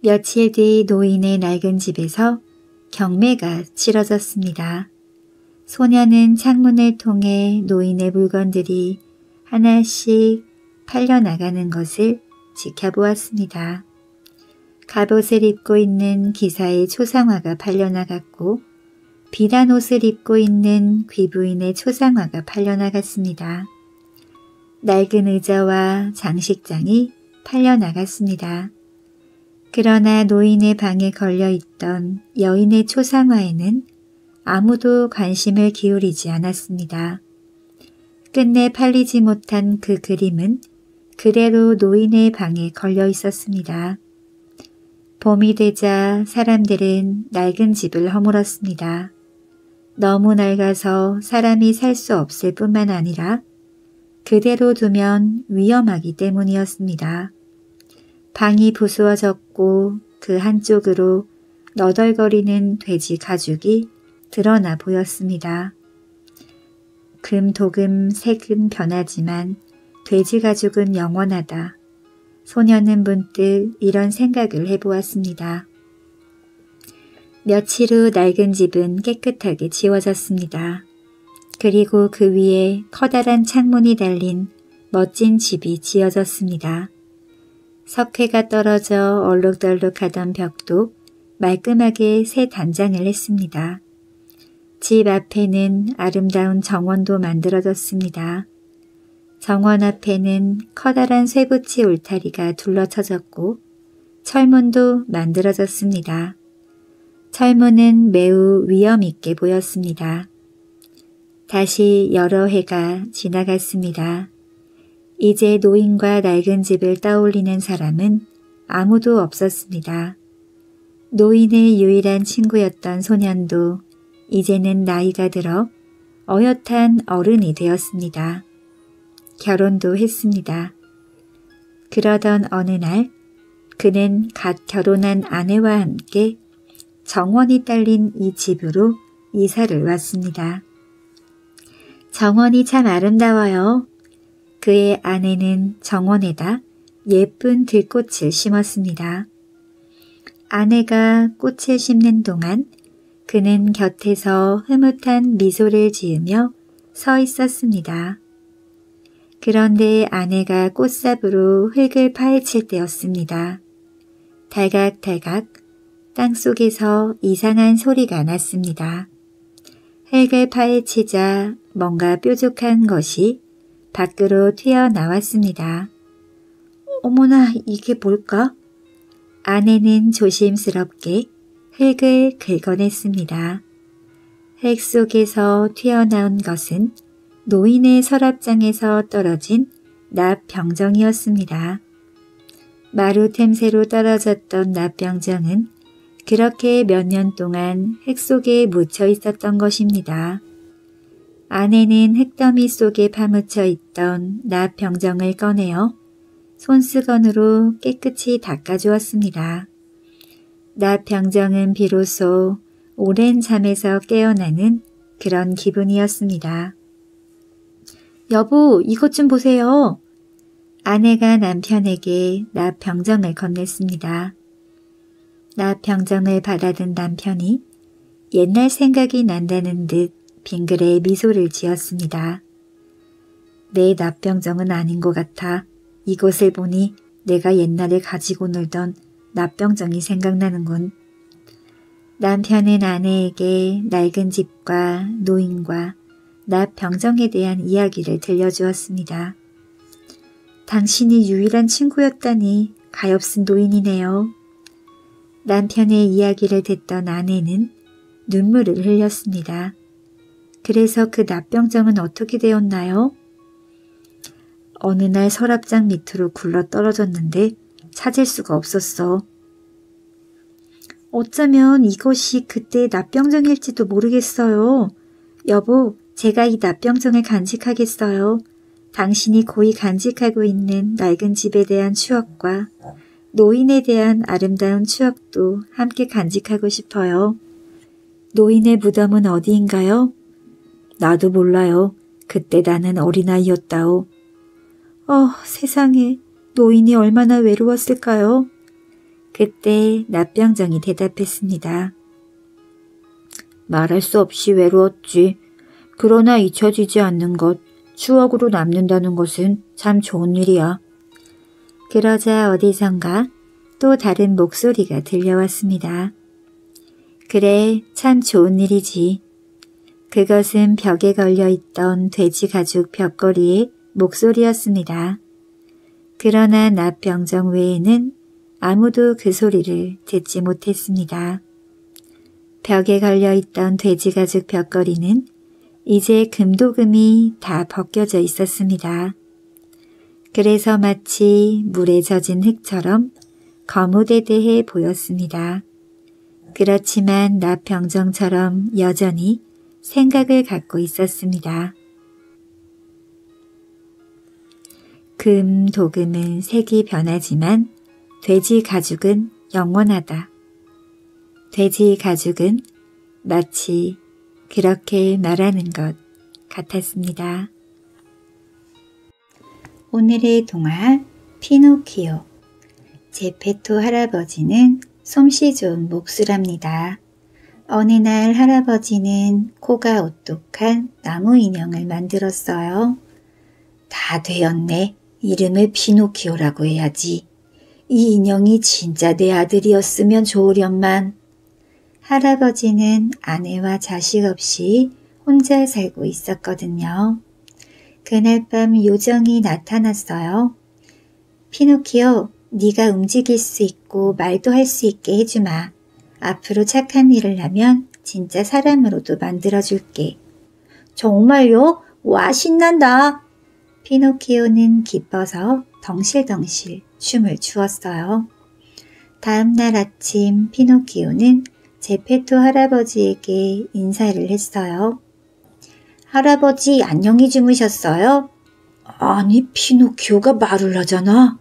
며칠 뒤 노인의 낡은 집에서 경매가 치러졌습니다. 소년은 창문을 통해 노인의 물건들이 하나씩 팔려나가는 것을 지켜보았습니다. 갑옷을 입고 있는 기사의 초상화가 팔려나갔고 비단 옷을 입고 있는 귀부인의 초상화가 팔려나갔습니다. 낡은 의자와 장식장이 팔려나갔습니다. 그러나 노인의 방에 걸려있던 여인의 초상화에는 아무도 관심을 기울이지 않았습니다. 끝내 팔리지 못한 그 그림은 그대로 노인의 방에 걸려 있었습니다. 봄이 되자 사람들은 낡은 집을 허물었습니다. 너무 낡아서 사람이 살 수 없을 뿐만 아니라 그대로 두면 위험하기 때문이었습니다. 방이 부수어졌고 그 한쪽으로 너덜거리는 돼지 가죽이 드러나 보였습니다. 금, 도금, 색은 변하지만 돼지 가죽은 영원하다. 소년은 문득 이런 생각을 해보았습니다. 며칠 후 낡은 집은 깨끗하게 치워졌습니다. 그리고 그 위에 커다란 창문이 달린 멋진 집이 지어졌습니다. 석회가 떨어져 얼룩덜룩하던 벽도 말끔하게 새 단장을 했습니다. 집 앞에는 아름다운 정원도 만들어졌습니다. 정원 앞에는 커다란 쇠붙이 울타리가 둘러쳐졌고 철문도 만들어졌습니다. 철문은 매우 위엄있게 보였습니다. 다시 여러 해가 지나갔습니다. 이제 노인과 낡은 집을 떠올리는 사람은 아무도 없었습니다. 노인의 유일한 친구였던 소년도 이제는 나이가 들어 어엿한 어른이 되었습니다. 결혼도 했습니다. 그러던 어느 날 그는 갓 결혼한 아내와 함께 정원이 딸린 이 집으로 이사를 왔습니다. 정원이 참 아름다워요. 그의 아내는 정원에다 예쁜 들꽃을 심었습니다. 아내가 꽃을 심는 동안 그는 곁에서 흐뭇한 미소를 지으며 서 있었습니다. 그런데 아내가 꽃삽으로 흙을 파헤칠 때였습니다. 달각달각 땅속에서 이상한 소리가 났습니다. 흙을 파헤치자 뭔가 뾰족한 것이 밖으로 튀어나왔습니다. 어머나, 이게 뭘까? 아내는 조심스럽게 흙을 긁어냈습니다. 흙 속에서 튀어나온 것은 노인의 서랍장에서 떨어진 납병정이었습니다. 마루템새로 떨어졌던 납병장은 그렇게 몇 년 동안 흙 속에 묻혀 있었던 것입니다. 아내는 흙더미 속에 파묻혀 있던 납병정을 꺼내어 손수건으로 깨끗이 닦아주었습니다. 납병정은 비로소 오랜 잠에서 깨어나는 그런 기분이었습니다. 여보, 이것 좀 보세요. 아내가 남편에게 납병정을 건넸습니다. 납병정을 받아든 남편이 옛날 생각이 난다는 듯 빙그레 미소를 지었습니다. 내 납병정은 아닌 것 같아. 이것을 보니 내가 옛날에 가지고 놀던 납병정이 생각나는군. 남편은 아내에게 낡은 집과 노인과 납병정에 대한 이야기를 들려주었습니다. 당신이 유일한 친구였다니 가엾은 노인이네요. 남편의 이야기를 듣던 아내는 눈물을 흘렸습니다. 그래서 그 납병정은 어떻게 되었나요? 어느 날 서랍장 밑으로 굴러 떨어졌는데 찾을 수가 없었어. 어쩌면 이것이 그때의 납병정일지도 모르겠어요. 여보, 제가 이 납병정을 간직하겠어요. 당신이 고이 간직하고 있는 낡은 집에 대한 추억과 노인에 대한 아름다운 추억도 함께 간직하고 싶어요. 노인의 무덤은 어디인가요? 나도 몰라요. 그때 나는 어린아이였다오. 세상에, 노인이 얼마나 외로웠을까요? 그때 납병정이 대답했습니다. 말할 수 없이 외로웠지. 그러나 잊혀지지 않는 것, 추억으로 남는다는 것은 참 좋은 일이야. 그러자 어디선가 또 다른 목소리가 들려왔습니다. 그래, 참 좋은 일이지. 그것은 벽에 걸려있던 돼지 가죽 벽걸이의 목소리였습니다. 그러나 납병정 외에는 아무도 그 소리를 듣지 못했습니다. 벽에 걸려있던 돼지 가죽 벽걸이는 이제 금도금이 다 벗겨져 있었습니다. 그래서 마치 물에 젖은 흙처럼 거무대대해 보였습니다. 그렇지만 납병정처럼 여전히 생각을 갖고 있었습니다. 금, 도금은 색이 변하지만 돼지 가죽은 영원하다. 돼지 가죽은 마치 그렇게 말하는 것 같았습니다. 오늘의 동화 피노키오. 제페토 할아버지는 솜씨 좋은 몹쓸합니다. 어느 날 할아버지는 코가 오똑한 나무 인형을 만들었어요. 다 되었네. 이름을 피노키오라고 해야지. 이 인형이 진짜 내 아들이었으면 좋으련만. 할아버지는 아내와 자식 없이 혼자 살고 있었거든요. 그날 밤 요정이 나타났어요. 피노키오, 네가 움직일 수 있고 말도 할 수 있게 해주마. 앞으로 착한 일을 하면 진짜 사람으로도 만들어줄게. 정말요? 와, 신난다. 피노키오는 기뻐서 덩실덩실 춤을 추었어요. 다음날 아침 피노키오는 제페토 할아버지에게 인사를 했어요. 할아버지, 안녕히 주무셨어요? 아니, 피노키오가 말을 하잖아.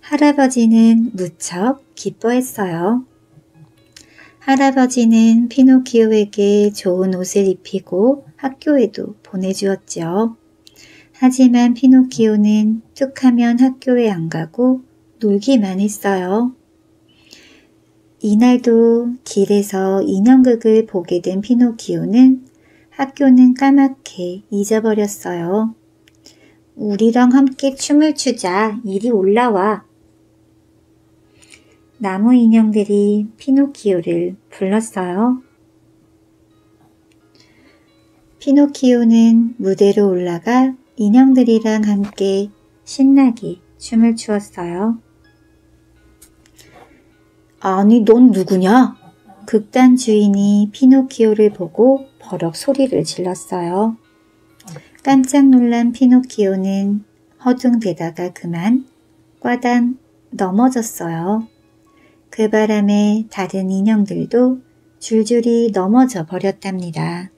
할아버지는 무척 기뻐했어요. 할아버지는 피노키오에게 좋은 옷을 입히고 학교에도 보내주었죠. 하지만 피노키오는 툭하면 학교에 안 가고 놀기만 했어요. 이날도 길에서 인형극을 보게 된 피노키오는 학교는 까맣게 잊어버렸어요. 우리랑 함께 춤을 추자. 이리 올라와. 나무 인형들이 피노키오를 불렀어요. 피노키오는 무대로 올라가 인형들이랑 함께 신나게 춤을 추었어요. 아니, 넌 누구냐? 극단 주인이 피노키오를 보고 버럭 소리를 질렀어요. 깜짝 놀란 피노키오는 허둥대다가 그만 꽈당 넘어졌어요. 그 바람에 다른 인형들도 줄줄이 넘어져 버렸답니다.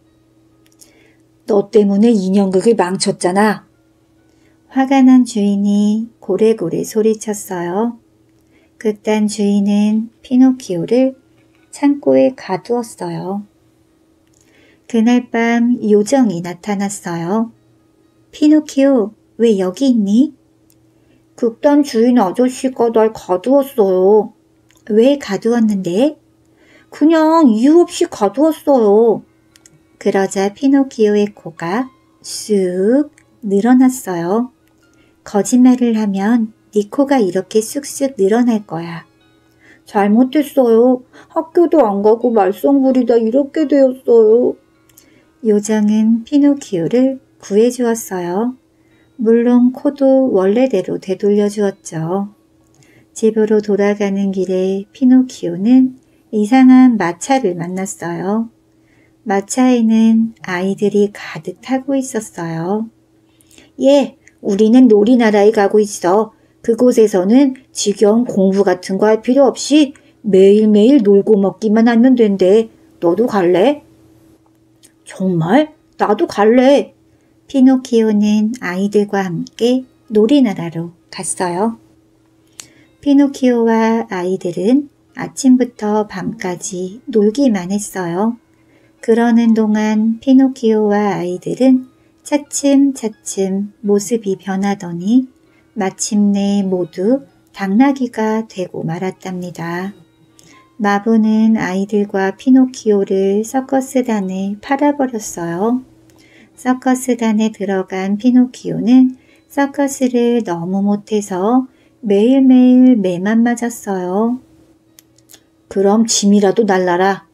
너 때문에 인형극을 망쳤잖아. 화가 난 주인이 고래고래 소리쳤어요. 극단 주인은 피노키오를 창고에 가두었어요. 그날 밤 요정이 나타났어요. 피노키오, 왜 여기 있니? 극단 주인 아저씨가 날 가두었어요. 왜 가두었는데? 그냥 이유 없이 가두었어요. 그러자 피노키오의 코가 쑥 늘어났어요. 거짓말을 하면 네 코가 이렇게 쑥쑥 늘어날 거야. 잘못했어요. 학교도 안 가고 말썽부리다 이렇게 되었어요. 요정은 피노키오를 구해주었어요. 물론 코도 원래대로 되돌려주었죠. 집으로 돌아가는 길에 피노키오는 이상한 마차를 만났어요. 마차에는 아이들이 가득 타고 있었어요. 예, 우리는 놀이나라에 가고 있어. 그곳에서는 지겨운 공부 같은 거 할 필요 없이 매일매일 놀고 먹기만 하면 된대. 너도 갈래? 정말? 나도 갈래. 피노키오는 아이들과 함께 놀이나라로 갔어요. 피노키오와 아이들은 아침부터 밤까지 놀기만 했어요. 그러는 동안 피노키오와 아이들은 차츰차츰 모습이 변하더니 마침내 모두 당나귀가 되고 말았답니다. 마부는 아이들과 피노키오를 서커스단에 팔아버렸어요. 서커스단에 들어간 피노키오는 서커스를 너무 못해서 매일매일 매만 맞았어요. 그럼 짐이라도 날라라.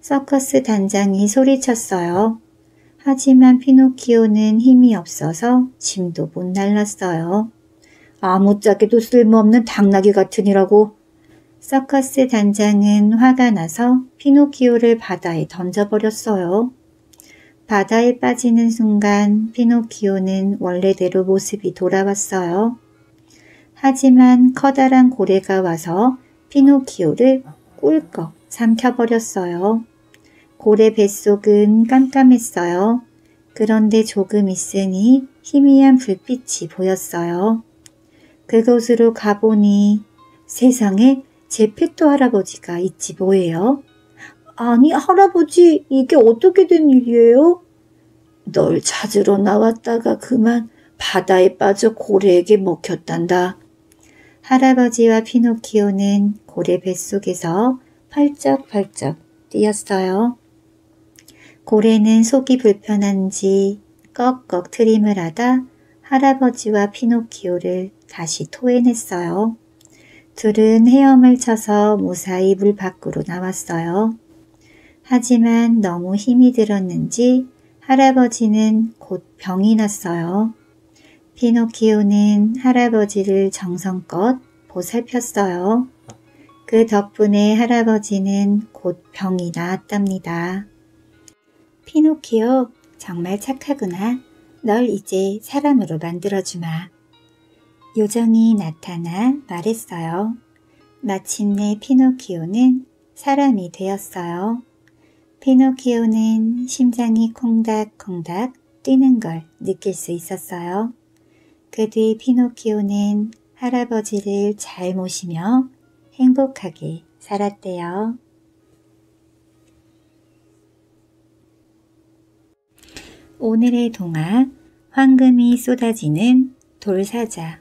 서커스 단장이 소리쳤어요. 하지만 피노키오는 힘이 없어서 짐도 못 날랐어요. 아무짝에도 쓸모없는 당나귀 같으니라고. 서커스 단장은 화가 나서 피노키오를 바다에 던져버렸어요. 바다에 빠지는 순간 피노키오는 원래대로 모습이 돌아왔어요. 하지만 커다란 고래가 와서 피노키오를 꿀꺽 삼켜버렸어요. 고래 뱃속은 깜깜했어요. 그런데 조금 있으니 희미한 불빛이 보였어요. 그곳으로 가보니 세상에 제페토 할아버지가 있지 뭐예요? 아니 할아버지, 이게 어떻게 된 일이에요? 널 찾으러 나왔다가 그만 바다에 빠져 고래에게 먹혔단다. 할아버지와 피노키오는 고래 뱃속에서 팔쩍팔쩍 뛰었어요. 고래는 속이 불편한지 꺽꺽 트림을 하다 할아버지와 피노키오를 다시 토해냈어요. 둘은 헤엄을 쳐서 무사히 물 밖으로 나왔어요. 하지만 너무 힘이 들었는지 할아버지는 곧 병이 났어요. 피노키오는 할아버지를 정성껏 보살폈어요. 그 덕분에 할아버지는 곧 병이 나았답니다. 피노키오, 정말 착하구나. 널 이제 사람으로 만들어주마. 요정이 나타나 말했어요. 마침내 피노키오는 사람이 되었어요. 피노키오는 심장이 콩닥콩닥 뛰는 걸 느낄 수 있었어요. 그 뒤 피노키오는 할아버지를 잘 모시며 행복하게 살았대요. 오늘의 동화, 황금이 쏟아지는 돌사자.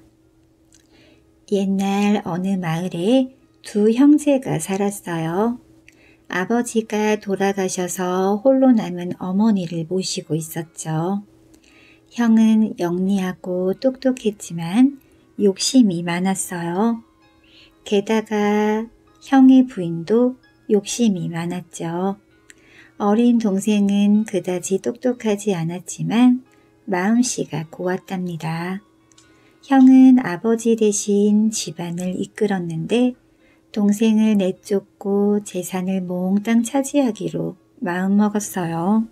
옛날 어느 마을에 두 형제가 살았어요. 아버지가 돌아가셔서 홀로 남은 어머니를 모시고 있었죠. 형은 영리하고 똑똑했지만 욕심이 많았어요. 게다가 형의 부인도 욕심이 많았죠. 어린 동생은 그다지 똑똑하지 않았지만 마음씨가 고왔답니다. 형은 아버지 대신 집안을 이끌었는데 동생을 내쫓고 재산을 몽땅 차지하기로 마음먹었어요.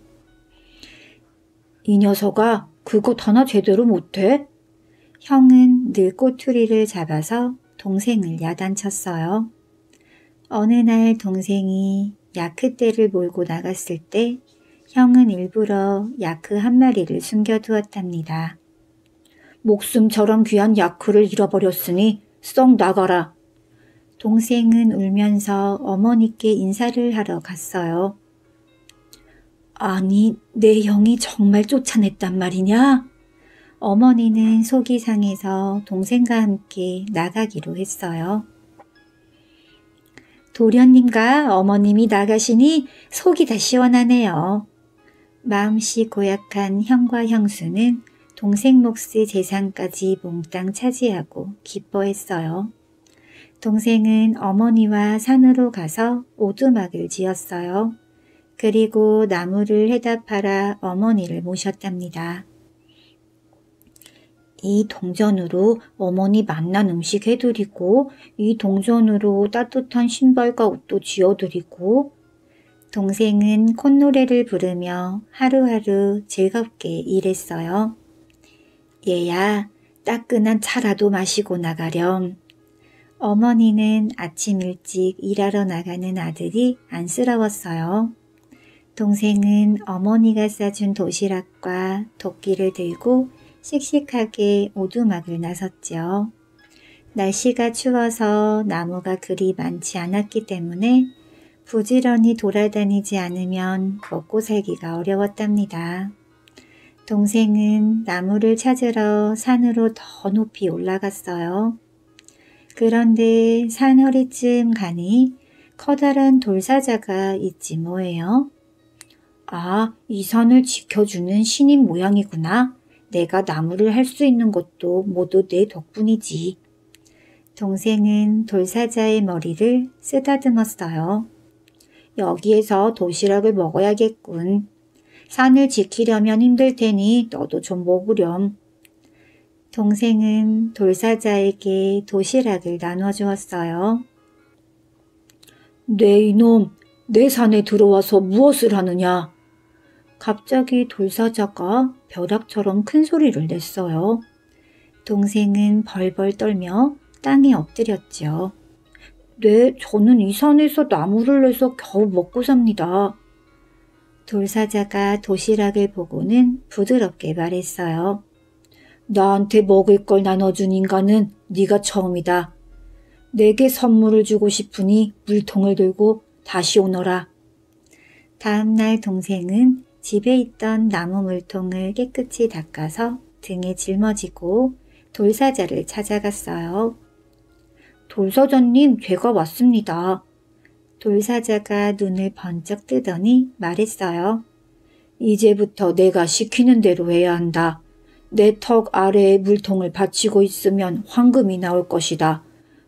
이 녀석아, 그것 하나 제대로 못해? 형은 늘 꼬투리를 잡아서 동생을 야단쳤어요. 어느 날 동생이 야크떼를 몰고 나갔을 때 형은 일부러 야크 한 마리를 숨겨두었답니다. 목숨처럼 귀한 야크를 잃어버렸으니 썩 나가라. 동생은 울면서 어머니께 인사를 하러 갔어요. 아니, 내 형이 정말 쫓아냈단 말이냐? 어머니는 속이 상해서 동생과 함께 나가기로 했어요. 도련님과 어머님이 나가시니 속이 다 시원하네요. 마음씨 고약한 형과 형수는 동생 몫의 재산까지 몽땅 차지하고 기뻐했어요. 동생은 어머니와 산으로 가서 오두막을 지었어요. 그리고 나무를 해다 팔아 어머니를 모셨답니다. 이 동전으로 어머니 맛난 음식 해드리고, 이 동전으로 따뜻한 신발과 옷도 지어드리고. 동생은 콧노래를 부르며 하루하루 즐겁게 일했어요. 얘야, 따끈한 차라도 마시고 나가렴. 어머니는 아침 일찍 일하러 나가는 아들이 안쓰러웠어요. 동생은 어머니가 싸준 도시락과 도끼를 들고 씩씩하게 오두막을 나섰지요. 날씨가 추워서 나무가 그리 많지 않았기 때문에 부지런히 돌아다니지 않으면 먹고 살기가 어려웠답니다. 동생은 나무를 찾으러 산으로 더 높이 올라갔어요. 그런데 산 허리쯤 가니 커다란 돌사자가 있지 뭐예요. 아, 이 산을 지켜주는 신인 모양이구나. 내가 나무를 할 수 있는 것도 모두 내 덕분이지. 동생은 돌사자의 머리를 쓰다듬었어요. 여기에서 도시락을 먹어야겠군. 산을 지키려면 힘들 테니 너도 좀 먹으렴. 동생은 돌사자에게 도시락을 나눠주었어요. 네 이놈, 내 산에 들어와서 무엇을 하느냐? 갑자기 돌사자가 벼락처럼 큰 소리를 냈어요. 동생은 벌벌 떨며 땅에 엎드렸죠. 네, 저는 이 산에서 나무를 내서 겨우 먹고 삽니다. 돌사자가 도시락을 보고는 부드럽게 말했어요. 나한테 먹을 걸 나눠준 인간은 네가 처음이다. 내게 선물을 주고 싶으니 물통을 들고 다시 오너라. 다음날 동생은 집에 있던 나무 물통을 깨끗이 닦아서 등에 짊어지고 돌사자를 찾아갔어요. 돌사자님, 제가 왔습니다. 돌사자가 눈을 번쩍 뜨더니 말했어요. 이제부터 내가 시키는 대로 해야 한다. 내 턱 아래에 물통을 받치고 있으면 황금이 나올 것이다.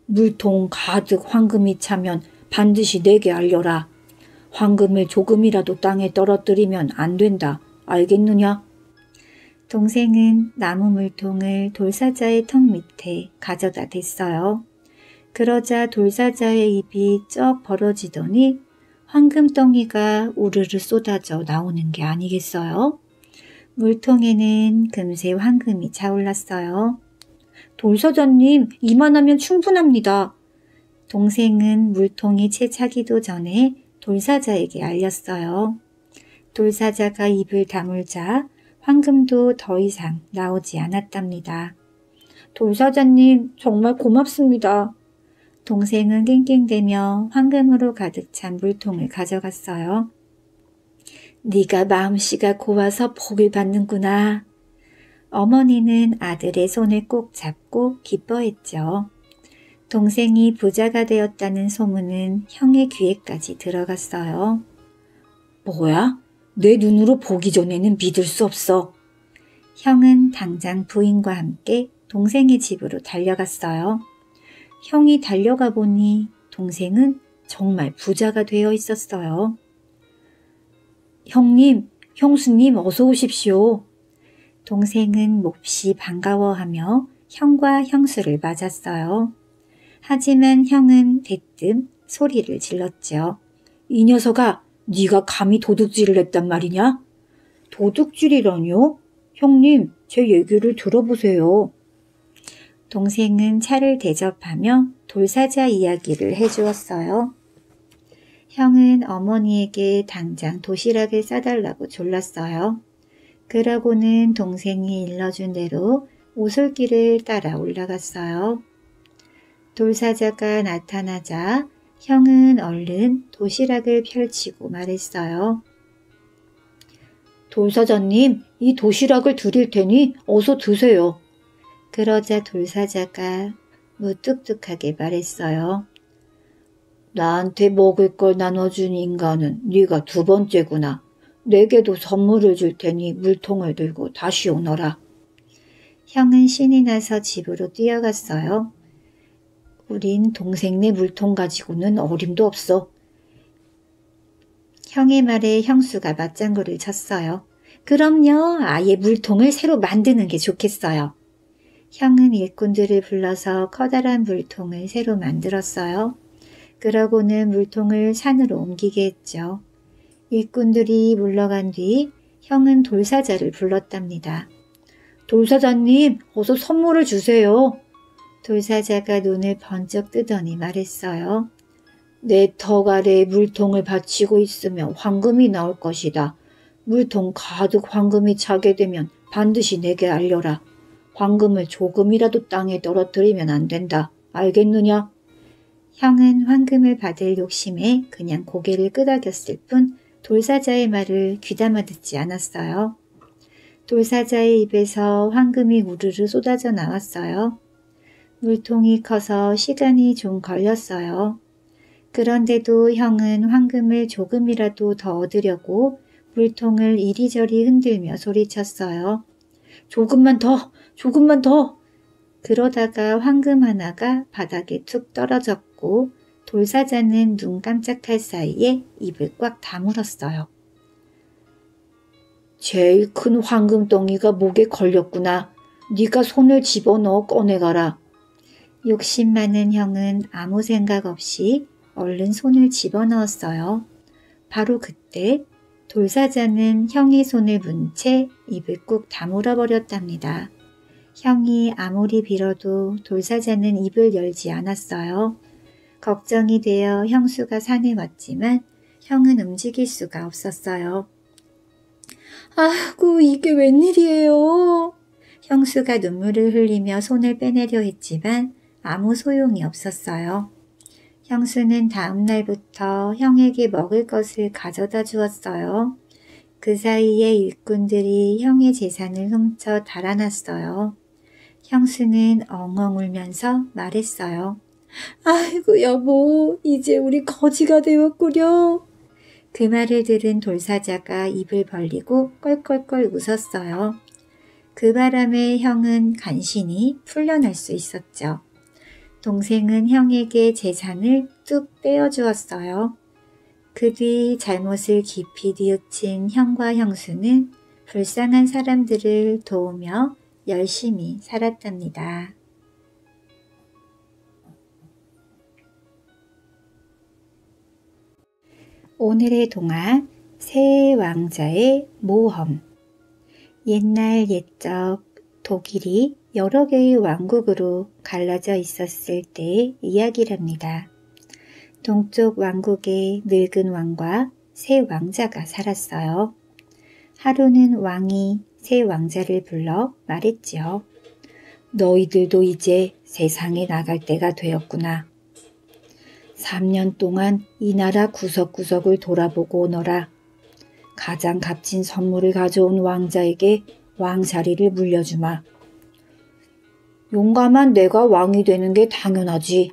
물통 가득 황금이 차면 반드시 내게 알려라. 황금을 조금이라도 땅에 떨어뜨리면 안 된다. 알겠느냐? 동생은 나무 물통을 돌사자의 턱 밑에 가져다 댔어요. 그러자 돌사자의 입이 쩍 벌어지더니 황금덩이가 우르르 쏟아져 나오는 게 아니겠어요? 물통에는 금세 황금이 차올랐어요. 돌사자님, 이만하면 충분합니다. 동생은 물통이 채 차기도 전에 돌사자에게 알렸어요. 돌사자가 입을 다물자 황금도 더 이상 나오지 않았답니다. 돌사자님, 정말 고맙습니다. 동생은 낑낑대며 황금으로 가득 찬 물통을 가져갔어요. 네가 마음씨가 고와서 복을 받는구나. 어머니는 아들의 손을 꼭 잡고 기뻐했죠. 동생이 부자가 되었다는 소문은 형의 귀에까지 들어갔어요. 뭐야? 내 눈으로 보기 전에는 믿을 수 없어. 형은 당장 부인과 함께 동생의 집으로 달려갔어요. 형이 달려가 보니 동생은 정말 부자가 되어 있었어요. 형님, 형수님 어서 오십시오. 동생은 몹시 반가워하며 형과 형수를 맞았어요. 하지만 형은 대뜸 소리를 질렀죠. 이 녀석아, 네가 감히 도둑질을 했단 말이냐? 도둑질이라뇨? 형님, 제 얘기를 들어보세요. 동생은 차를 대접하며 돌사자 이야기를 해주었어요. 형은 어머니에게 당장 도시락을 싸달라고 졸랐어요. 그러고는 동생이 일러준 대로 오솔길을 따라 올라갔어요. 돌사자가 나타나자 형은 얼른 도시락을 펼치고 말했어요. 돌사자님, 이 도시락을 드릴 테니 어서 드세요. 그러자 돌사자가 무뚝뚝하게 말했어요. 나한테 먹을 걸 나눠준 인간은 네가 두 번째구나. 내게도 선물을 줄 테니 물통을 들고 다시 오너라. 형은 신이 나서 집으로 뛰어갔어요. 우린 동생네 물통 가지고는 어림도 없어. 형의 말에 형수가 맞장구를 쳤어요. 그럼요. 아예 물통을 새로 만드는 게 좋겠어요. 형은 일꾼들을 불러서 커다란 물통을 새로 만들었어요. 그러고는 물통을 산으로 옮기게 했죠. 일꾼들이 물러간 뒤 형은 돌사자를 불렀답니다. 돌사자님, 어서 선물을 주세요. 돌사자가 눈을 번쩍 뜨더니 말했어요. 내 턱 아래에 물통을 받치고 있으면 황금이 나올 것이다. 물통 가득 황금이 차게 되면 반드시 내게 알려라. 황금을 조금이라도 땅에 떨어뜨리면 안 된다. 알겠느냐? 형은 황금을 받을 욕심에 그냥 고개를 끄덕였을 뿐 돌사자의 말을 귀담아 듣지 않았어요. 돌사자의 입에서 황금이 우르르 쏟아져 나왔어요. 물통이 커서 시간이 좀 걸렸어요. 그런데도 형은 황금을 조금이라도 더 얻으려고 물통을 이리저리 흔들며 소리쳤어요. 조금만 더! 조금만 더! 그러다가 황금 하나가 바닥에 툭 떨어졌고 돌사자는 눈 깜짝할 사이에 입을 꽉 다물었어요. 제일 큰 황금덩이가 목에 걸렸구나. 네가 손을 집어넣어 꺼내가라. 욕심 많은 형은 아무 생각 없이 얼른 손을 집어넣었어요. 바로 그때 돌사자는 형의 손을 문 채 입을 꾹 다물어버렸답니다. 형이 아무리 빌어도 돌사자는 입을 열지 않았어요. 걱정이 되어 형수가 산에 왔지만 형은 움직일 수가 없었어요. 아이고, 이게 웬일이에요. 형수가 눈물을 흘리며 손을 빼내려 했지만 아무 소용이 없었어요. 형수는 다음 날부터 형에게 먹을 것을 가져다 주었어요. 그 사이에 일꾼들이 형의 재산을 훔쳐 달아났어요. 형수는 엉엉 울면서 말했어요. 아이고 여보, 이제 우리 거지가 되었구려. 그 말을 들은 돌사자가 입을 벌리고 껄껄껄 웃었어요. 그 바람에 형은 간신히 풀려날 수 있었죠. 동생은 형에게 재산을 뚝 빼어주었어요. 그 뒤 잘못을 깊이 뉘우친 형과 형수는 불쌍한 사람들을 도우며 열심히 살았답니다. 오늘의 동화, 새 왕자의 모험. 옛날 옛적 독일이 여러 개의 왕국으로 갈라져 있었을 때의 이야기랍니다. 동쪽 왕국에 늙은 왕과 새 왕자가 살았어요. 하루는 왕이 새 왕자를 불러 말했지요. 너희들도 이제 세상에 나갈 때가 되었구나. 3년 동안 이 나라 구석구석을 돌아보고 오너라. 가장 값진 선물을 가져온 왕자에게 왕자리를 물려주마. 용감한 내가 왕이 되는 게 당연하지.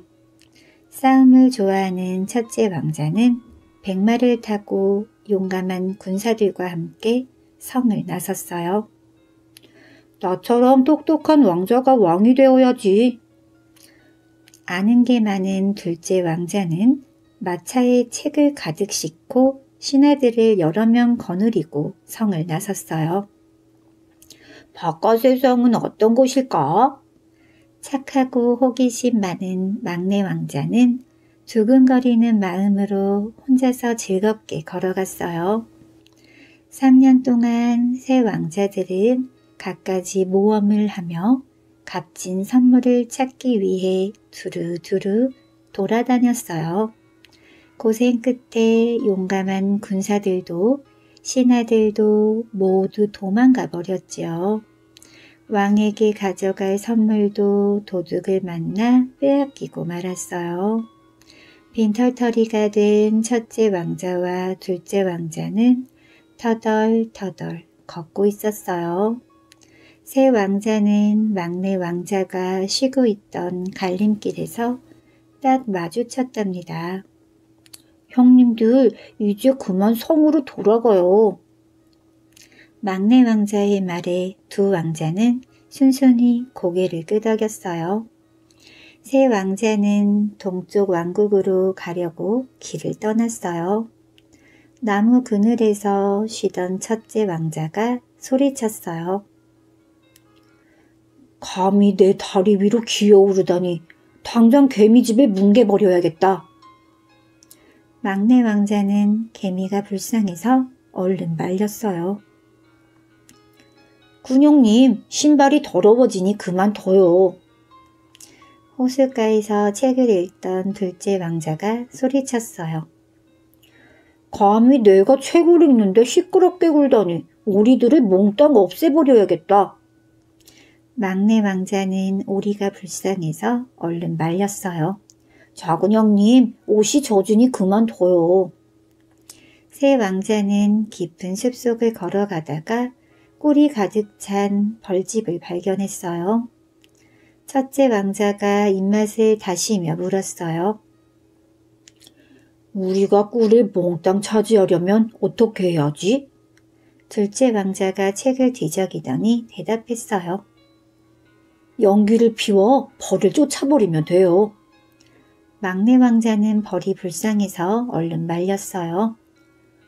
싸움을 좋아하는 첫째 왕자는 백마를 타고 용감한 군사들과 함께 성을 나섰어요. 나처럼 똑똑한 왕자가 왕이 되어야지. 아는 게 많은 둘째 왕자는 마차에 책을 가득 싣고 신하들을 여러 명 거느리고 성을 나섰어요. 바깥 세상은 어떤 곳일까? 착하고 호기심 많은 막내 왕자는 두근거리는 마음으로 혼자서 즐겁게 걸어갔어요. 3년 동안 새 왕자들은 갖가지 모험을 하며 값진 선물을 찾기 위해 두루두루 돌아다녔어요. 고생 끝에 용감한 군사들도 신하들도 모두 도망가 버렸지요. 왕에게 가져갈 선물도 도둑을 만나 빼앗기고 말았어요. 빈털터리가 된 첫째 왕자와 둘째 왕자는 터덜터덜 걷고 있었어요. 새 왕자는 막내 왕자가 쉬고 있던 갈림길에서 딱 마주쳤답니다. 형님들 이제 그만 성으로 돌아가요. 막내 왕자의 말에 두 왕자는 순순히 고개를 끄덕였어요. 새 왕자는 동쪽 왕국으로 가려고 길을 떠났어요. 나무 그늘에서 쉬던 첫째 왕자가 소리쳤어요. 감히 내 다리 위로 기어오르다니 당장 개미집에 뭉개버려야겠다. 막내 왕자는 개미가 불쌍해서 얼른 말렸어요. 군용님, 신발이 더러워지니 그만 둬요. 호숫가에서 책을 읽던 둘째 왕자가 소리쳤어요. 감히 내가 책을 읽는데 시끄럽게 굴다니 오리들을 몽땅 없애버려야겠다. 막내 왕자는 오리가 불쌍해서 얼른 말렸어요. 작은 형님, 옷이 젖으니 그만둬요. 새 왕자는 깊은 숲속을 걸어가다가 꿀이 가득 찬 벌집을 발견했어요. 첫째 왕자가 입맛을 다시며 물었어요. 우리가 꿀을 몽땅 차지하려면 어떻게 해야지? 둘째 왕자가 책을 뒤적이더니 대답했어요. 연기를 피워 벌을 쫓아버리면 돼요. 막내 왕자는 벌이 불쌍해서 얼른 말렸어요.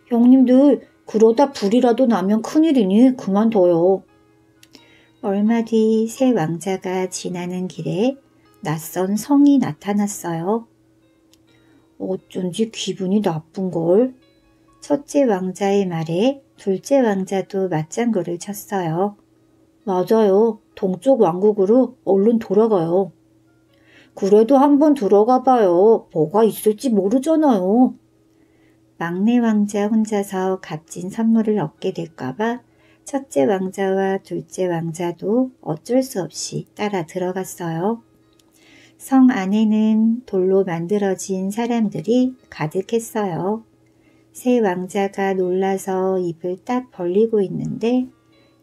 형님들, 그러다 불이라도 나면 큰일이니 그만둬요. 얼마 뒤 새 왕자가 지나는 길에 낯선 성이 나타났어요. 어쩐지 기분이 나쁜걸. 첫째 왕자의 말에 둘째 왕자도 맞장구를 쳤어요. 맞아요. 동쪽 왕국으로 얼른 돌아가요. 그래도 한번 들어가 봐요. 뭐가 있을지 모르잖아요. 막내 왕자 혼자서 값진 선물을 얻게 될까봐 첫째 왕자와 둘째 왕자도 어쩔 수 없이 따라 들어갔어요. 성 안에는 돌로 만들어진 사람들이 가득했어요. 새 왕자가 놀라서 입을 딱 벌리고 있는데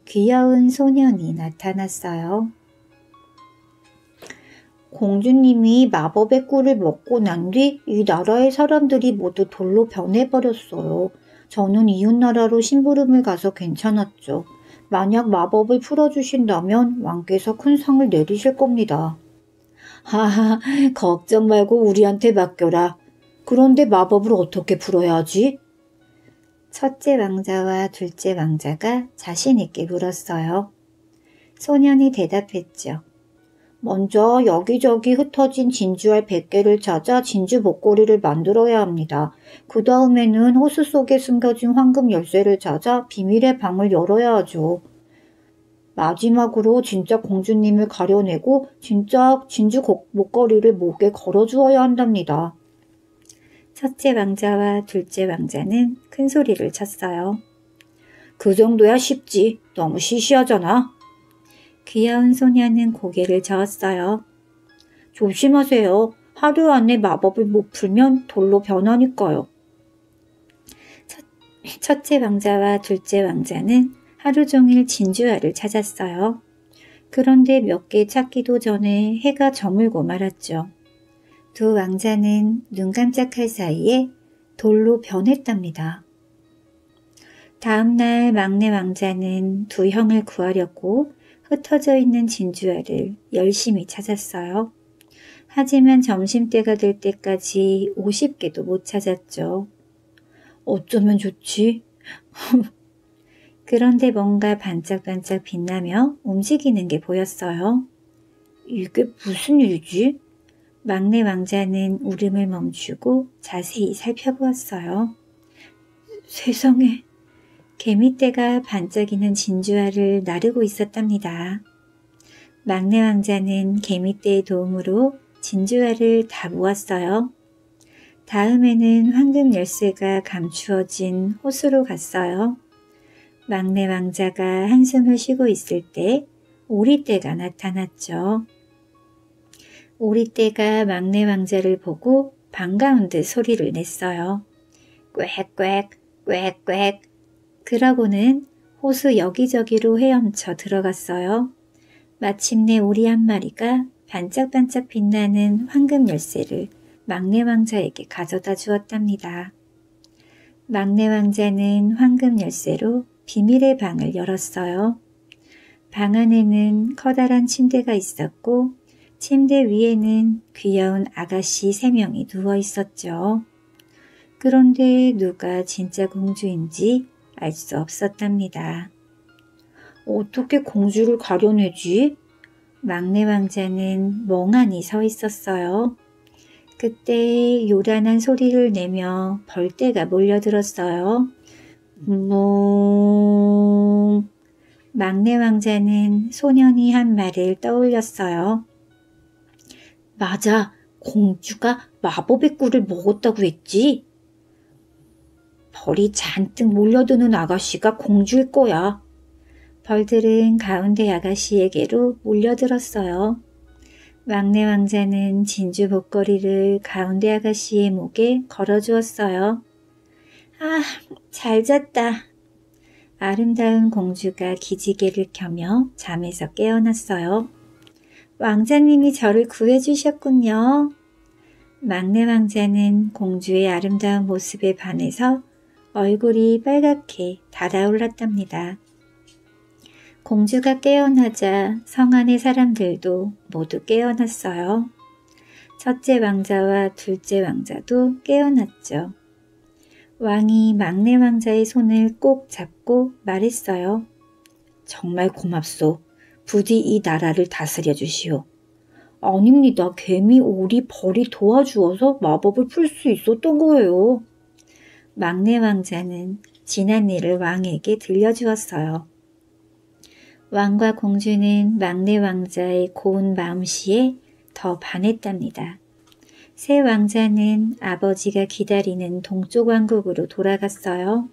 귀여운 소년이 나타났어요. 공주님이 마법의 꿀을 먹고 난 뒤 이 나라의 사람들이 모두 돌로 변해버렸어요. 저는 이웃나라로 심부름을 가서 괜찮았죠. 만약 마법을 풀어주신다면 왕께서 큰 상을 내리실 겁니다. 하하, 걱정 말고 우리한테 맡겨라. 그런데 마법을 어떻게 풀어야 하지? 첫째 왕자와 둘째 왕자가 자신 있게 물었어요. 소년이 대답했죠. 먼저 여기저기 흩어진 진주알 100개를 찾아 진주 목걸이를 만들어야 합니다. 그 다음에는 호수 속에 숨겨진 황금 열쇠를 찾아 비밀의 방을 열어야 하죠. 마지막으로 진짜 공주님을 가려내고 진짜 진주 목걸이를 목에 걸어주어야 한답니다. 첫째 왕자와 둘째 왕자는 큰 소리를 쳤어요. 그 정도야 쉽지. 너무 시시하잖아. 귀여운 소녀는 고개를 저었어요. 조심하세요. 하루 안에 마법을 못 풀면 돌로 변하니까요. 첫째 왕자와 둘째 왕자는 하루 종일 진주알을 찾았어요. 그런데 몇 개 찾기도 전에 해가 저물고 말았죠. 두 왕자는 눈 깜짝할 사이에 돌로 변했답니다. 다음날 막내 왕자는 두 형을 구하려고 흩어져 있는 진주알을 열심히 찾았어요. 하지만 점심때가 될 때까지 50개도 못 찾았죠. 어쩌면 좋지? 그런데 뭔가 반짝반짝 빛나며 움직이는 게 보였어요. 이게 무슨 일이지? 막내 왕자는 울음을 멈추고 자세히 살펴보았어요. 세상에! 개미떼가 반짝이는 진주알을 나르고 있었답니다. 막내 왕자는 개미떼의 도움으로 진주알을 다 모았어요. 다음에는 황금 열쇠가 감추어진 호수로 갔어요. 막내 왕자가 한숨을 쉬고 있을 때 오리떼가 나타났죠. 오리떼가 막내 왕자를 보고 반가운 듯 소리를 냈어요. 꽥꽥 꽥꽥. 그러고는 호수 여기저기로 헤엄쳐 들어갔어요. 마침내 오리 한 마리가 반짝반짝 빛나는 황금 열쇠를 막내 왕자에게 가져다 주었답니다. 막내 왕자는 황금 열쇠로 비밀의 방을 열었어요. 방 안에는 커다란 침대가 있었고 침대 위에는 귀여운 아가씨 3명이 누워 있었죠. 그런데 누가 진짜 공주인지 알 수 없었답니다. 어떻게 공주를 가려내지? 막내 왕자는 멍하니 서 있었어요. 그때 요란한 소리를 내며 벌떼가 몰려들었어요. 뭉. 막내 왕자는 소년이 한 말을 떠올렸어요. 맞아, 공주가 마법의 꿀을 먹었다고 했지? 벌이 잔뜩 몰려드는 아가씨가 공주일 거야. 벌들은 가운데 아가씨에게로 몰려들었어요. 막내 왕자는 진주 목걸이를 가운데 아가씨의 목에 걸어주었어요. 아, 잘 잤다. 아름다운 공주가 기지개를 켜며 잠에서 깨어났어요. 왕자님이 저를 구해주셨군요. 막내 왕자는 공주의 아름다운 모습에 반해서 얼굴이 빨갛게 달아올랐답니다. 공주가 깨어나자 성 안의 사람들도 모두 깨어났어요. 첫째 왕자와 둘째 왕자도 깨어났죠. 왕이 막내 왕자의 손을 꼭 잡고 말했어요. 정말 고맙소. 부디 이 나라를 다스려 주시오. 아닙니다. 개미, 오리, 벌이 도와주어서 마법을 풀 수 있었던 거예요. 막내 왕자는 지난 일을 왕에게 들려주었어요. 왕과 공주는 막내 왕자의 고운 마음씨에 더 반했답니다. 새 왕자는 아버지가 기다리는 동쪽 왕국으로 돌아갔어요.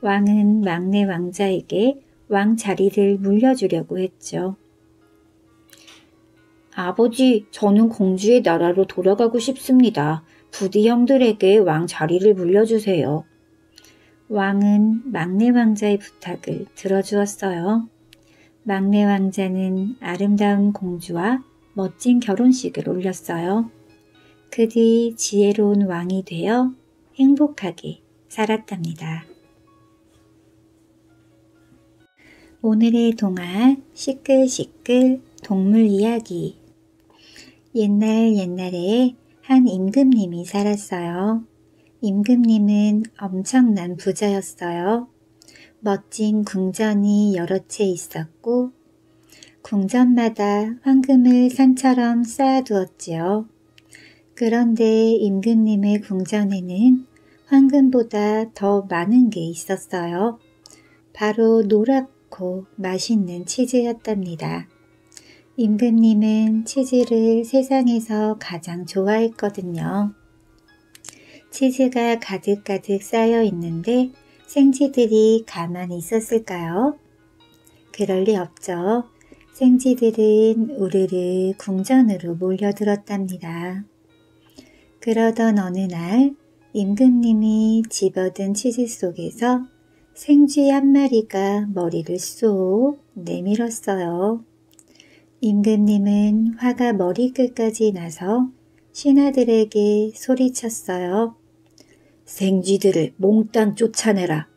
왕은 막내 왕자에게 왕 자리를 물려주려고 했죠. 아버지, 저는 공주의 나라로 돌아가고 싶습니다. 부디 형들에게 왕 자리를 물려주세요. 왕은 막내 왕자의 부탁을 들어주었어요. 막내 왕자는 아름다운 공주와 멋진 결혼식을 올렸어요. 그 뒤 지혜로운 왕이 되어 행복하게 살았답니다. 오늘의 동화 시끌시끌 동물 이야기. 옛날에 한 임금님이 살았어요. 임금님은 엄청난 부자였어요. 멋진 궁전이 여러 채 있었고 궁전마다 황금을 산처럼 쌓아두었지요. 그런데 임금님의 궁전에는 황금보다 더 많은 게 있었어요. 바로 노랗고 맛있는 치즈였답니다. 임금님은 치즈를 세상에서 가장 좋아했거든요. 치즈가 가득가득 쌓여 있는데 생쥐들이 가만히 있었을까요? 그럴 리 없죠. 생쥐들은 우르르 궁전으로 몰려들었답니다. 그러던 어느 날 임금님이 집어든 치즈 속에서 생쥐 한 마리가 머리를 쏙 내밀었어요. 임금님은 화가 머리끝까지 나서 신하들에게 소리쳤어요. 생쥐들을 몽땅 쫓아내라.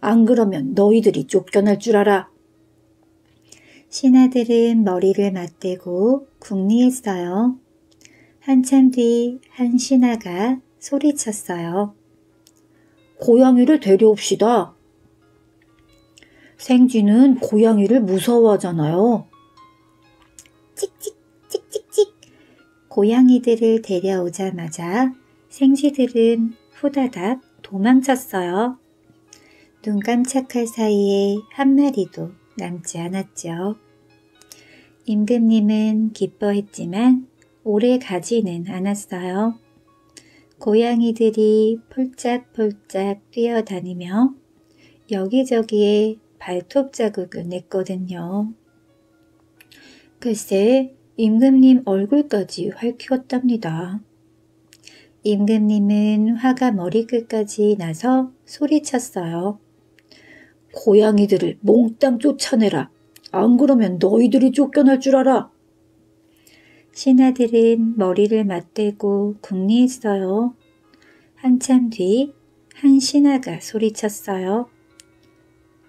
안 그러면 너희들이 쫓겨날 줄 알아. 신하들은 머리를 맞대고 궁리했어요. 한참 뒤 한 신하가 소리쳤어요. 고양이를 데려옵시다. 생쥐는 고양이를 무서워하잖아요. 찍찍 찍찍찍. 고양이들을 데려오자마자 생쥐들은 후다닥 도망쳤어요. 눈 깜짝할 사이에 한 마리도 남지 않았죠. 임금님은 기뻐했지만 오래 가지는 않았어요. 고양이들이 폴짝폴짝 뛰어다니며 여기저기에 발톱 자국을 냈거든요. 글쎄 임금님 얼굴까지 핥혔답니다. 임금님은 화가 머리끝까지 나서 소리쳤어요. 고양이들을 몽땅 쫓아내라. 안 그러면 너희들이 쫓겨날 줄 알아. 신하들은 머리를 맞대고 궁리했어요. 한참 뒤 한 신하가 소리쳤어요.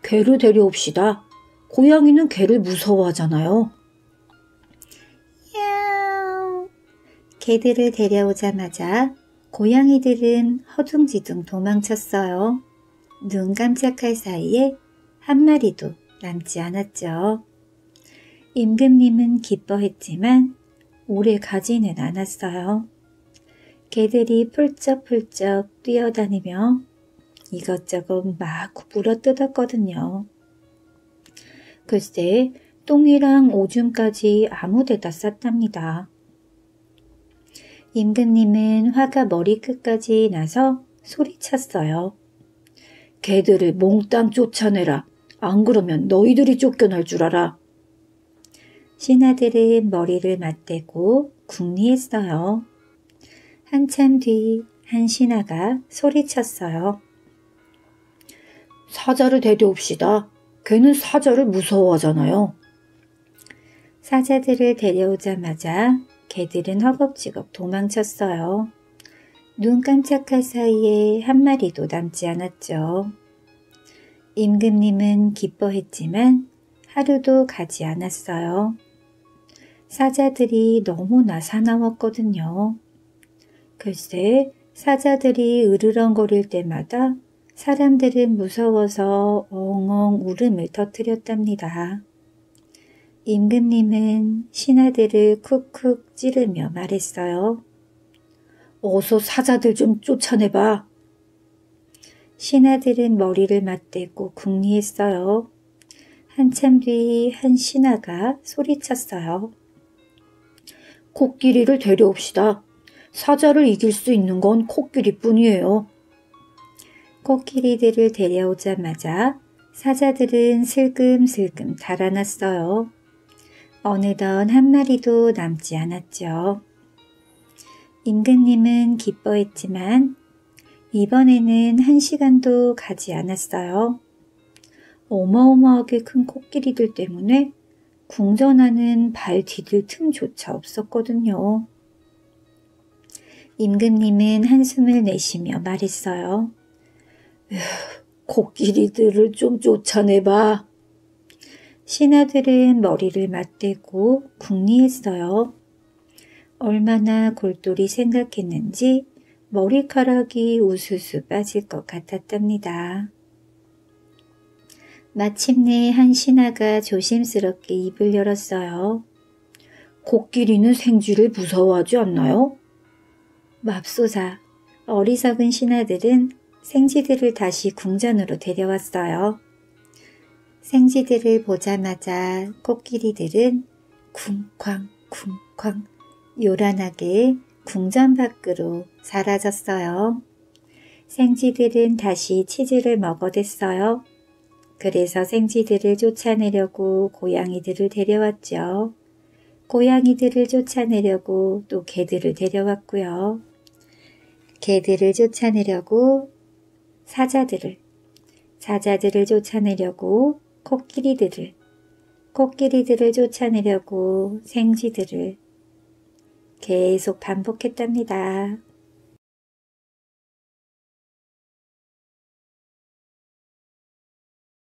개를 데려옵시다. 고양이는 개를 무서워하잖아요. 야옹. 개들을 데려오자마자 고양이들은 허둥지둥 도망쳤어요. 눈 깜짝할 사이에 한 마리도 남지 않았죠. 임금님은 기뻐했지만 오래 가지는 않았어요. 개들이 펄쩍펄쩍 뛰어다니며 이것저것 막 물어뜯었거든요. 글쎄 똥이랑 오줌까지 아무데다 쌌답니다. 임금님은 화가 머리끝까지 나서 소리쳤어요. 개들을 몽땅 쫓아내라. 안 그러면 너희들이 쫓겨날 줄 알아. 신하들은 머리를 맞대고 궁리했어요. 한참 뒤 한 신하가 소리쳤어요. 사자를 데려옵시다. 걔는 사자를 무서워하잖아요. 사자들을 데려오자마자 개들은 허겁지겁 도망쳤어요. 눈 깜짝할 사이에 한 마리도 남지 않았죠. 임금님은 기뻐했지만 하루도 가지 않았어요. 사자들이 너무나 사나웠거든요. 글쎄 사자들이 으르렁거릴 때마다 사람들은 무서워서 엉엉 울음을 터뜨렸답니다. 임금님은 신하들을 쿡쿡 찌르며 말했어요. 어서 사자들 좀 쫓아내봐. 신하들은 머리를 맞대고 궁리했어요. 한참 뒤 한 신하가 소리쳤어요. 코끼리를 데려옵시다. 사자를 이길 수 있는 건 코끼리뿐이에요. 코끼리들을 데려오자마자 사자들은 슬금슬금 달아났어요. 어느덧 한 마리도 남지 않았죠. 임금님은 기뻐했지만 이번에는 한 시간도 가지 않았어요. 어마어마하게 큰 코끼리들 때문에 궁전하는 발 디딜 틈조차 없었거든요. 임금님은 한숨을 내쉬며 말했어요. 코끼리들을 좀 쫓아내봐. 신하들은 머리를 맞대고 궁리했어요. 얼마나 골똘히 생각했는지 머리카락이 우수수 빠질 것 같았답니다. 마침내 한 신하가 조심스럽게 입을 열었어요. 코끼리는 생쥐를 무서워하지 않나요? 맙소사, 어리석은 신하들은 생쥐들을 다시 궁전으로 데려왔어요. 생쥐들을 보자마자 코끼리들은 쿵쾅쿵쾅 요란하게 궁전 밖으로 사라졌어요. 생쥐들은 다시 치즈를 먹어댔어요. 그래서 생쥐들을 쫓아내려고 고양이들을 데려왔죠. 고양이들을 쫓아내려고 또 개들을 데려왔고요. 개들을 쫓아내려고 사자들을 쫓아내려고 코끼리들을 쫓아내려고 생쥐들을 계속 반복했답니다.